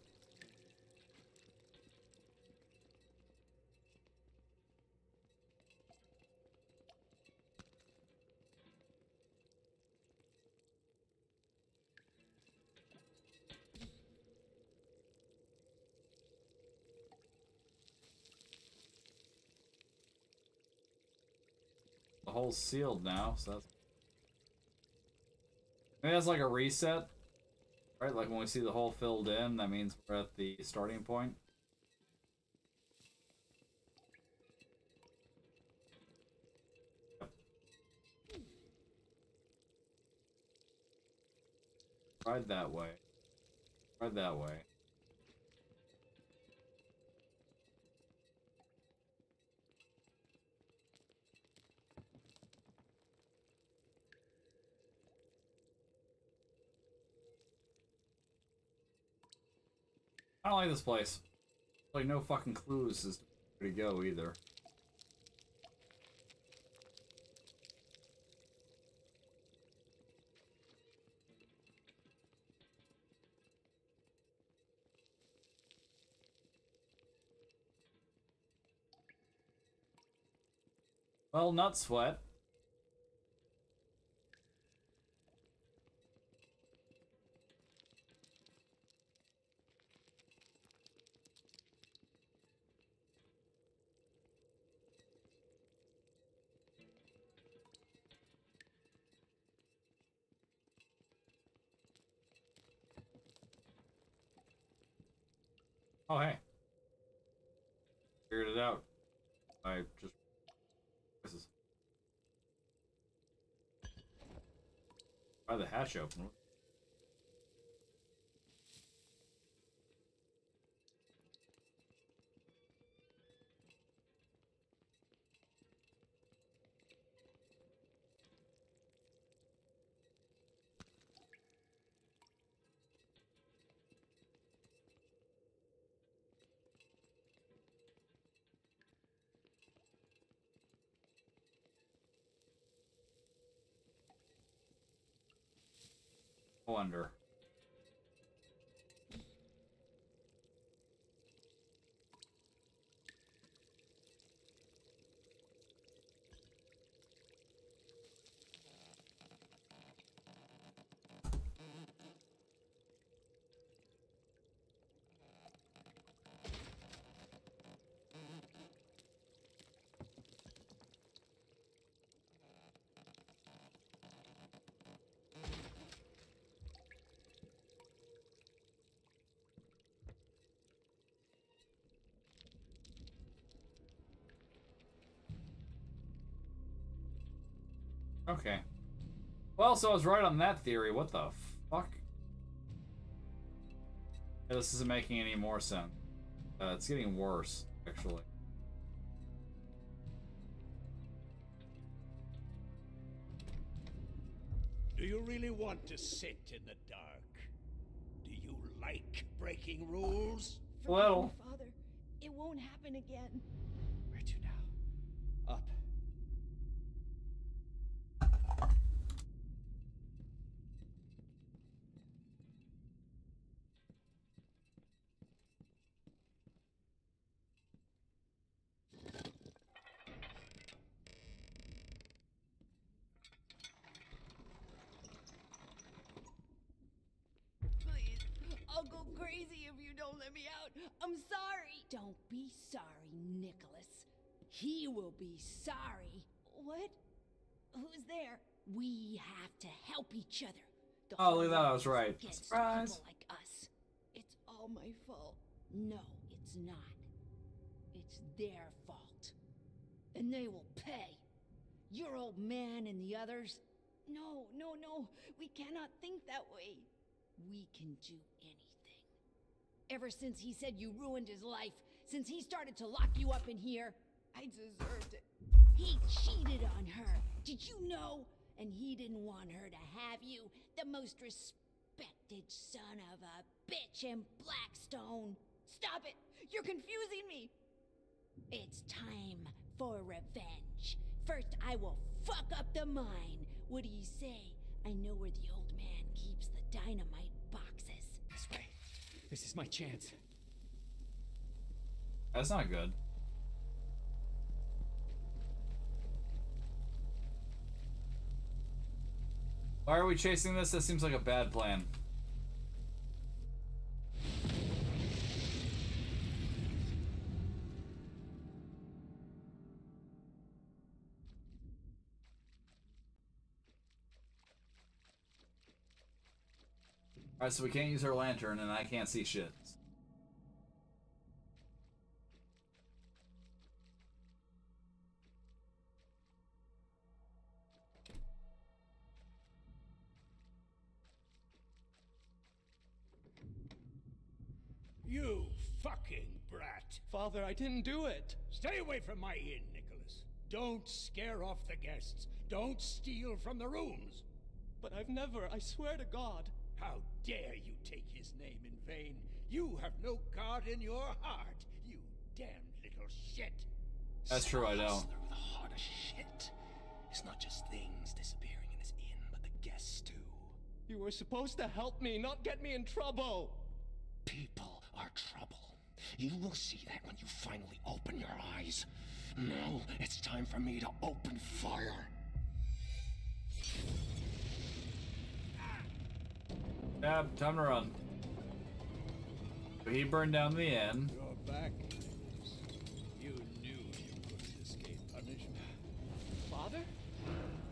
The hole's sealed now, so that's... Maybe that's like a reset, right? Like when we see the hole filled in, that means we're at the starting point. Yep. Tried that way. Tried that way. I don't like this place. Like no fucking clues as to where to go either. Well, not sweat. Oh, hey. Figured it out. I just... This is... By the hatch open. Under. Okay. Well, so I was right on that theory. What the fuck? Yeah, this isn't making any more sense. It's getting worse, actually. Do you really want to sit in the dark? Do you like breaking rules? Well, Father, it won't happen again. Where to now? Up. He will be sorry. What? Who's there? We have to help each other. Oh, look at that. I was right. Surprise. Like us. It's all my fault. No, it's not. It's their fault. And they will pay. Your old man and the others. No, no, no. We cannot think that way. We can do anything. Ever since he said you ruined his life, since he started to lock you up in here, I deserved it. He cheated on her. Did you know? And he didn't want her to have you, the most respected son of a bitch in Blackstone. Stop it. You're confusing me. It's time for revenge. First, I will fuck up the mine. What do you say? I know where the old man keeps the dynamite boxes. This way. This is my chance. That's not good. Why are we chasing this? That seems like a bad plan. Alright, so we can't use our lantern, and I can't see shit. You fucking brat. Father, I didn't do it. Stay away from my inn, Nicholas. Don't scare off the guests. Don't steal from the rooms. But I've never, I swear to God. How dare you take his name in vain? You have no God in your heart, you damn little shit. That's true, I know. The hardest shit. It's not just things disappearing in this inn, but the guests too. You were supposed to help me, not get me in trouble. People are trouble. You will see that when you finally open your eyes. Now it's time for me to open fire. Yeah, time to run. He burned down the inn. You're back. You knew you couldn't escape punishment. Father?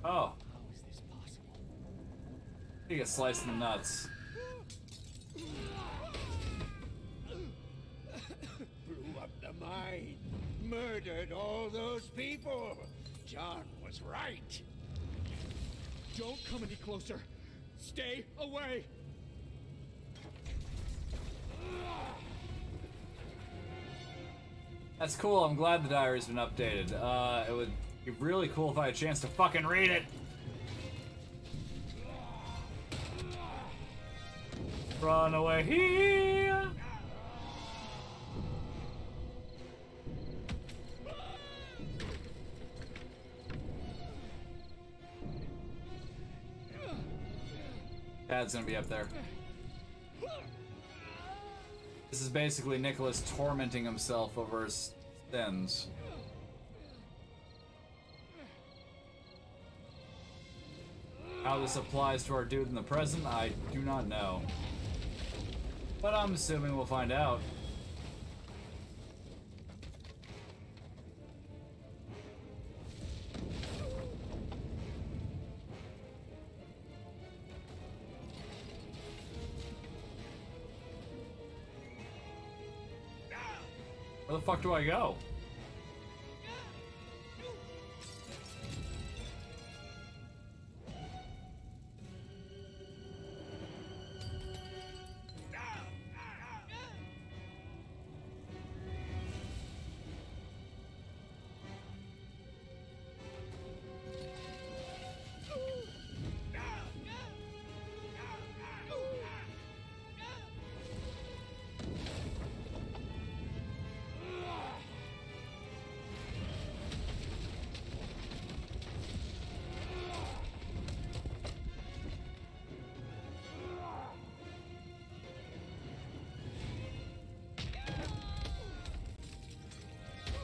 Oh. How is this possible? You get sliced in the nuts. the mine, murdered all those people. John was right. Don't come any closer. Stay away. That's cool. I'm glad the diary's been updated. It would be really cool if I had a chance to fucking read it. Run away here. Dad's gonna be up there. This is basically Nicholas tormenting himself over his sins. How this applies to our dude in the present, I do not know. But I'm assuming we'll find out. Where the fuck do I go?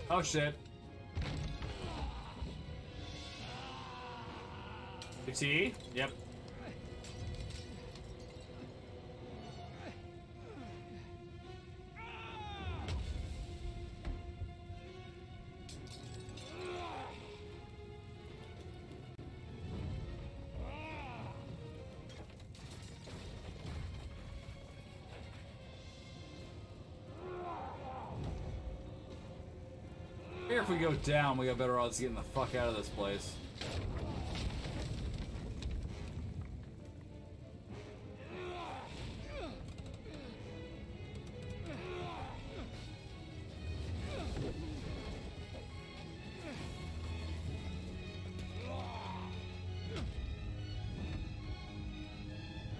Oh shit. See? Yep. If we go down, we got better odds getting the fuck out of this place.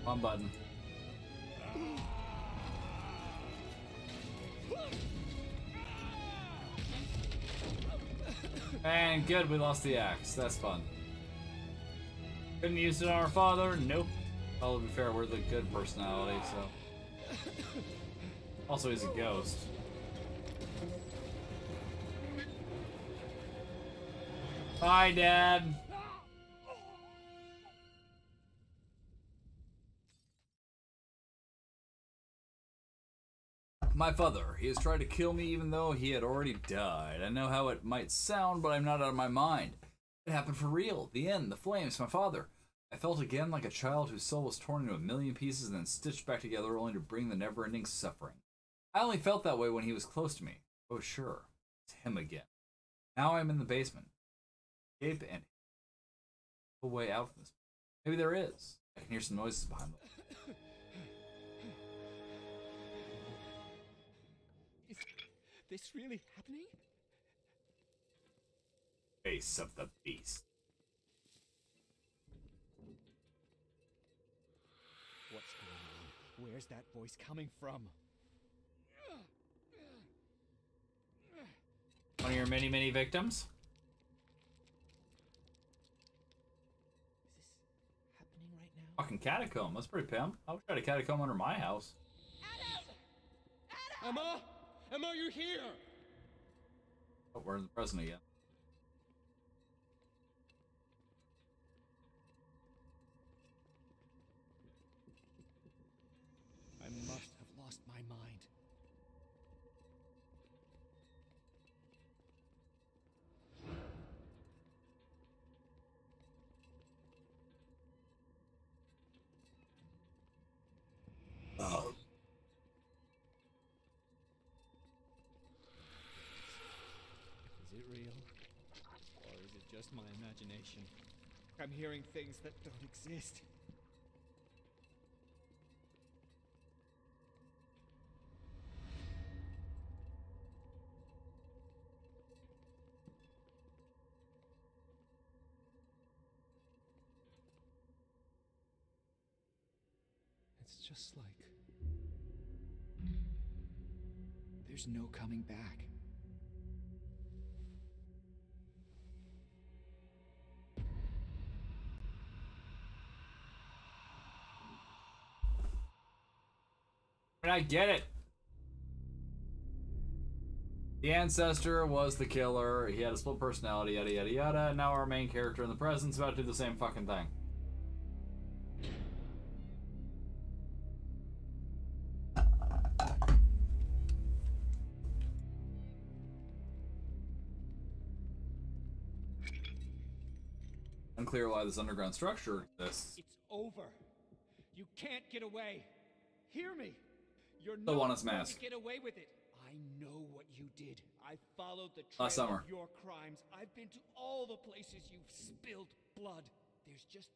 One button. And good, we lost the axe. That's fun. Couldn't use it on our father? Nope. Well, to be fair, we're the good personality, so. Also, he's a ghost. Bye, Dad. My father, he has tried to kill me even though he had already died. I know how it might sound, but I'm not out of my mind. It happened for real. The end, the flames, my father. I felt again like a child whose soul was torn into a million pieces and then stitched back together only to bring the never-ending suffering. I only felt that way when he was close to me. Oh, sure. It's him again. Now I'm in the basement. Escape and a way out from this. Maybe there is. I can hear some noises behind me. Is this really happening? Face of the beast. What's going on? Where's that voice coming from? One of your many victims? Is this happening right now? Fucking catacomb. That's pretty pimp. I would try to catacomb under my house. Adam! Adam! Emma! Emma, you here? Oh, we're in the present again. I must have lost my mind. just my imagination. I'm hearing things that don't exist. It's just like... there's no coming back. I get it. The ancestor was the killer. He had a split personality, yada yada yada. Now our main character in the present's about to do the same fucking thing. Unclear why this underground structure exists. It's over. You can't get away. Hear me. You're not going to get away with it. I know what you did. I followed the trail of your crimes. I've been to all the places you've spilled blood. There's just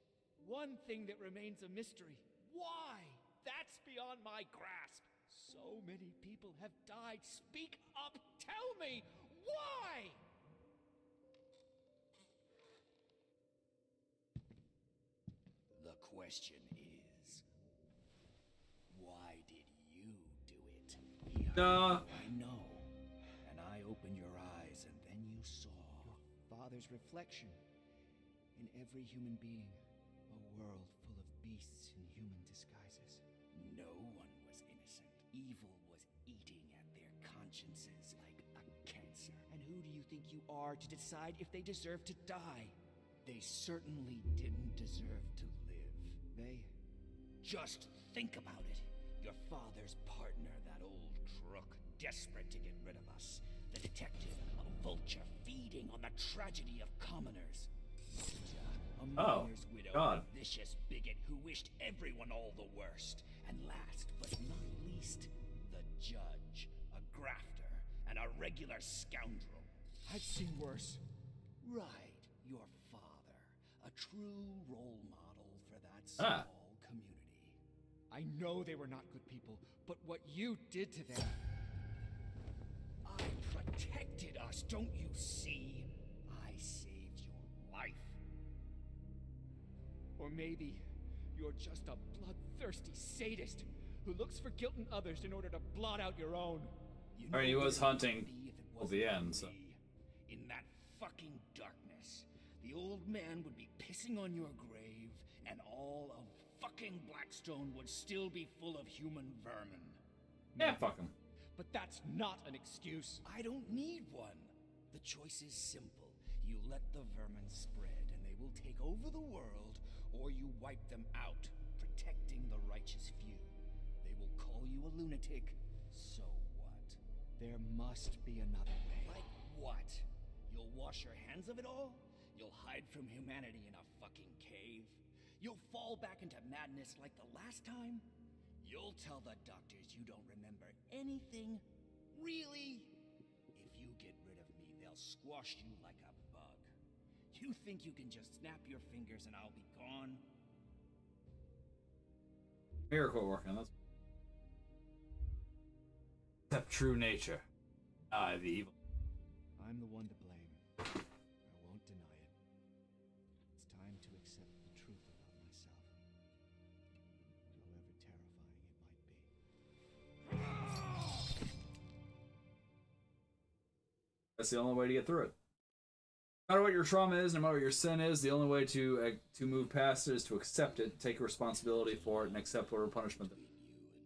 one thing that remains a mystery. Why? That's beyond my grasp. So many people have died. Speak up. Tell me. Why? The question is, why did you do it? I know. And I opened your eyes, and then you saw your father's reflection in every human being, a world full of beasts in human disguises. No one was innocent. Evil was eating at their consciences like a cancer. And who do you think you are to decide if they deserve to die? They certainly didn't deserve to live. They... just think about it. Your father's partner, that old crook, desperate to get rid of us. The detective, a vulture feeding on the tragedy of commoners. A miner's widow, a vicious bigot who wished everyone all the worst. And last but not least, the judge, a grafter and a regular scoundrel. I've seen worse. Right, your father, a true role model for that small community. I know they were not good people, but what you did to them... I protected us, don't you see? I saved your life. Or maybe you're just a bloodthirsty sadist who looks for guilt in others in order to blot out your own. You know, he was hunting till the end, so... In that fucking darkness, the old man would be pissing on your grave, and all of fucking Blackstone would still be full of human vermin. Yeah, fuck him. But that's not an excuse. I don't need one. The choice is simple. You let the vermin spread, and they will take over the world, or you wipe them out, protecting the righteous few. They will call you a lunatic. So what? There must be another way. Like what? You'll wash your hands of it all? You'll hide from humanity in a fucking cave? You'll fall back into madness like the last time? You'll tell the doctors you don't remember anything? Really? If you get rid of me, they'll squash you like a bug. You think you can just snap your fingers and I'll be gone? Miracle working on this. Accept true nature. The evil. I'm the one to blame. I won't deny it. It's time to accept the truth about myself, however terrifying it might be. That's the only way to get through it. No matter what your trauma is, no matter what your sin is, the only way to move past it is to accept it, take responsibility for it, and accept whatever punishment. Between you and me,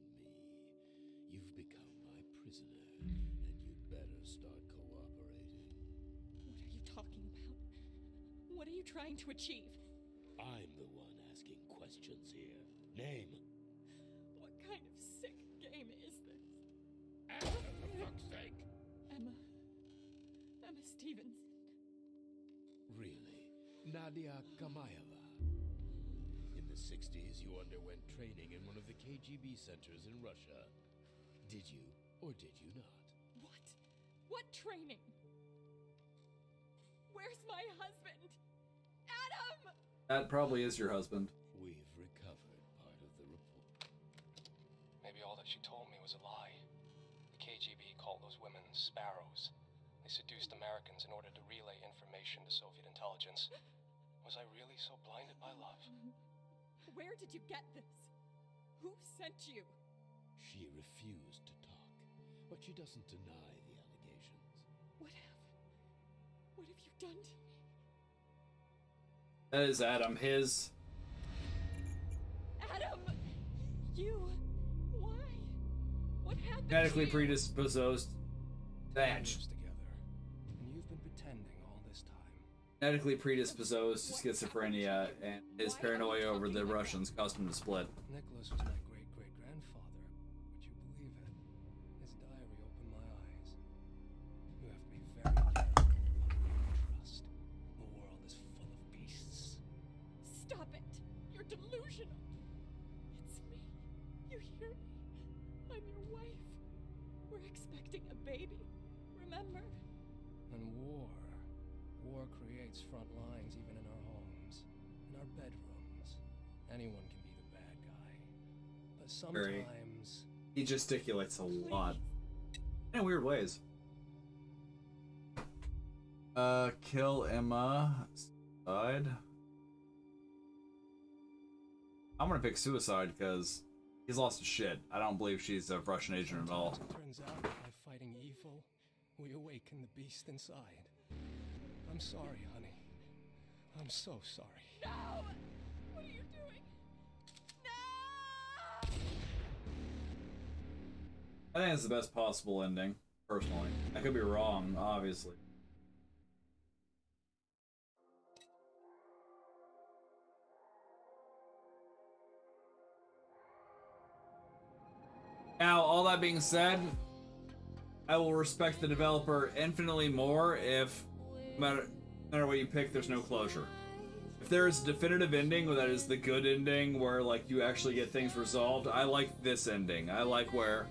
you've become my prisoner, and you'd better start cooperating. What are you talking about? What are you trying to achieve? I'm the one asking questions here. Name. What kind of sick game is this? Emma, for fuck's sake! Emma. Emma Stevens. Really? Nadia Kamayeva. In the 60s, you underwent training in one of the KGB centers in Russia. Did you or did you not? What? What training? Where's my husband? Adam! That probably is your husband. We've recovered part of the report. Maybe all that she told me was a lie. The KGB called those women sparrows. They seduced Americans in order to relay information to Soviet intelligence. Was I really so blinded by love? Where did you get this? Who sent you? She refused to talk, but she doesn't deny the allegations. What have you done to me? That is Adam, his... Adam! You... Why? What happened to you? Genetically predisposed... Matched. Together, and you've been pretending all this time. Genetically predisposed to schizophrenia, and his paranoia over the Russians caused him to split. Nicholas was my great-great-grandfather. Would you believe it? His diary opened my eyes. You have to be very careful about who you trust. The world is full of beasts. Stop it! You're delusional! It's me. You hear me? I'm your wife. We're expecting a baby. Remember? And war. War creates front lines even in our homes, in our bedrooms. Anyone can be the bad guy. But sometimes... He gesticulates a lot. In weird ways. Kill Emma. Suicide. I'm gonna pick suicide because... He's lost his shit. I don't believe she's a Russian agent at all. It turns out by fighting evil, we awaken the beast inside. I'm sorry, honey. I'm so sorry. No! What are you doing? No! I think it's the best possible ending, personally. I could be wrong, obviously. Now, all that being said, I will respect the developer infinitely more if, no matter what you pick, there's no closure. If there is a definitive ending, that is the good ending, where like you actually get things resolved, I like this ending. I like where,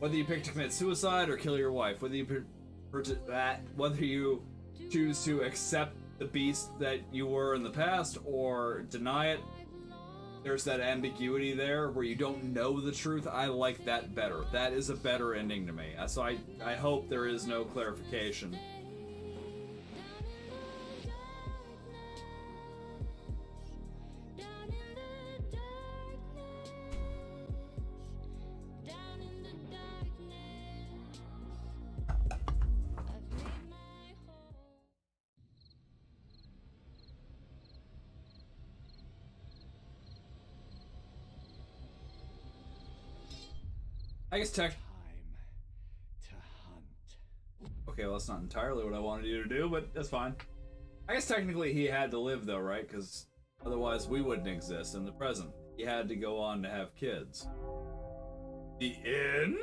whether you pick to commit suicide or kill your wife, whether you choose to accept the beast that you were in the past or deny it, there's that ambiguity there where you don't know the truth. I like that better. That is a better ending to me. So I hope there is no clarification. I guess tech. Time to hunt. Okay, well, that's not entirely what I wanted you to do, but that's fine. I guess technically he had to live, though, right? Because otherwise we wouldn't exist in the present. He had to go on to have kids. The end?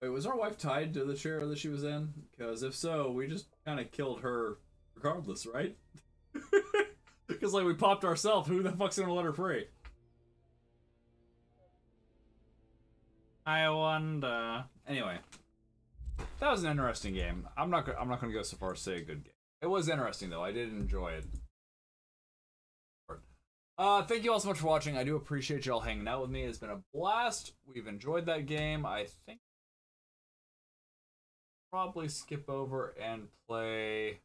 Wait, was our wife tied to the chair that she was in? Because if so, we just kind of killed her. Regardless, right? Because, like, we popped ourselves. Who the fuck's gonna let her free? I wonder. Anyway, that was an interesting game. I'm not gonna go so far as to say a good game. It was interesting though. I did enjoy it. Thank you all so much for watching. I do appreciate y'all hanging out with me. It's been a blast. We've enjoyed that game. I think probably skip over and play.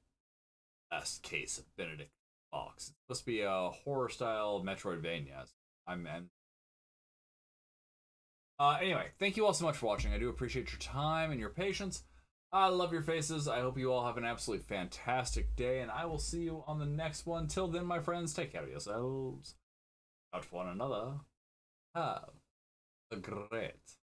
Last Case of Benedict Fox. It's supposed to be a horror-style Metroidvania. Anyway, thank you all so much for watching. I do appreciate your time and your patience. I love your faces. I hope you all have an absolutely fantastic day, and I will see you on the next one. Till then, my friends, take care of yourselves. Out for one another. Have a great